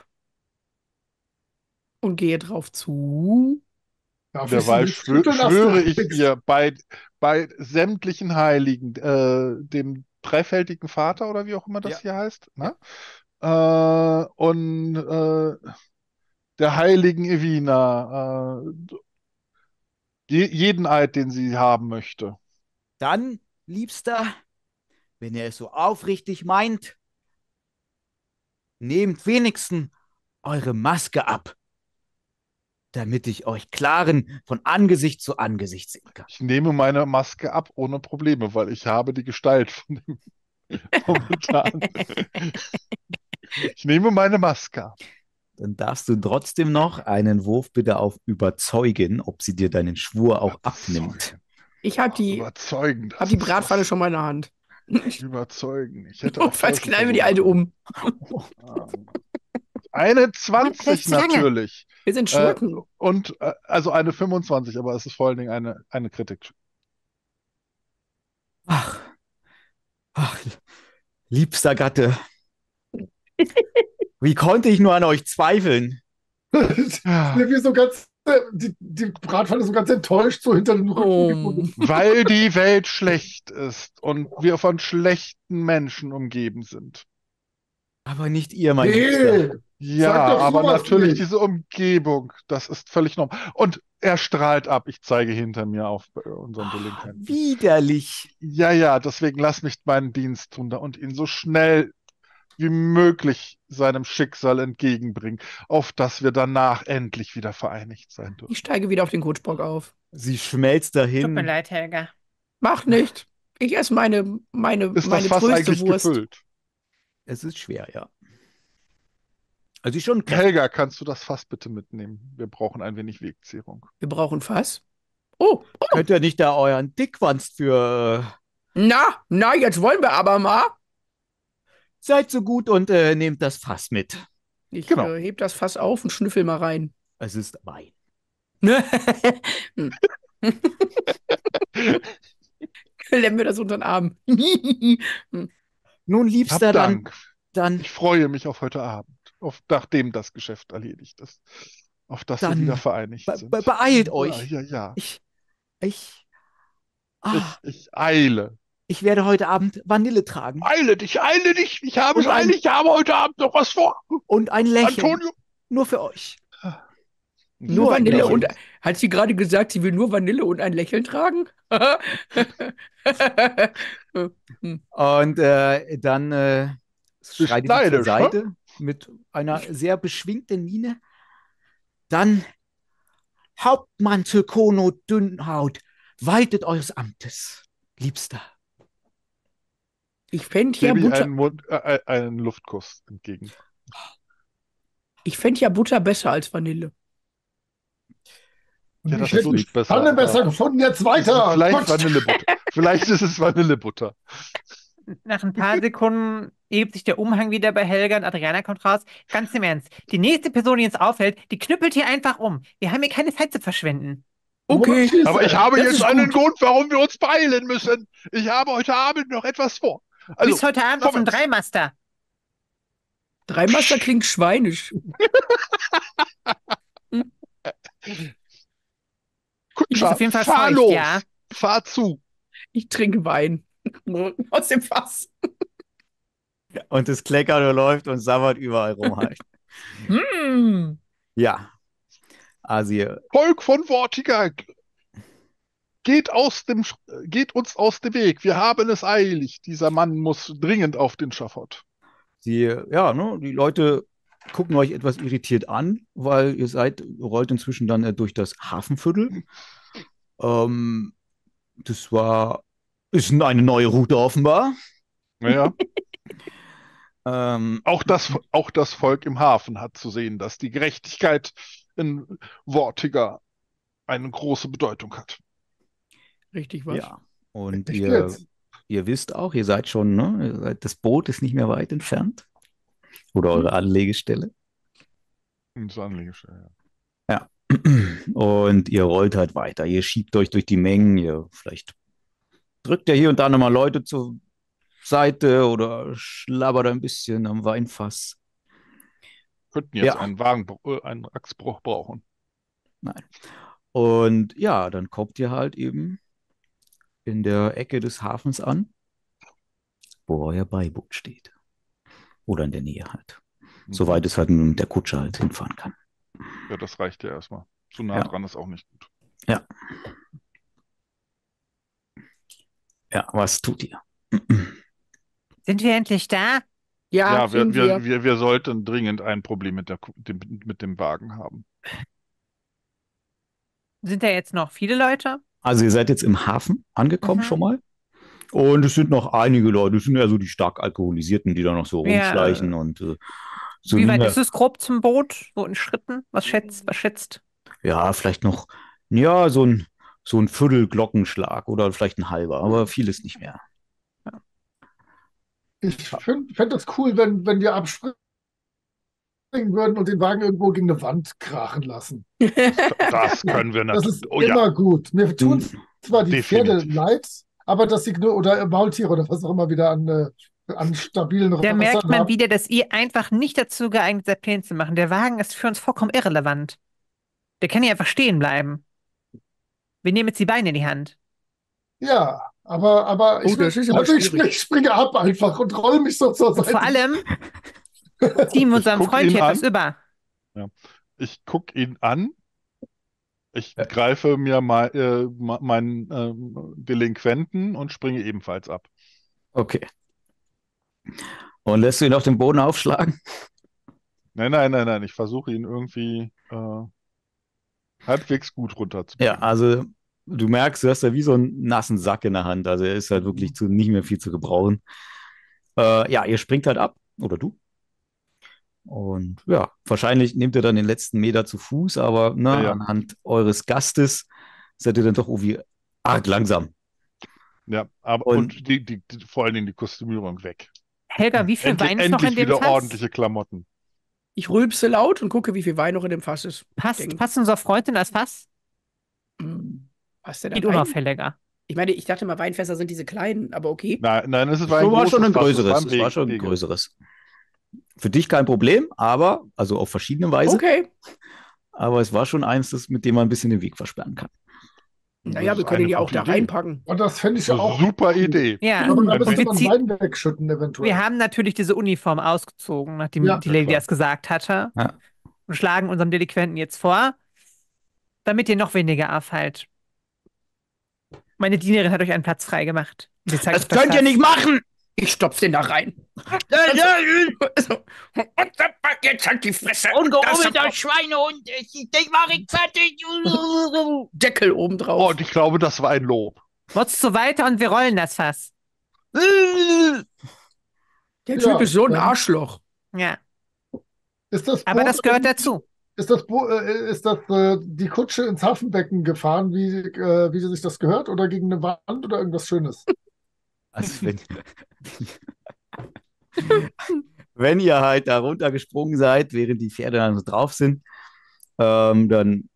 und gehe drauf zu. Derweil schwöre ich ihr bei sämtlichen Heiligen, dem dreifältigen Vater oder wie auch immer das hier heißt, ne? Und der heiligen Evina, jeden Eid, den sie haben möchte. Dann, Liebster, wenn er es so aufrichtig meint, nehmt wenigstens eure Maske ab, damit ich euch klaren von Angesicht zu Angesicht sehen kann. Ich nehme meine Maske ab ohne Probleme, weil ich habe die Gestalt von dem momentan. Ich nehme meine Maske. Dann darfst du trotzdem noch einen Wurf bitte auf Überzeugen, ob sie dir deinen Schwur auch abnimmt. Ich habe die Bratpfanne schon mal in der Hand. Überzeugen. Ich hätte auch falls knallen wir die alte um. Eine 20 natürlich. Wir sind Schurken. Und also eine 25, aber es ist vor allen Dingen eine Kritik. Ach, liebster Gatte. Wie konnte ich nur an euch zweifeln? Wir so ganz, die Bratpfanne ist so ganz enttäuscht, so hinter dem Rücken. Weil die Welt schlecht ist und wir von schlechten Menschen umgeben sind. Aber nicht ihr, mein Liebster. Ja, aber natürlich diese Umgebung, das ist völlig normal. Und er strahlt ab. Ich zeige hinter mir auf unseren Delinquenten. Widerlich. Ja, deswegen lass mich meinen Dienst tun und ihn so schnell wie möglich seinem Schicksal entgegenbringen, auf dass wir danach endlich wieder vereinigt sein dürfen. Ich steige wieder auf den Kutschbock auf. Sie schmelzt dahin. Tut mir leid, Helga. Mach nicht. Ich esse meine größte Wurst. Gefüllt? Es ist schwer, ja. Also ich schon. Helga, kannst du das Fass bitte mitnehmen? Wir brauchen ein wenig Wegzehrung. Wir brauchen Fass? Oh. Könnt ihr nicht da euren Dickwanst für... Na, jetzt wollen wir aber mal. Seid so gut und nehmt das Fass mit. Ich heb das Fass auf und schnüffel mal rein. Es ist Wein. Klemmen wir das unter den Arm. Nun, Liebster, dann... Ich freue mich auf heute Abend, nachdem das Geschäft erledigt ist. Auf das wir wieder vereinigt sind. Beeilt euch. Ja. Ich eile. Ich werde heute Abend Vanille tragen. Eile dich, ich habe es eilig, ich habe heute Abend noch was vor. Und ein Lächeln, Antonio. Nur für euch. Nur Vanille und... Hat sie gerade gesagt, sie will nur Vanille und ein Lächeln tragen? Und dann schreitet sie zur Seite mit einer sehr beschwingten Miene. Dann, Hauptmann Zirkono Dünnhaut, waltet eures Amtes, Liebster. Ich fände ja einen Luftkuss entgegen. Ich fände ja Butter besser als Vanille. Ja, das ist nicht besser. Vanille besser gefunden, jetzt weiter. Vielleicht Vanillebutter. Vielleicht ist es Vanillebutter. Nach ein paar Sekunden hebt sich der Umhang wieder bei Helga und Adriana kommt raus. Ganz im Ernst. Die nächste Person, die uns auffällt, die knüppelt hier einfach um. Wir haben hier keine Zeit zu verschwenden. Okay. Aber ich habe jetzt einen Grund, warum wir uns beeilen müssen. Ich habe heute Abend noch etwas vor. Also, bis heute Abend auf dem Dreimaster. Dreimaster klingt schweinisch. Kutscher, auf jeden Fall fahr los, ja. Fahr zu. Ich trinke Wein. Aus dem Fass. Und das Kleckern läuft und sabbert überall rum halt. Ja. Asie. Volk von Vortiga, geht uns aus dem Weg. Wir haben es eilig. Dieser Mann muss dringend auf den Schafott. Die Leute gucken euch etwas irritiert an, weil rollt inzwischen dann durch das Hafenviertel. Ist eine neue Route offenbar. Ja. Auch das Volk im Hafen hat zu sehen, dass die Gerechtigkeit in Vortiga eine große Bedeutung hat. Richtig was? Ja. Und ihr wisst auch, ihr seid schon, ne? Das Boot ist nicht mehr weit entfernt. Oder eure Anlegestelle. Das Anlegestelle, ja. Ja. Und ihr rollt halt weiter. Ihr schiebt euch durch die Mengen. Ihr vielleicht drückt ja hier und da nochmal Leute zur Seite oder schlabbert ein bisschen am Weinfass. Könnten jetzt einen Achsbruch brauchen. Nein. Und ja, dann kommt ihr halt eben in der Ecke des Hafens an, wo euer Beiboot steht. Oder in der Nähe halt. Mhm. Soweit es halt mit der Kutsche halt hinfahren kann. Ja, das reicht ja erstmal. Zu nah dran ist auch nicht gut. Ja. Ja, was tut ihr? Sind wir endlich da? Ja, wir sollten dringend ein Problem mit dem Wagen haben. Sind da jetzt noch viele Leute? Also ihr seid jetzt im Hafen angekommen schon mal. Und es sind noch einige Leute, es sind ja so die stark Alkoholisierten, die da noch so rumschleichen. Und, so wie weit ist es grob zum Boot? So in Schritten? Was schätzt? Ja, vielleicht noch, so ein Viertel Glockenschlag oder vielleicht ein halber, aber vieles nicht mehr. Ja. Ich fände es cool, wenn wir abspringen würden und den Wagen irgendwo gegen eine Wand krachen lassen. Das können wir natürlich. Das ist immer gut. Mir tun zwar die Pferde leid, aber dass sie oder Maultiere oder was auch immer wieder an stabilen Rücken. Da merkt man wieder, dass ihr einfach nicht dazu geeignet seid, Pläne zu machen. Der Wagen ist für uns vollkommen irrelevant. Der kann hier einfach stehen bleiben. Wir nehmen jetzt die Beine in die Hand. Ja, aber ich springe ab einfach und roll mich so zur Seite. Und vor allem ziehen wir unserem Freund hier etwas über. Ja. Ich gucke ihn an. Ich greife mir meinen Delinquenten und springe ebenfalls ab. Okay. Und lässt du ihn auf den Boden aufschlagen? Nein. Ich versuche ihn irgendwie halbwegs gut runterzubringen. Ja, also du merkst, du hast ja wie so einen nassen Sack in der Hand. Also er ist halt wirklich nicht mehr viel zu gebrauchen. Ihr springt halt ab. Oder du. Und ja, wahrscheinlich nehmt ihr dann den letzten Meter zu Fuß, aber anhand eures Gastes seid ihr dann doch irgendwie arg langsam. Ja, aber und vor allen Dingen die Kostümierung weg. Helga, wie viel Wein ist noch in dem Fass? Endlich wieder ordentliche Klamotten. Ich rülpse laut und gucke, wie viel Wein noch in dem Fass ist. Passt unser Freund in das Fass? Passt der da rein? Geht unauffälliger. Ich meine, ich dachte mal, Weinfässer sind diese kleinen, aber okay. Nein, es war ein größeres. Es war schon ein größeres. Für dich kein Problem, aber, also auf verschiedene Weise. Okay. Aber es war schon eins, mit dem man ein bisschen den Weg versperren kann. Naja, wir können die auch da reinpacken. Und das fände ich ja auch super Idee. Ja. Wir haben natürlich diese Uniform ausgezogen, nachdem die Lady das gesagt hatte. Ja. Und schlagen unserem Delinquenten jetzt vor, damit ihr noch weniger abfallt. Meine Dienerin hat euch einen Platz frei gemacht. Das könnt ihr nicht machen! Ich stopfe den da rein. Jetzt hat die Fresse. Ungehobelter Schweinehund. Ich mache ihn fertig. Deckel oben drauf. Und ich glaube, das war ein Lob. Motzt so weiter und wir rollen das Fass. Der Typ ist so ein Arschloch. Ja. Ist das aber Boot, das gehört dazu. Ist das die Kutsche ins Hafenbecken gefahren, wie sie sich das gehört? Oder gegen eine Wand oder irgendwas Schönes? Also wenn ihr halt da runtergesprungen seid, während die Pferde dann drauf sind, dann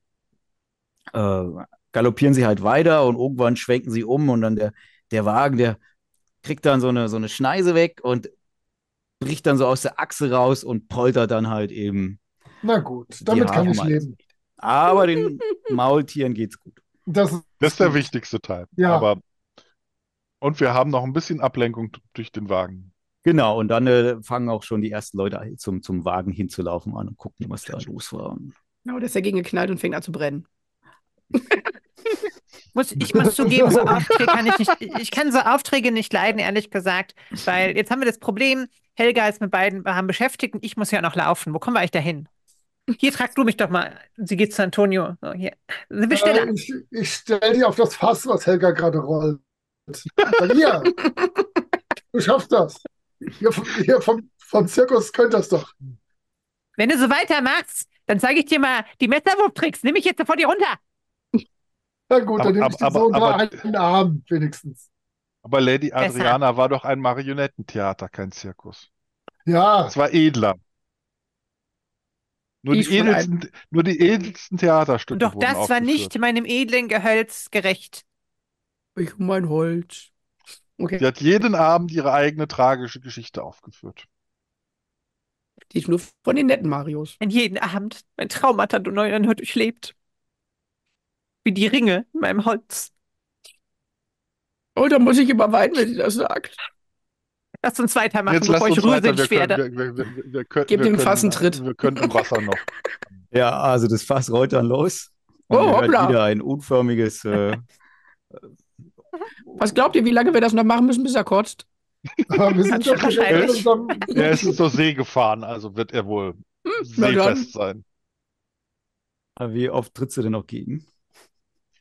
galoppieren sie halt weiter und irgendwann schwenken sie um und dann der Wagen, der kriegt dann so eine Schneise weg und bricht dann so aus der Achse raus und poltert dann halt eben. Na gut, damit kann ich leben. Aber den Maultieren geht's gut. Das ist der wichtigste Teil. Ja. Aber und wir haben noch ein bisschen Ablenkung durch den Wagen. Genau, und dann fangen auch schon die ersten Leute zum Wagen hinzulaufen an und gucken, was da los war. Genau, der ist dagegen geknallt und fängt an zu brennen. Ich muss zugeben, so Aufträge kann ich nicht. Ich kann so Aufträge nicht leiden, ehrlich gesagt, weil jetzt haben wir das Problem, Helga ist mit beiden haben beschäftigt und ich muss ja noch laufen. Wo kommen wir eigentlich dahin? Hier, trag du mich doch mal. Sie geht zu Antonio. So, hier. Ich stelle dich auf das Fass, was Helga gerade rollt. Hier, du schaffst das. Hier vom Zirkus könnt das doch. Wenn du so weitermachst, dann zeige ich dir mal die Messerwurftricks. Nimm mich jetzt sofort hier runter. Na gut, dann nehme ich den Sohn mal einen Arm wenigstens. Aber Lady Adriana war doch ein Marionettentheater, kein Zirkus. Ja. Es war edler. Nur die edelsten Theaterstücke. Doch das war nicht meinem edlen Gehölz gerecht. Ich mein Holz. Okay. Sie hat jeden Abend ihre eigene tragische Geschichte aufgeführt. Die ist nur von den netten Marios. An jeden Abend mein Traumata du neu und durchlebt. Wie die Ringe in meinem Holz. Oh, da muss ich immer weinen, wenn sie das sagt. Lass uns weitermachen, jetzt bevor ich rührselig werde. Gib dem Fass einen Tritt. Wir können im Wasser noch. Ja, also das Fass rollt dann los. Und oh, hoppla. Wieder ein unförmiges... Was glaubt ihr, wie lange wir das noch machen müssen, bis er kotzt? Wir sind doch er ist zur See gefahren, also wird er wohl seefest sein. Wie oft trittst du denn noch gegen?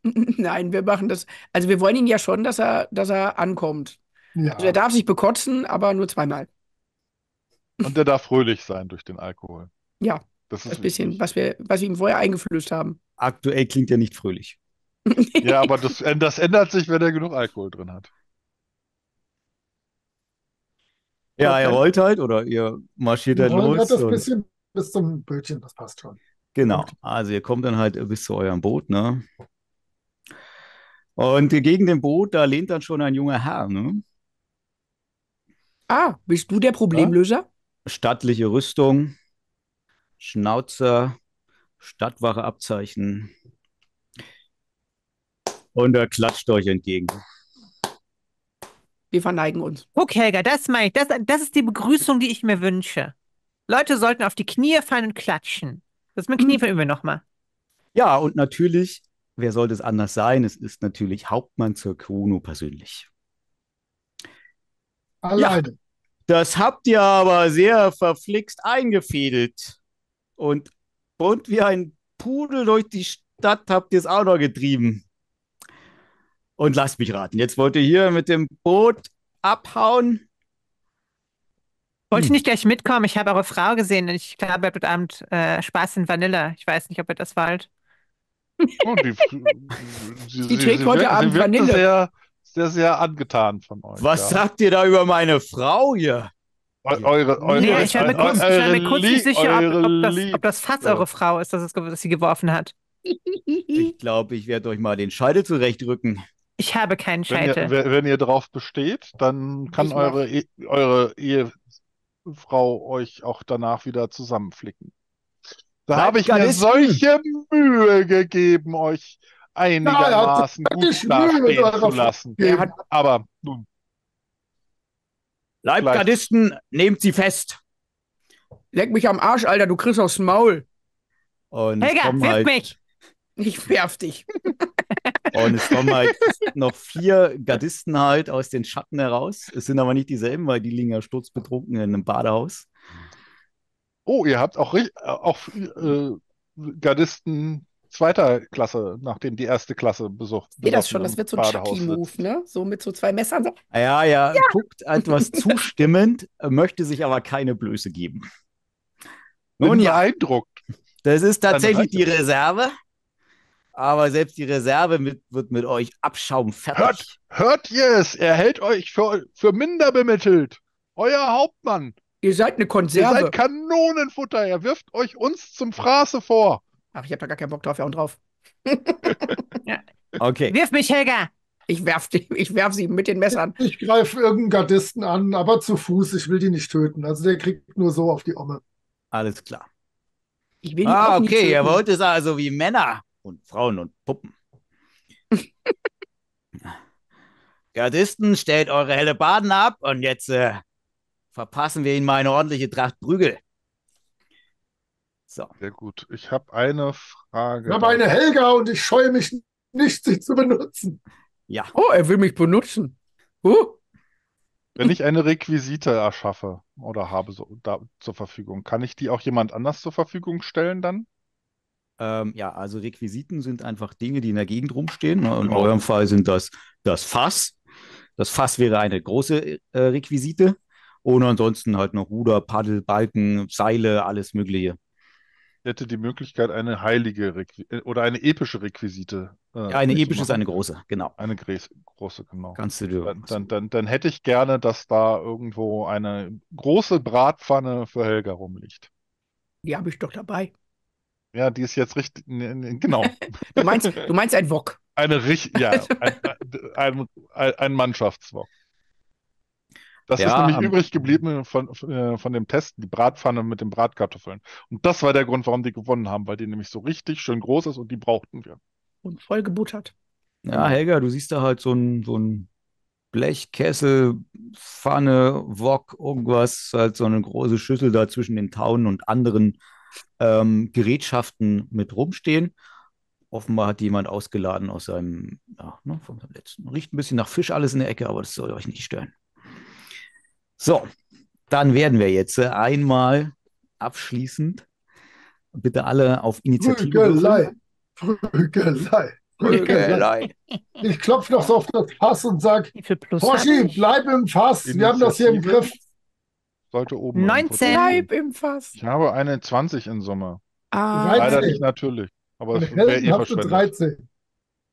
Nein, wir machen das. Also wir wollen ihn ja schon, dass er ankommt. Ja. Also er darf sich bekotzen, aber nur zweimal. Und er darf fröhlich sein durch den Alkohol. Ja, das ist ein bisschen, was wir ihm vorher eingeflößt haben. Aktuell klingt er nicht fröhlich. Ja, aber das ändert sich, wenn er genug Alkohol drin hat. Ja, er rollt halt oder ihr marschiert halt los. Hat das und bisschen bis zum Bötchen, das passt schon. Genau, also ihr kommt dann halt bis zu eurem Boot, ne? Und gegen dem Boot, da lehnt dann schon ein junger Herr, ne? Ah, bist du der Problemlöser? Ja? Stattliche Rüstung, Schnauzer, Stadtwache-Abzeichen. Und er klatscht euch entgegen. Wir verneigen uns. Okay, Helga, das meine ich. Das ist die Begrüßung, die ich mir wünsche. Leute sollten auf die Knie fallen und klatschen. Das mit Knie üben wir nochmal. Ja, und natürlich... Wer sollte es anders sein? Es ist natürlich Hauptmann Zirkono persönlich. Alleine. Ja, das habt ihr aber sehr verflixt eingefädelt. Und bunt wie ein Pudel durch die Stadt habt ihr es auch noch getrieben. Und lasst mich raten, jetzt wollt ihr hier mit dem Boot abhauen? Wollte ich nicht gleich mitkommen. Ich habe eure Frau gesehen. Und ich glaube, heute Abend Spaß in Vanille. Ich weiß nicht, ob ihr das wollt. Oh, die trägt heute Abend Vanille. Sehr, sehr angetan von euch. Was sagt ihr da über meine Frau hier? Ich war mir kurz nicht sicher, ob das Fass eure Frau ist, das sie geworfen hat. Ich glaube, ich werde euch mal den Scheitel zurechtrücken. Ich habe keinen Scheitel. Wenn ihr darauf besteht, dann kann eure Ehefrau euch auch danach wieder zusammenflicken. Da habe ich mir solche Mühe gegeben, euch einigermaßen gut dastehen zu lassen. Aber nun. Leibgardisten, nehmt sie fest. Leck mich am Arsch, Alter, du kriegst aufs Maul. Und Helga, wirf mich. Ich werf dich. Und es kommen halt noch 4 Gardisten halt aus den Schatten heraus. Es sind aber nicht dieselben, weil die liegen ja sturzbetrunken in einem Badehaus. Oh, ihr habt auch Gardisten 2. Klasse, nachdem die 1. Klasse besucht. Seht das schon, das wird so ein Chucky-Move, ne? So mit so 2 Messern. So. Ja, guckt etwas zustimmend, möchte sich aber keine Blöße geben. Nun ja, beeindruckt. Das ist tatsächlich die Reserve. Aber selbst die Reserve wird mit euch Abschaum fertig. Hört ihr es? Er hält euch für minder bemittelt. Euer Hauptmann. Ihr seid eine Konserve. Ihr seid Kanonenfutter. Er wirft euch uns zum Fraße vor. Ach, ich hab da gar keinen Bock drauf. Ja, und drauf. Ja. Okay. Wirf mich, Helga. Ich werf sie mit den Messern. Ich greife irgendeinen Gardisten an, aber zu Fuß. Ich will die nicht töten. Also der kriegt nur so auf die Omme. Alles klar. Ich will auch nicht töten. Ihr wollt es also wie Männer und Frauen und Puppen. Gardisten, stellt eure Hellebarden ab und jetzt verpassen wir ihnen mal eine ordentliche Tracht Prügel. So. Sehr gut. Ich habe eine Frage. Ich habe eine Helga und ich scheue mich nicht, sie zu benutzen. Ja. Oh, er will mich benutzen. Wenn ich eine Requisite erschaffe oder habe zur Verfügung, kann ich die auch jemand anders zur Verfügung stellen dann? Ja, also Requisiten sind einfach Dinge, die in der Gegend rumstehen. Ne? In eurem Fall sind das Fass. Das Fass wäre eine große Requisite. Und ansonsten halt noch Ruder, Paddel, Balken, Seile, alles Mögliche. Ich hätte die Möglichkeit, eine heilige oder eine epische Requisite. Ja, eine epische ist eine große, genau. Eine große, genau. Kannst du dir dann hätte ich gerne, dass da irgendwo eine große Bratpfanne für Helga rumliegt. Die habe ich doch dabei. Ja, die ist jetzt richtig, genau. Du meinst ein Wok. Ein Mannschaftswok. Das ist nämlich übrig geblieben von dem Test, die Bratpfanne mit den Bratkartoffeln. Und das war der Grund, warum die gewonnen haben, weil die nämlich so richtig schön groß ist und die brauchten wir. Und voll gebuttert. Ja, Helga, du siehst da halt so ein Blechkessel, Pfanne, Wok, irgendwas, halt so eine große Schüssel da zwischen den Taunen und anderen Gerätschaften mit rumstehen. Offenbar hat jemand ausgeladen aus seinem, von seinem letzten. Riecht ein bisschen nach Fisch alles in der Ecke, aber das soll euch nicht stören. So, dann werden wir jetzt einmal abschließend bitte alle auf Initiative. Prügelei. Ich klopfe noch so auf das Fass und sage, Hoshi, bleib im Fass, wir haben das hier im Griff. Sollte oben 19. Bleib im Fass. Ich habe eine 20 in Summe. Leider nicht natürlich. Aber es wäre verschwendet. 13.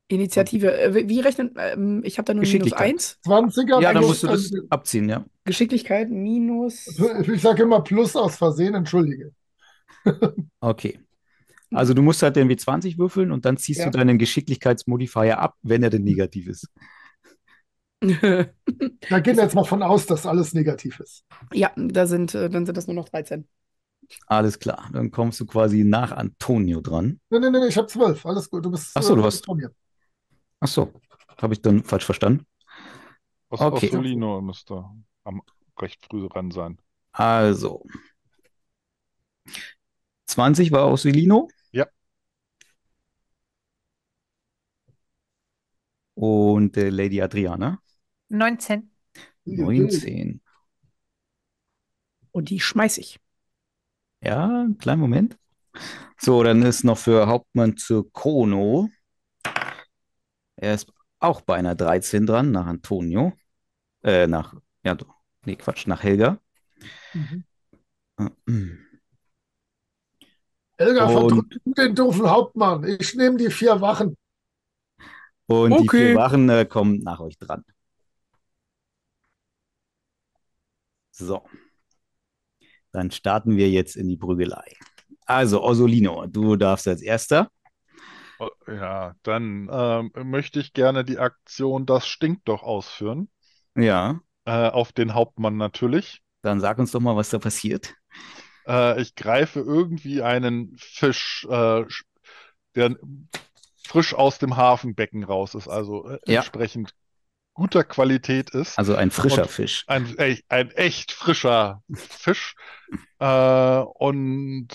Initiative. Wie rechnen? Ich habe da nur minus 1. 20er. Ja, dann musst du das abziehen, ja. Geschicklichkeit minus. Ich sage immer plus aus Versehen, entschuldige. Okay. Also du musst halt den W20 würfeln und dann ziehst du deinen Geschicklichkeitsmodifier ab, wenn er denn negativ ist. Da gehen wir jetzt mal von aus, dass alles negativ ist. Ja, dann sind das nur noch 13. Alles klar, dann kommst du quasi nach Antonio dran. Nein, ich habe 12, alles gut, du bist... Achso, du hast... Achso, habe ich dann falsch verstanden? Okay. Ossolino müsste recht früh dran sein. Also, 20 war Ossolino? Ja. Und Lady Adriana? 19. 19. Und die schmeiß ich. Ja, einen kleinen Moment. So, dann ist noch für Hauptmann Zirkono. Er ist auch bei einer 13 dran, nach Antonio. Nach Helga. Helga, verdrückt den doofen Hauptmann. Ich nehme die 4 Wachen. Und die 4 Wachen kommen nach euch dran. So. Dann starten wir jetzt in die Prügelei. Also, Ossolino, du darfst als Erster. Ja, dann möchte ich gerne die Aktion Das stinkt doch ausführen. Ja. Auf den Hauptmann natürlich. Dann sag uns doch mal, was da passiert. Ich greife irgendwie einen Fisch, der frisch aus dem Hafenbecken raus ist, also entsprechend guter Qualität ist. Also ein frischer Fisch. Ein echt frischer Fisch. Und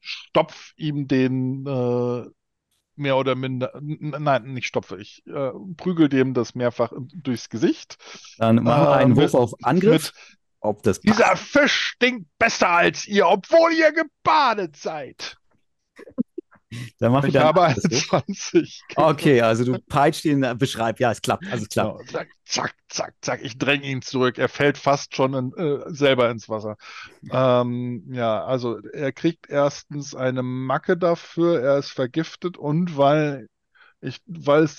stopf ihm den mehr oder minder, nein, nicht stopfe, ich prügel dem das mehrfach durchs Gesicht. Dann machen wir einen Wurf auf Angriff. Ob das passt. Dieser Fisch stinkt besser als ihr, obwohl ihr gebadet seid. Dann mach ich wieder habe 21. Okay, also du peitscht ihn, beschreib, ja, es klappt. Also es klappt. Genau. Zack, zack, zack, zack. Ich dränge ihn zurück. Er fällt fast schon selber ins Wasser. Ja, also er kriegt erstens eine Macke dafür. Er ist vergiftet und weil es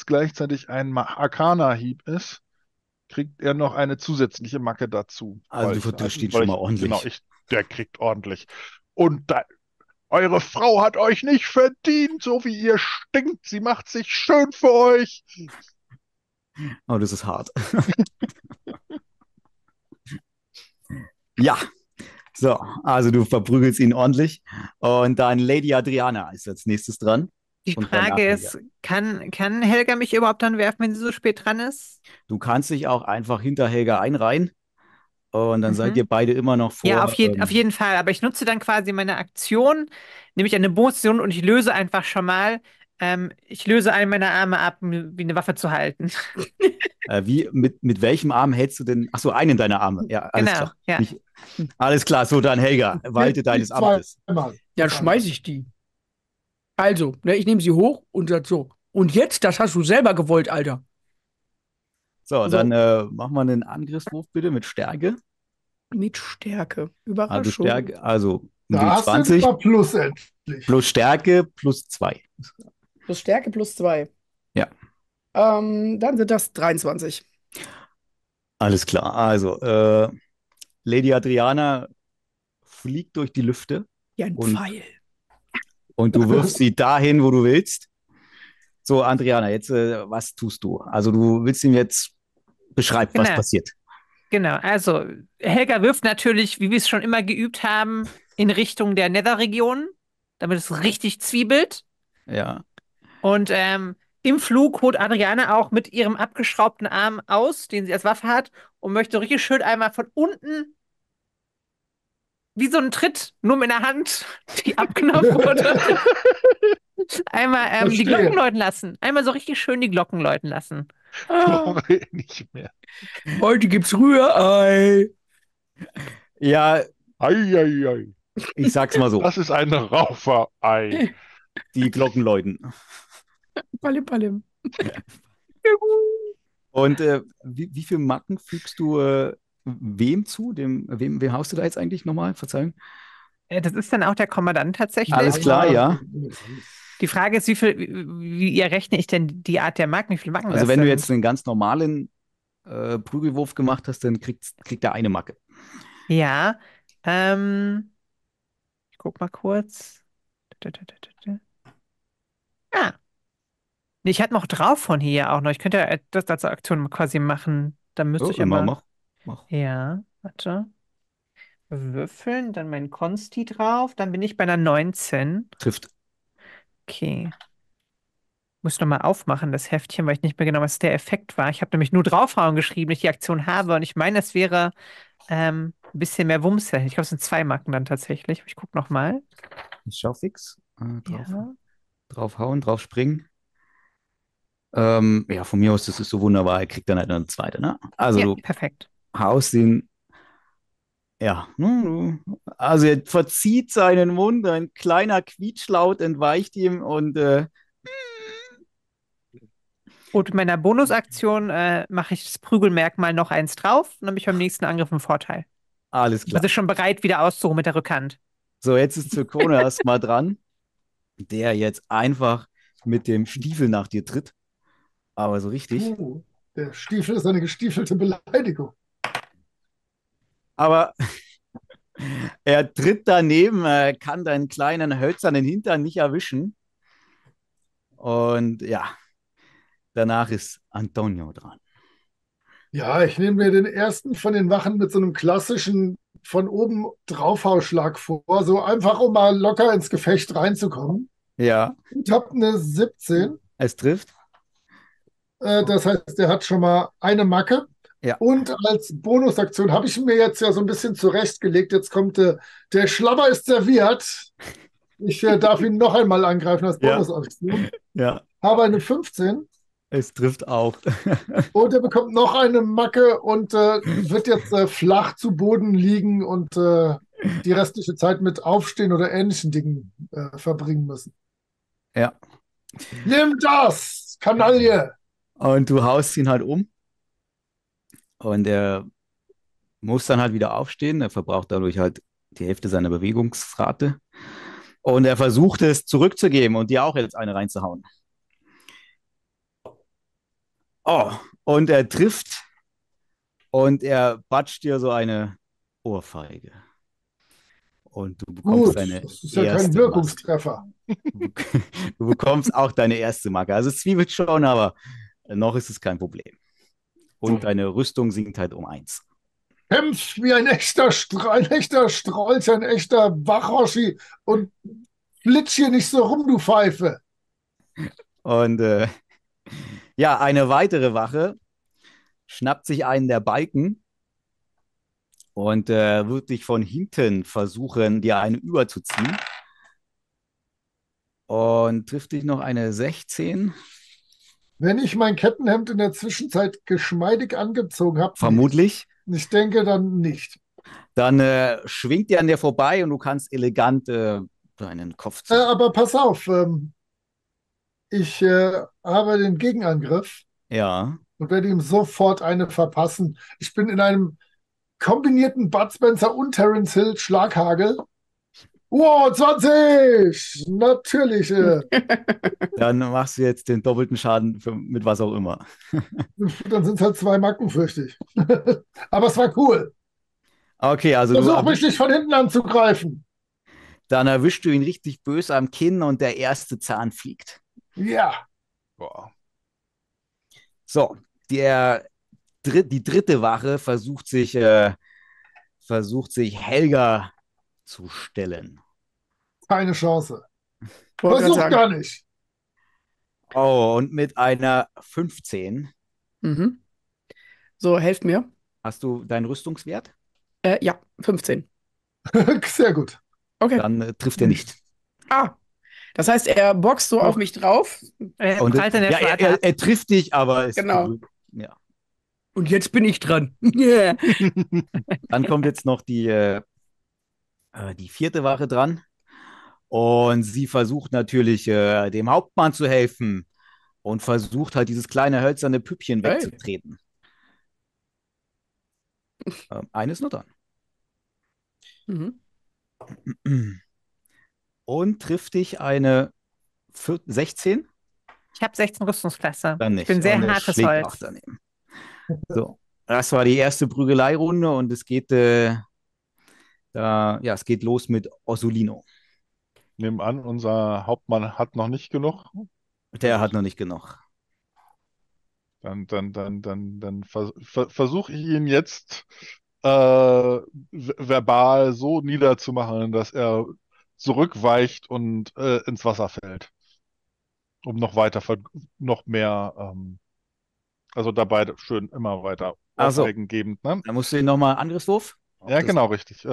gleichzeitig ein Arcana-Hieb ist, kriegt er noch eine zusätzliche Macke dazu. Also du steht schon mal ordentlich. Genau, der kriegt ordentlich. Und da, eure Frau hat euch nicht verdient, so wie ihr stinkt. Sie macht sich schön für euch. Aber das ist hart. Ja. So, also du verprügelst ihn ordentlich. Und dann Lady Adriana ist als nächstes dran. Die Frage ist, kann Helga mich überhaupt dann werfen, wenn sie so spät dran ist? Du kannst dich auch einfach hinter Helga einreihen und dann seid ihr beide immer noch vor. Ja, auf jeden Fall. Aber ich nutze dann quasi meine Aktion, nämlich eine Position und ich löse einfach schon mal, ich löse einen meiner Arme ab, wie eine Waffe zu halten. Mit welchem Arm hältst du denn? Achso, einen deiner Arme. Ja, alles genau, klar. Ja. Alles klar, so dann Helga, walte deines Amtes. Ja, schmeiß ich die. Also, ne, ich nehme sie hoch und so. Und jetzt, das hast du selber gewollt, Alter. So, dann machen wir einen Angriffswurf bitte mit Stärke. Mit Stärke, Überraschung. Also Stärke, also da 20 plus endlich. Plus Stärke plus 2. Plus Stärke plus 2. Ja. Dann sind das 23. Alles klar, also Lady Adriana fliegt durch die Lüfte. Ja, ein Pfeil. Und du wirfst sie dahin, wo du willst. So, Adriana, jetzt, was tust du? Also du willst ihm jetzt beschreiben, was passiert. Genau, also Helga wirft natürlich, wie wir es schon immer geübt haben, in Richtung der Nether-Region, damit es richtig zwiebelt. Ja. Und im Flug holt Adriana auch mit ihrem abgeschraubten Arm aus, den sie als Waffe hat, und möchte richtig schön einmal von unten wie so ein Tritt, nur mit einer Hand, die abgeknöpft wurde. Einmal die Glocken läuten lassen. Einmal so richtig schön die Glocken läuten lassen. Oh. Nicht mehr. Heute gibt's Rührei. Ja. Ei, ei, ei. Ich sag's mal so. Das ist ein Rauferei. Die Glocken läuten. Palim, palim. Ja. Und wie viele Macken fügst du wem zu? Wem haust du da jetzt eigentlich nochmal? Verzeihung. Das ist dann auch der Kommandant tatsächlich. Alles klar, ja. Die Frage ist, wie errechne ich denn die Art der Marken? Wie viele Marken? Also, wenn du jetzt einen ganz normalen Prügelwurf gemacht hast, dann kriegt er eine Macke. Ja. Ich guck mal kurz. Ah. Nee, ich hatte noch drauf von hier auch noch. Ich könnte ja das als Aktion quasi machen. Dann müsste ich immer noch. Ja, warte. Würfeln, dann mein Konsti drauf. Dann bin ich bei einer 19. Trifft. Okay. Muss nochmal aufmachen, das Heftchen, weil ich nicht mehr genau weiß, was der Effekt war. Ich habe nämlich nur draufhauen geschrieben, dass ich die Aktion habe. Und ich meine, das wäre ein bisschen mehr Wumms. Ich glaube, es sind 2 Marken dann tatsächlich. Ich gucke nochmal. Ich schau fix. Ja. Draufhauen, draufspringen. Ja, von mir aus, das ist so wunderbar. Er kriegt dann halt noch eine zweite. Ne? Also ja, perfekt. Aussehen. Ja, also er verzieht seinen Mund, ein kleiner Quietschlaut entweicht ihm und mit meiner Bonusaktion mache ich das Prügelmerkmal noch eins drauf und habe ich beim nächsten Angriff einen Vorteil. Alles klar. Also schon bereit, wieder auszuholen mit der Rückhand. So, jetzt ist Zirkono erstmal dran, der jetzt einfach mit dem Stiefel nach dir tritt. Aber so richtig. Oh, der Stiefel ist eine gestiefelte Beleidigung. Aber er tritt daneben, er kann deinen kleinen hölzernen Hintern nicht erwischen. Und ja, danach ist Antonio dran. Ja, ich nehme mir den ersten von den Wachen mit so einem klassischen von oben Draufhauschlag vor, so einfach, um mal locker ins Gefecht reinzukommen. Ja. Ich habe eine 17. Es trifft. Das heißt, er hat schon mal eine Macke. Ja. Und als Bonusaktion habe ich mir jetzt ja so ein bisschen zurechtgelegt. Jetzt kommt der Schlabber ist serviert. Ich darf ihn noch einmal angreifen als Bonusaktion. Ja. Habe eine 15. Es trifft auch. Und er bekommt noch eine Macke und wird jetzt flach zu Boden liegen und die restliche Zeit mit Aufstehen oder ähnlichen Dingen verbringen müssen. Ja. Nimm das, Kanaille! Und du haust ihn halt um. Und er muss dann halt wieder aufstehen. Er verbraucht dadurch halt die Hälfte seiner Bewegungsrate. Und er versucht es zurückzugeben und dir auch jetzt eine reinzuhauen. Oh, und er trifft und er batscht dir so eine Ohrfeige. Und du bekommst deine das ist ja erste kein Wirkungstreffer. Marke. Du bekommst auch deine erste Marke. Also es zwiebelt schon, aber noch ist es kein Problem. Und deine Rüstung sinkt halt um 1. Kämpft wie ein echter Strolch, ein echter Wachoschi und blitz hier nicht so rum, du Pfeife. Und ja, eine weitere Wache schnappt sich einen der Balken und wird dich von hinten versuchen, dir eine überzuziehen. Und trifft dich noch eine 16. Wenn ich mein Kettenhemd in der Zwischenzeit geschmeidig angezogen habe. Vermutlich. Ich denke dann nicht. Dann schwingt er an dir vorbei und du kannst elegant deinen Kopf ziehen. Aber pass auf, ich habe den Gegenangriff. Ja. Und werde ihm sofort eine verpassen. Ich bin in einem kombinierten Bud Spencer und Terence Hill Schlaghagel. Wow, 20! Natürlich! Dann machst du jetzt den doppelten Schaden mit was auch immer. Dann sind es halt 2 Macken, fürchte ich. Aber es war cool. Okay, also versuch mich nicht von hinten anzugreifen. Dann erwischst du ihn richtig böse am Kinn und der erste Zahn fliegt. Ja. Wow. So, die dritte Wache versucht sich Helga zu stellen. Keine Chance. Versuch gar nicht. Oh, und mit einer 15. Mhm. So, helft mir. Hast du deinen Rüstungswert? Ja, 15. Sehr gut. Okay. Dann trifft er nicht. Ah, das heißt, er boxt so auf mich drauf. Und er trifft dich, aber ist genau. Ja. Und jetzt bin ich dran. Dann kommt jetzt noch die vierte Wache dran und sie versucht natürlich dem Hauptmann zu helfen und versucht halt dieses kleine hölzerne Püppchen wegzutreten. Eines nur dran. Mhm. Und trifft dich eine 16? Ich habe 16 Rüstungsklasse. Dann nicht. Ich bin sehr und hartes Holz. Daneben. So, das war die erste Prügeleirunde und es geht es geht los mit Ossolino. Nehmen an, unser Hauptmann hat noch nicht genug. Der hat noch nicht genug. Dann versuche ich ihn jetzt verbal so niederzumachen, dass er zurückweicht und ins Wasser fällt. Um also dabei schön immer weiter gebend. Ne? Dann musst du ihn nochmal Angriffswurf. Ja, genau, richtig.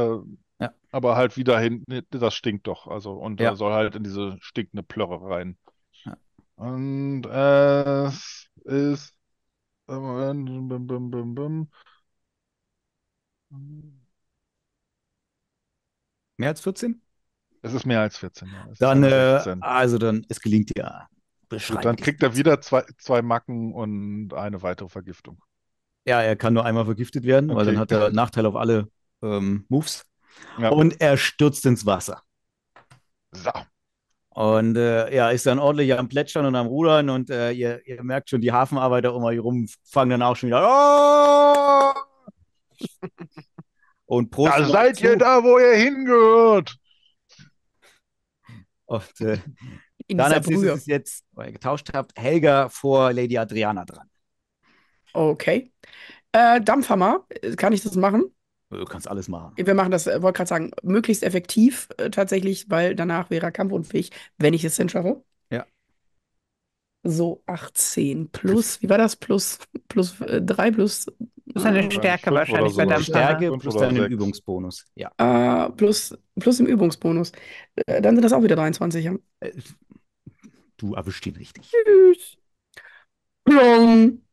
Ja. Aber halt wieder hinten, das stinkt doch. Also, und er soll halt in diese stinkende Plörre rein. Ja. Und es ist. Mehr als 14? Es ist mehr als 14. Ja. Dann, 14. Dann, es gelingt dir. Gut, dann kriegt er wieder 2 Macken und eine weitere Vergiftung. Ja, er kann nur einmal vergiftet werden, weil dann hat er Nachteil auf alle Moves. Ja. Und er stürzt ins Wasser. So. Und ist dann ordentlich am Plätschern und am Rudern und ihr merkt schon, die Hafenarbeiter um euch rum fangen dann auch schon wieder. Oh! Und da seid ihr da, wo ihr hingehört! Und dann als nächstes jetzt, weil ihr getauscht habt, Helga vor Lady Adriana dran. Okay. Dampfhammer, kann ich das machen? Du kannst alles machen. Wir machen das, wollte gerade sagen, möglichst effektiv tatsächlich, weil danach wäre er kampfunfähig, wenn ich es hinschaffe. Ja. So, 18 plus, wie war das? Plus 3 plus. Das ist eine Stärke wahrscheinlich bei der Stärke plus deinen Übungsbonus. Ja. Plus im Übungsbonus. Dann sind das auch wieder 23. Ja? Du erwischst ihn richtig. Tschüss. Plong.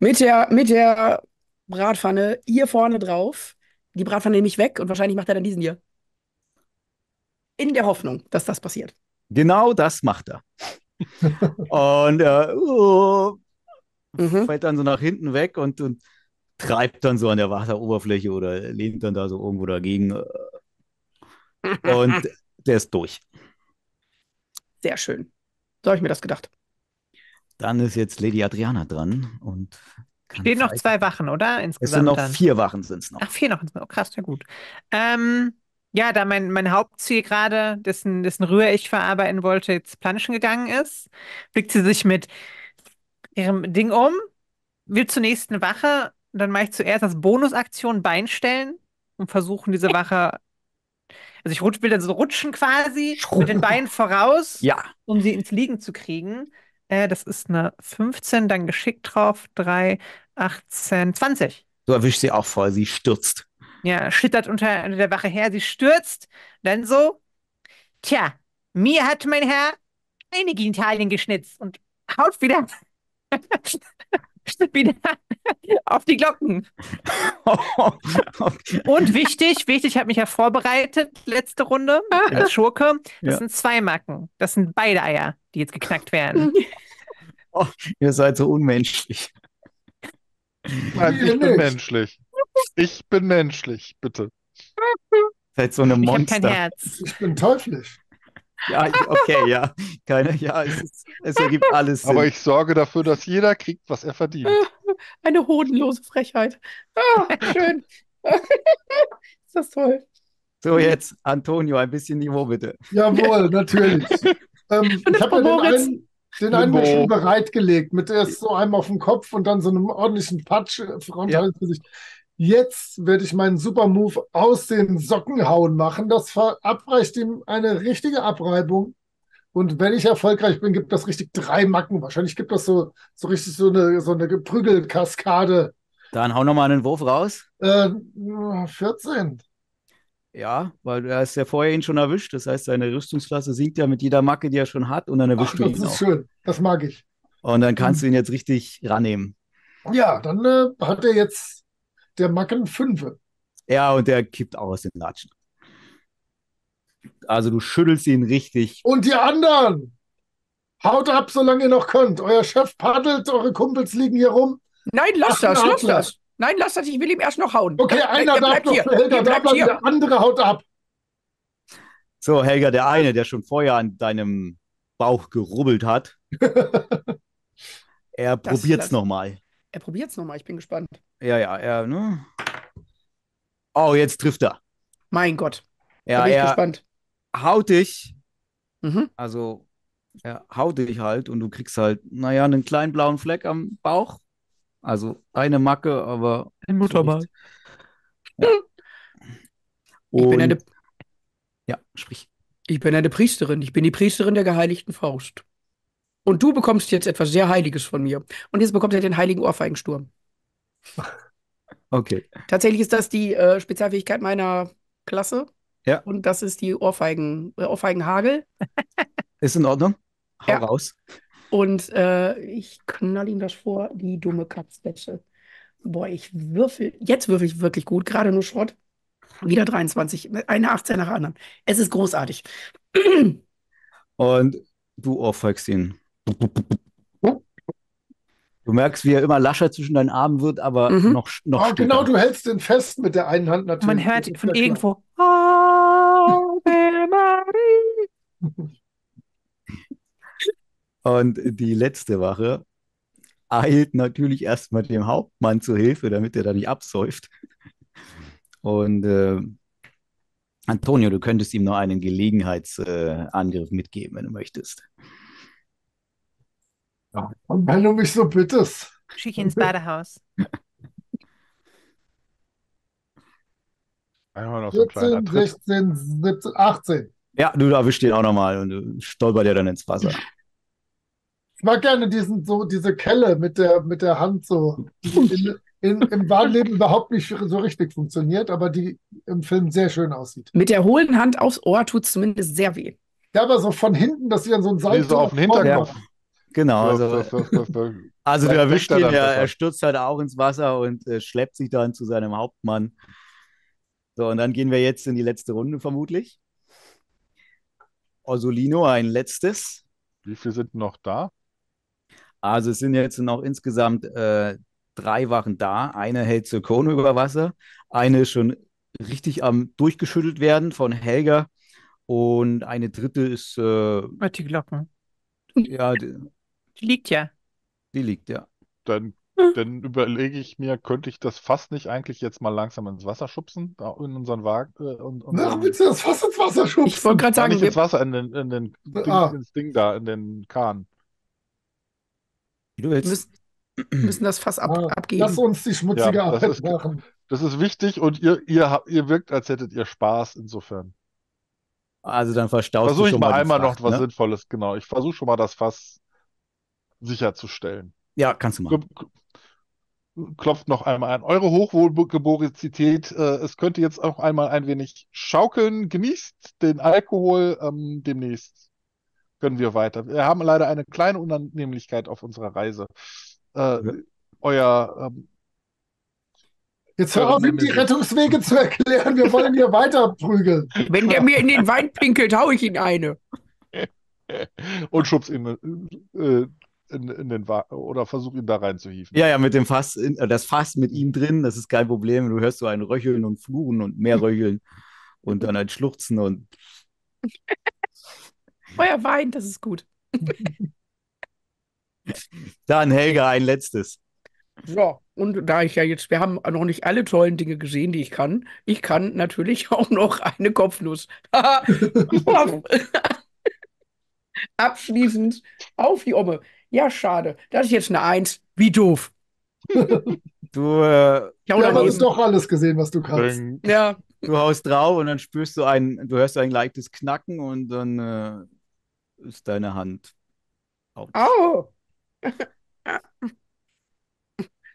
Mit der Bratpfanne hier vorne drauf. Die Bratpfanne nehme ich weg und wahrscheinlich macht er dann diesen hier. In der Hoffnung, dass das passiert. Genau das macht er. Und er fällt dann so nach hinten weg und treibt dann so an der Wasseroberfläche oder lehnt dann da so irgendwo dagegen. Und der ist durch. Sehr schön. So habe ich mir das gedacht. Dann ist jetzt Lady Adriana dran. Und stehen noch zwei Wachen, oder? Insgesamt es sind noch dann. 4 Wachen sind es noch. Ach, 4 noch. Oh, krass, ja gut. Ja, da mein Hauptziel gerade, dessen Rühr ich verarbeiten wollte, jetzt planschen gegangen ist, blickt sie sich mit ihrem Ding um, will zur nächsten Wache, und dann mache ich zuerst als Bonusaktion Bein stellen und versuchen diese Wache, also ich will dann so rutschen quasi, mit den Beinen voraus, ja, um sie ins Liegen zu kriegen. Das ist eine 15, dann geschickt drauf, 3, 18, 20. So erwischt sie auch voll, sie stürzt. Ja, schlittert unter der Wache her, sie stürzt, dann so, tja, mir hat mein Herr eine Genitalien geschnitzt und haut wieder, wieder auf die Glocken. Und wichtig, ich habe mich ja vorbereitet, letzte Runde als Schurke, das sind 2 Macken, das sind beide Eier, die jetzt geknackt werden. Oh, ihr seid so unmenschlich. Nein, ich bin menschlich. Ich bin menschlich, bitte. Seid so eine Monster. Ich hab kein Herz. Ich bin teuflisch. Ja, okay, ja. Keine, ja, es ergibt alles Sinn. Aber ich sorge dafür, dass jeder kriegt, was er verdient. Eine hodenlose Frechheit. Oh, schön. Ist das toll. So, jetzt, Antonio, ein bisschen Niveau, bitte. Jawohl, natürlich. Ich habe Moritz. Den einen bin ich schon bereitgelegt. Mit erst so einem auf den Kopf und dann so einem ordentlichen Patsch frontal ins Gesicht. Jetzt werde ich meinen Supermove aus den Socken hauen machen. Das verabreicht ihm eine richtige Abreibung. Und wenn ich erfolgreich bin, gibt das richtig 3 Macken. Wahrscheinlich gibt das so richtig so eine Geprügelkaskade. Dann hau nochmal einen Wurf raus. 14. Ja, weil er ist ja vorher ihn schon erwischt. Das heißt, seine Rüstungsklasse sinkt ja mit jeder Macke, die er schon hat. Und dann erwischt du ihn auch. Das ist schön. Das mag ich. Und dann kannst du ihn jetzt richtig rannehmen. Ja, dann hat er jetzt der Macken 5. Ja, und der kippt aus den Latschen. Also du schüttelst ihn richtig. Und die anderen! Haut ab, solange ihr noch könnt. Euer Chef paddelt, eure Kumpels liegen hier rum. Nein, lass das. Nein, lass das, ich will ihm erst noch hauen. Okay, einer darf noch für Helga da bleiben, der andere haut ab. So, Helga, der eine, der schon vorher an deinem Bauch gerubbelt hat. Er probiert's nochmal. Er probiert's nochmal, ich bin gespannt. Ja, er, ne? Oh, jetzt trifft er. Mein Gott. Ja, bin ich gespannt. Haut dich. Also, er haut dich halt und du kriegst halt, naja, einen kleinen blauen Fleck am Bauch. Also eine Macke, aber. Ein Muttermal. Ja. Ja, sprich. Ich bin eine Priesterin. Ich bin die Priesterin der geheiligten Faust. Und du bekommst jetzt etwas sehr Heiliges von mir. Und jetzt bekommt er den heiligen Ohrfeigensturm. Okay. Tatsächlich ist das die Spezialfähigkeit meiner Klasse. Ja. Und das ist die Ohrfeigenhagel. Ist in Ordnung. Hau raus. Und ich knall ihm das vor, die dumme Katzbätsche. Boah, jetzt würfel ich wirklich gut, gerade nur Schrott. Wieder 23, eine 18 nach der anderen. Es ist großartig. Und du ohrfeigst ihn. Du merkst, wie er immer lascher zwischen deinen Armen wird, aber noch genau, du hältst ihn fest mit der einen Hand natürlich. Man hört ihn von irgendwo. Und die letzte Wache eilt natürlich erstmal dem Hauptmann zu Hilfe, damit er da nicht absäuft. Und Antonio, du könntest ihm noch einen Gelegenheitsangriff mitgeben, wenn du möchtest. Ja, und wenn du mich so bittest. Schick ihn ins Badehaus. Einmal noch so 14, 16, 17, 18. Ja, du erwischst ihn auch nochmal und stolpert ja dann ins Wasser. Ich mag gerne diese Kelle mit der Hand so. Im wahren Leben überhaupt nicht so richtig funktioniert, aber die im Film sehr schön aussieht. Mit der hohlen Hand aufs Ohr tut es zumindest sehr weh. Ja, aber so von hinten, dass sie dann so ein Salto auf den Hinterkopf. Genau. Also du erwischt ihn, er stürzt halt auch ins Wasser und schleppt sich dann zu seinem Hauptmann. So, und dann gehen wir jetzt in die letzte Runde vermutlich. Ossolino ein letztes. Wie viele sind noch da? Also es sind jetzt noch insgesamt 3 Wachen da. Eine hält Zirkono über Wasser, eine ist schon richtig am durchgeschüttelt werden von Helga und eine dritte ist... die Glocke. Ja, die liegt ja. Die liegt, ja. Dann überlege ich mir, könnte ich das Fass nicht eigentlich jetzt mal langsam ins Wasser schubsen? Da in unseren Wagen? Na, willst du das Fass ins Wasser schubsen? Ich wollte gerade sagen... Nicht ins Wasser, ins Ding da, in den Kahn. Wir müssen das Fass abgeben. Lass uns die schmutzige Arbeit machen. Das ist wichtig und ihr wirkt, als hättet ihr Spaß insofern. Also dann verstaust du schon mal einmal noch was Sinnvolles, genau. Ich versuche schon mal das Fass sicherzustellen. Ja, kannst du machen. Klopft noch einmal an. Eure Hochwohlgeborigkeit, es könnte jetzt auch einmal ein wenig schaukeln. Genießt den Alkohol, demnächst können wir weiter. Wir haben leider eine kleine Unannehmlichkeit auf unserer Reise. Jetzt hör auf, ihm die Rettungswege zu erklären. Wir wollen hier weiter prügeln. Wenn der mir in den Wein pinkelt, hau ich ihn eine. Und schubst ihn in den Wagen oder versuch ihn da reinzuhieven. Ja, mit dem Fass, das Fass mit ihm drin, das ist kein Problem. Du hörst so ein Röcheln und Fluchen und mehr Röcheln und dann ein Schluchzen und... Euer Wein, das ist gut. Dann Helga, ein letztes. So, und da ich ja jetzt, wir haben noch nicht alle tollen Dinge gesehen, die ich kann natürlich auch noch eine Kopfnuss. Abschließend auf die Omme. Ja, schade. Das ist jetzt eine 1. Wie doof. Du hast doch alles gesehen, was du kannst. Ja. Du haust drauf und dann spürst du hörst ein leichtes Knacken und dann ist deine Hand auf. Au!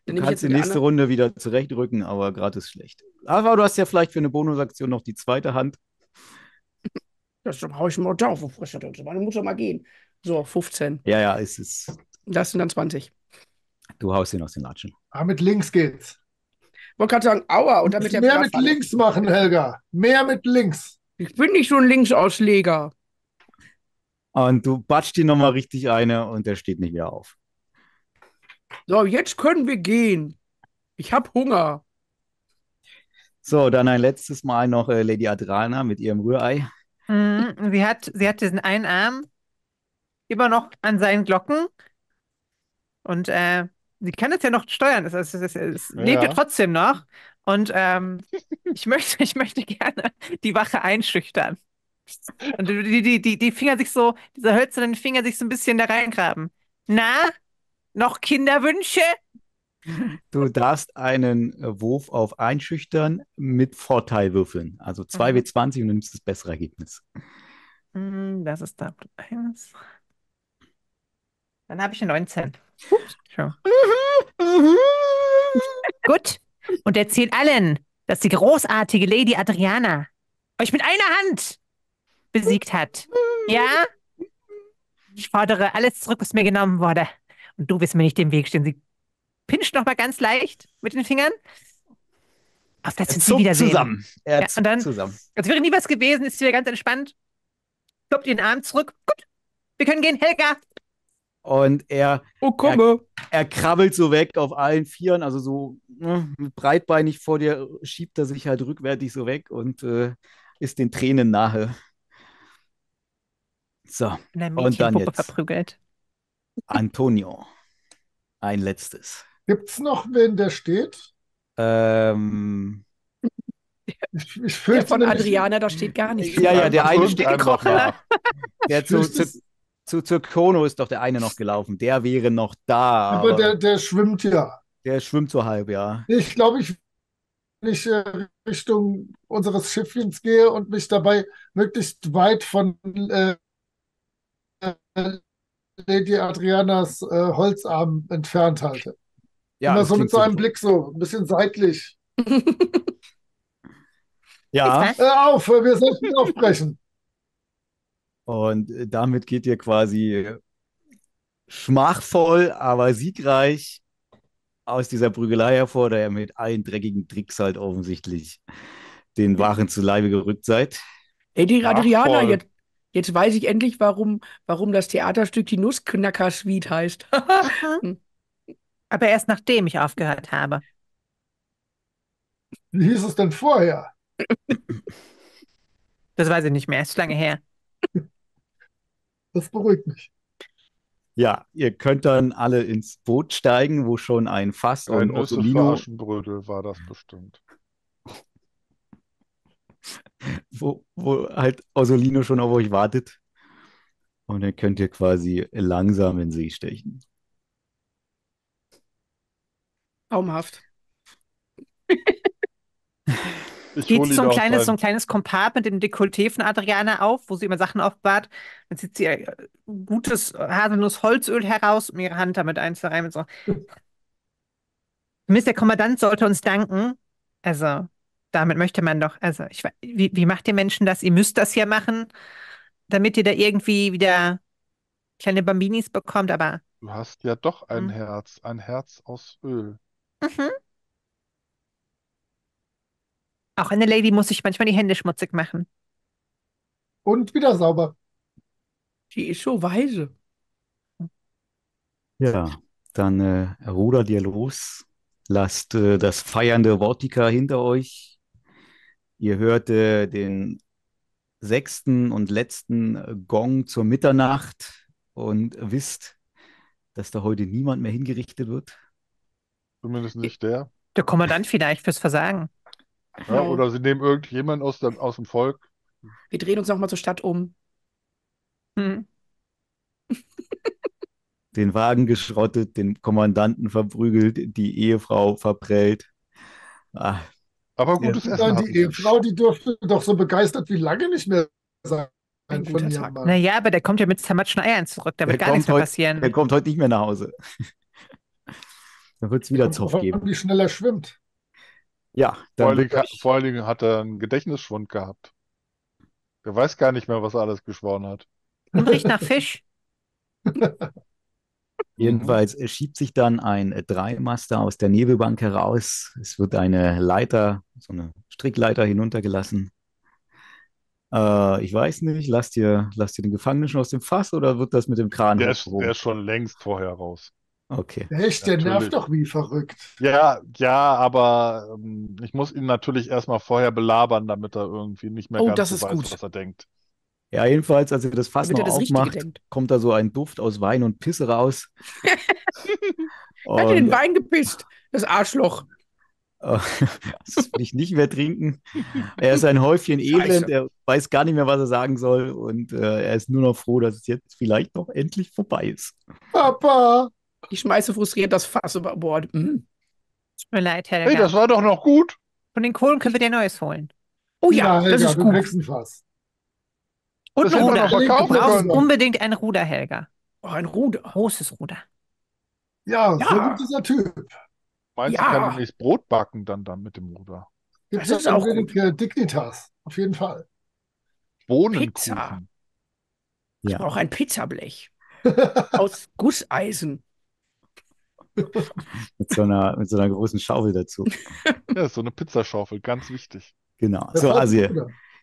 Du kannst die nächste Runde wieder zurechtrücken, aber gerade ist schlecht. Aber du hast ja vielleicht für eine Bonusaktion noch die zweite Hand. Das brauche ich mal drauf, wo das und so. Meine Mutter mal gehen. So, 15. Ja, es ist. Das sind dann 20. Du haust ihn aus den Latschen. Ah, mit links geht's. Man kann sagen, aua. Und damit mehr mit links machen, Helga. Mehr mit links. Ich bin nicht so ein Linksausleger. Und du batschst ihn nochmal richtig eine und der steht nicht mehr auf. So, jetzt können wir gehen. Ich habe Hunger. So, dann ein letztes Mal noch Lady Adriana mit ihrem Rührei. Sie hat diesen einen Arm immer noch an seinen Glocken. Und sie kann das ja noch steuern. Es lebt ja trotzdem noch. Und ich möchte gerne die Wache einschüchtern. Und die Finger sich so, diese hölzernen Finger sich so ein bisschen da reingraben. Na? Noch Kinderwünsche? Du darfst einen Wurf auf Einschüchtern mit Vorteil würfeln. Also 2W20 und du nimmst das bessere Ergebnis. Das ist da 1. Dann habe ich eine 19. Gut. Und erzählt allen, dass die großartige Lady Adriana euch mit einer Hand besiegt hat. Ja? Ich fordere alles zurück, was mir genommen wurde. Und du wirst mir nicht im Weg stehen. Sie pinscht nochmal ganz leicht mit den Fingern. Auf das wir sie wiedersehen. Zusammen. Ja, und dann, zusammen. Als wäre nie was gewesen, ist sie wieder ganz entspannt. Klopft den Arm zurück. Gut, wir können gehen, Helga. Und er krabbelt so weg auf allen Vieren, also so breitbeinig vor dir, schiebt er sich halt rückwärtig so weg und ist den Tränen nahe. So, und dann jetzt. Verprügelt. Antonio, ein letztes. Gibt's noch wen, der steht? Ich fürchte, von Adriana, da steht gar nichts. Ja, der eine steht gekrochen. Der zu Zirkono ist doch der eine noch gelaufen. Der wäre noch da. Aber der schwimmt ja. Der schwimmt so halb, ja. Ich glaube, wenn ich Richtung unseres Schiffchens gehe und mich dabei möglichst weit von Lady Adrianas Holzarm entfernt halte. Ja, immer so mit so einem Blick so, ein bisschen seitlich. Ja. Hör auf, wir sollten aufbrechen. Und damit geht ihr quasi schmachvoll, aber siegreich aus dieser Prügelei hervor, da ihr mit allen dreckigen Tricks halt offensichtlich den Wachen zu Leibe gerückt seid. Lady Adriana jetzt. Jetzt weiß ich endlich, warum das Theaterstück die Nussknacker-Suite heißt. Mhm. Aber erst nachdem ich aufgehört habe. Wie hieß es denn vorher? Das weiß ich nicht mehr, ist lange her. Das beruhigt mich. Ja, ihr könnt dann alle ins Boot steigen, wo schon ein Fass und Ossolino... Aschenbrödel war das bestimmt. Wo halt Ossolino schon auf euch wartet. Und dann könnt ihr quasi langsam in See stechen. Traumhaft. Geht so ein kleines Kompart mit dem Dekolleté von Adriana auf, wo sie immer Sachen aufbart. Dann zieht sie ihr gutes Haselnuss-Holzöl heraus, um ihre Hand damit einzureiben. So. Mist, der Kommandant sollte uns danken. Also, damit möchte man doch, also, wie macht ihr Menschen das? Ihr müsst das ja machen, damit ihr da irgendwie wieder kleine Bambinis bekommt, aber... Du hast ja doch ein Herz, ein Herz aus Öl. Mhm. Auch eine Lady muss sich manchmal die Hände schmutzig machen. Und wieder sauber. Die ist so weise. Ja, dann rudert ihr los. Lasst das feiernde Vortiga hinter euch. Ihr hört den 6. und letzten Gong zur Mitternacht und wisst, dass da heute niemand mehr hingerichtet wird. Zumindest nicht der. Der Kommandant vielleicht fürs Versagen. Ja, oder sie nehmen irgendjemanden aus dem Volk. Wir drehen uns nochmal zur Stadt um. Hm. Den Wagen geschrottet, den Kommandanten verprügelt, die Ehefrau verprellt. Ah. Aber gutes Essen. Die Ehefrau, die dürfte doch so begeistert wie lange nicht mehr sein. Naja, aber der kommt ja mit zermatschen Eiern zurück, da wird gar nichts mehr passieren. Der kommt heute nicht mehr nach Hause. Dann wird es wieder Zoff geben. Wie schneller schwimmt. Ja, vor allen Dingen hat er einen Gedächtnisschwund gehabt. Er weiß gar nicht mehr, was er alles geschworen hat. Und riecht nach Fisch. Jedenfalls schiebt sich dann ein Dreimaster aus der Nebelbank heraus. Es wird eine Leiter, so eine Strickleiter hinuntergelassen. Ich weiß nicht, lasst ihr den Gefangenen schon aus dem Fass oder wird das mit dem Kran? Der ist schon längst vorher raus. Okay. Echt, der nervt doch wie verrückt. Ja, aber ich muss ihn natürlich erstmal vorher belabern, damit er irgendwie nicht mehr ganz so weiß, was er denkt. Ja, jedenfalls, als er das Fass noch aufmacht, kommt da so ein Duft aus Wein und Pisse raus. Hat er den Wein gepisst, das Arschloch. Das will ich nicht mehr trinken. Er ist ein Häufchen elend, er weiß gar nicht mehr, was er sagen soll und er ist nur noch froh, dass es jetzt vielleicht noch endlich vorbei ist. Papa! Ich schmeiße frustriert das Fass über Bord. Tut mir leid, Helga. Hey, das war doch noch gut. Von den Kohlen können wir dir neues holen. Oh ja, Helga, das ist gut. Und das ein Ruder. Du brauchst unbedingt ein Ruder, Helga. Oh, ein Ruder. Großes Ruder. Ja, so gut dieser Typ. Meinst du, kann nicht Brot backen dann mit dem Ruder? Das ist auch gut. Dignitas, auf jeden Fall. Bohnenkuchen. Pizza. Ja. Ich brauche ein Pizzablech. Aus Gusseisen. mit so einer großen Schaufel dazu. Ja, so eine Pizzaschaufel, ganz wichtig. Genau. So, also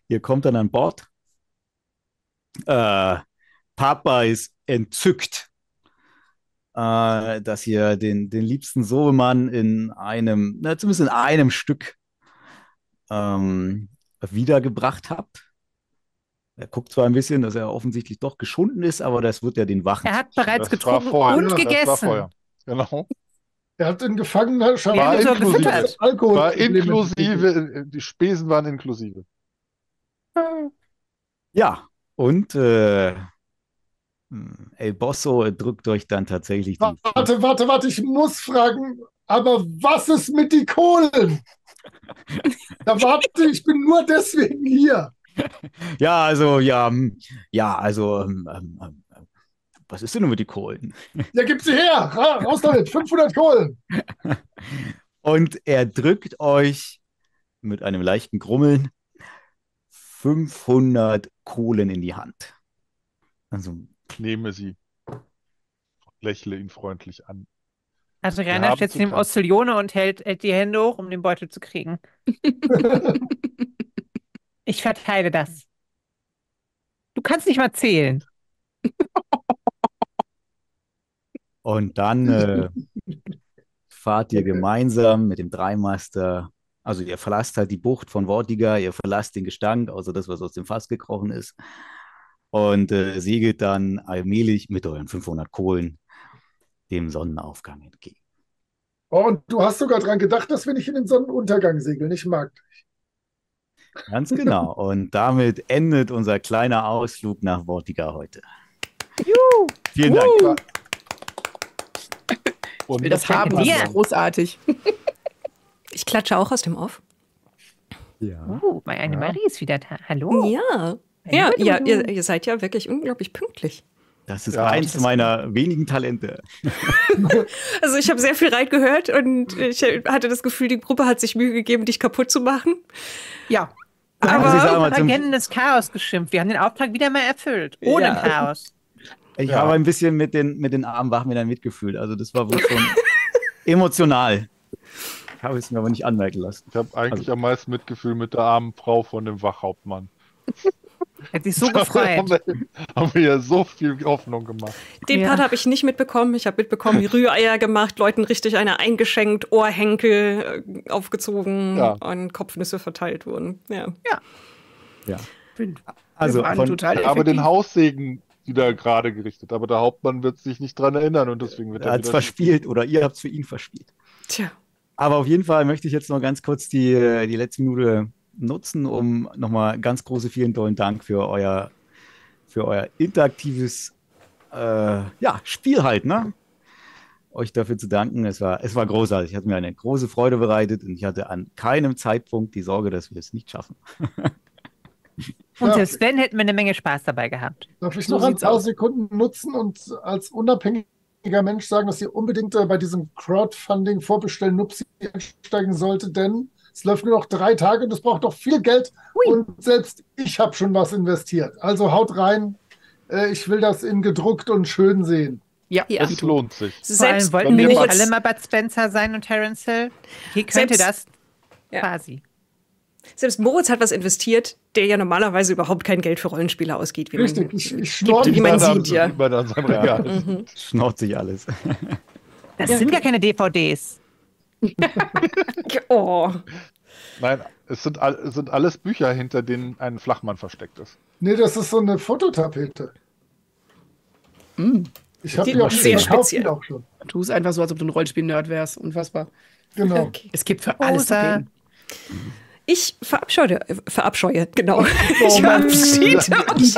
ihr kommt dann an Bord. Papa ist entzückt, dass ihr den liebsten Sohnemann zumindest in einem Stück wiedergebracht habt. Er guckt zwar ein bisschen, dass er offensichtlich doch geschunden ist, aber das wird ja den Wachen. Er hat bereits getrunken und gegessen. Genau. Er hat den Gefangenschaft inklusive, die Spesen waren inklusive. Ja, und El Bosso drückt euch dann tatsächlich die... Warte, ich muss fragen, aber was ist mit die Kohlen? Da warte, ich bin nur deswegen hier. Was ist denn nun mit den Kohlen? Ja, gib sie her! Raus damit! 500 Kohlen! Und er drückt euch mit einem leichten Grummeln 500 Kohlen in die Hand. Also, ich nehme sie und lächle ihn freundlich an. Also Rainer steht neben Ossolino und hält die Hände hoch, um den Beutel zu kriegen. Ich verteile das. Du kannst nicht mal zählen. Und dann fahrt ihr gemeinsam mit dem Dreimaster, also ihr verlasst halt die Bucht von Vortiga, ihr verlasst den Gestank, außer das, was aus dem Fass gekrochen ist, und segelt dann allmählich mit euren 500 Kohlen dem Sonnenaufgang entgegen. Oh, und du hast sogar dran gedacht, dass wir nicht in den Sonnenuntergang segeln. Ich mag dich. Ganz genau. Und damit endet unser kleiner Ausflug nach Vortiga heute. Juhu. Vielen Dank. Und das haben wir. Ja. Großartig. Ich klatsche auch aus dem Off. Ja. Oh, meine Marie ist wieder da. Hallo. Ja. Ja, ja, ihr seid ja wirklich unglaublich pünktlich. Das ist eins meiner wenigen Talente. Also ich habe sehr viel Reit gehört und ich hatte das Gefühl, die Gruppe hat sich Mühe gegeben, dich kaputt zu machen. Ja. Aber wir haben das Chaos geschimpft. Wir haben den Auftrag wieder mal erfüllt. Ohne Chaos. Ich habe ein bisschen mit den armen Wachmännern mitgefühlt. Also das war wohl schon emotional. Ich habe es mir aber nicht anmerken lassen. Ich habe eigentlich am meisten Mitgefühl mit der armen Frau von dem Wachhauptmann. Hat sich so gefreut. Haben wir ja so viel Hoffnung gemacht. Den Part habe ich nicht mitbekommen. Ich habe mitbekommen, die Rühreier gemacht, Leuten richtig eine eingeschenkt, Ohrhenkel aufgezogen und Kopfnüsse verteilt wurden. Ja. Also total. Aber den Haussegen wieder gerade gerichtet. Aber der Hauptmann wird sich nicht dran erinnern und deswegen wird er hat's verspielt oder ihr habt es für ihn verspielt. Tja. Aber auf jeden Fall möchte ich jetzt noch ganz kurz die letzte Minute nutzen, um nochmal ganz vielen tollen Dank für euer interaktives Spiel halt, ne? Euch dafür zu danken. Es war großartig. Es hat mir eine große Freude bereitet und ich hatte an keinem Zeitpunkt die Sorge, dass wir es nicht schaffen. Und selbst wenn, hätten wir eine Menge Spaß dabei gehabt. Darf ich noch ein paar Sekunden nutzen und als unabhängiger Mensch sagen, dass ihr unbedingt bei diesem Crowdfunding-Vorbestellen Nupsi einsteigen sollte, denn es läuft nur noch 3 Tage und es braucht doch viel Geld. Hui. Und selbst ich habe schon was investiert. Also haut rein. Ich will das in gedruckt und schön sehen. Ja. Es lohnt sich. Selbst wollten wir nicht alle mal Bud Spencer sein und Terence Hill. Hier könnte das quasi. Selbst Moritz hat was investiert, der ja normalerweise überhaupt kein Geld für Rollenspiele ausgeht. Richtig, ich schnorte wie man sieht, Schnort sich alles. Das sind gar keine DVDs. Nein, es sind alles Bücher, hinter denen ein Flachmann versteckt ist. Nee, das ist so eine Fototapete. Ich habe die auch schon. Sehr speziell. Tu es einfach so, als ob du ein Rollenspiel-Nerd wärst. Unfassbar. Genau. Okay. Es gibt für alles Ideen. Ich verabscheue, genau. Ich verabschiede mich.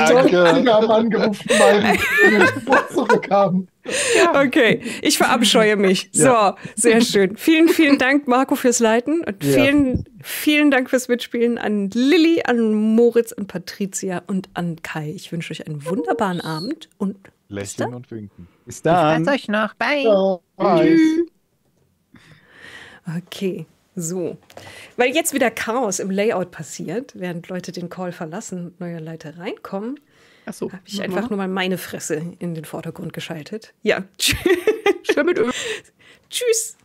Okay, ich verabscheue mich. So, sehr schön. Vielen, vielen Dank, Marco, fürs Leiten. Und vielen, vielen Dank fürs Mitspielen an Lilly, an Moritz, an Patricia und an Kai. Ich wünsche euch einen wunderbaren Abend und lächeln und winken. Bis dann. Ich weiß euch noch. Bye. Bye. Okay. So, weil jetzt wieder Chaos im Layout passiert, während Leute den Call verlassen und neue Leute reinkommen, habe ich einfach nur mal meine Fresse in den Vordergrund geschaltet. Ja, tschüss. Tschüss.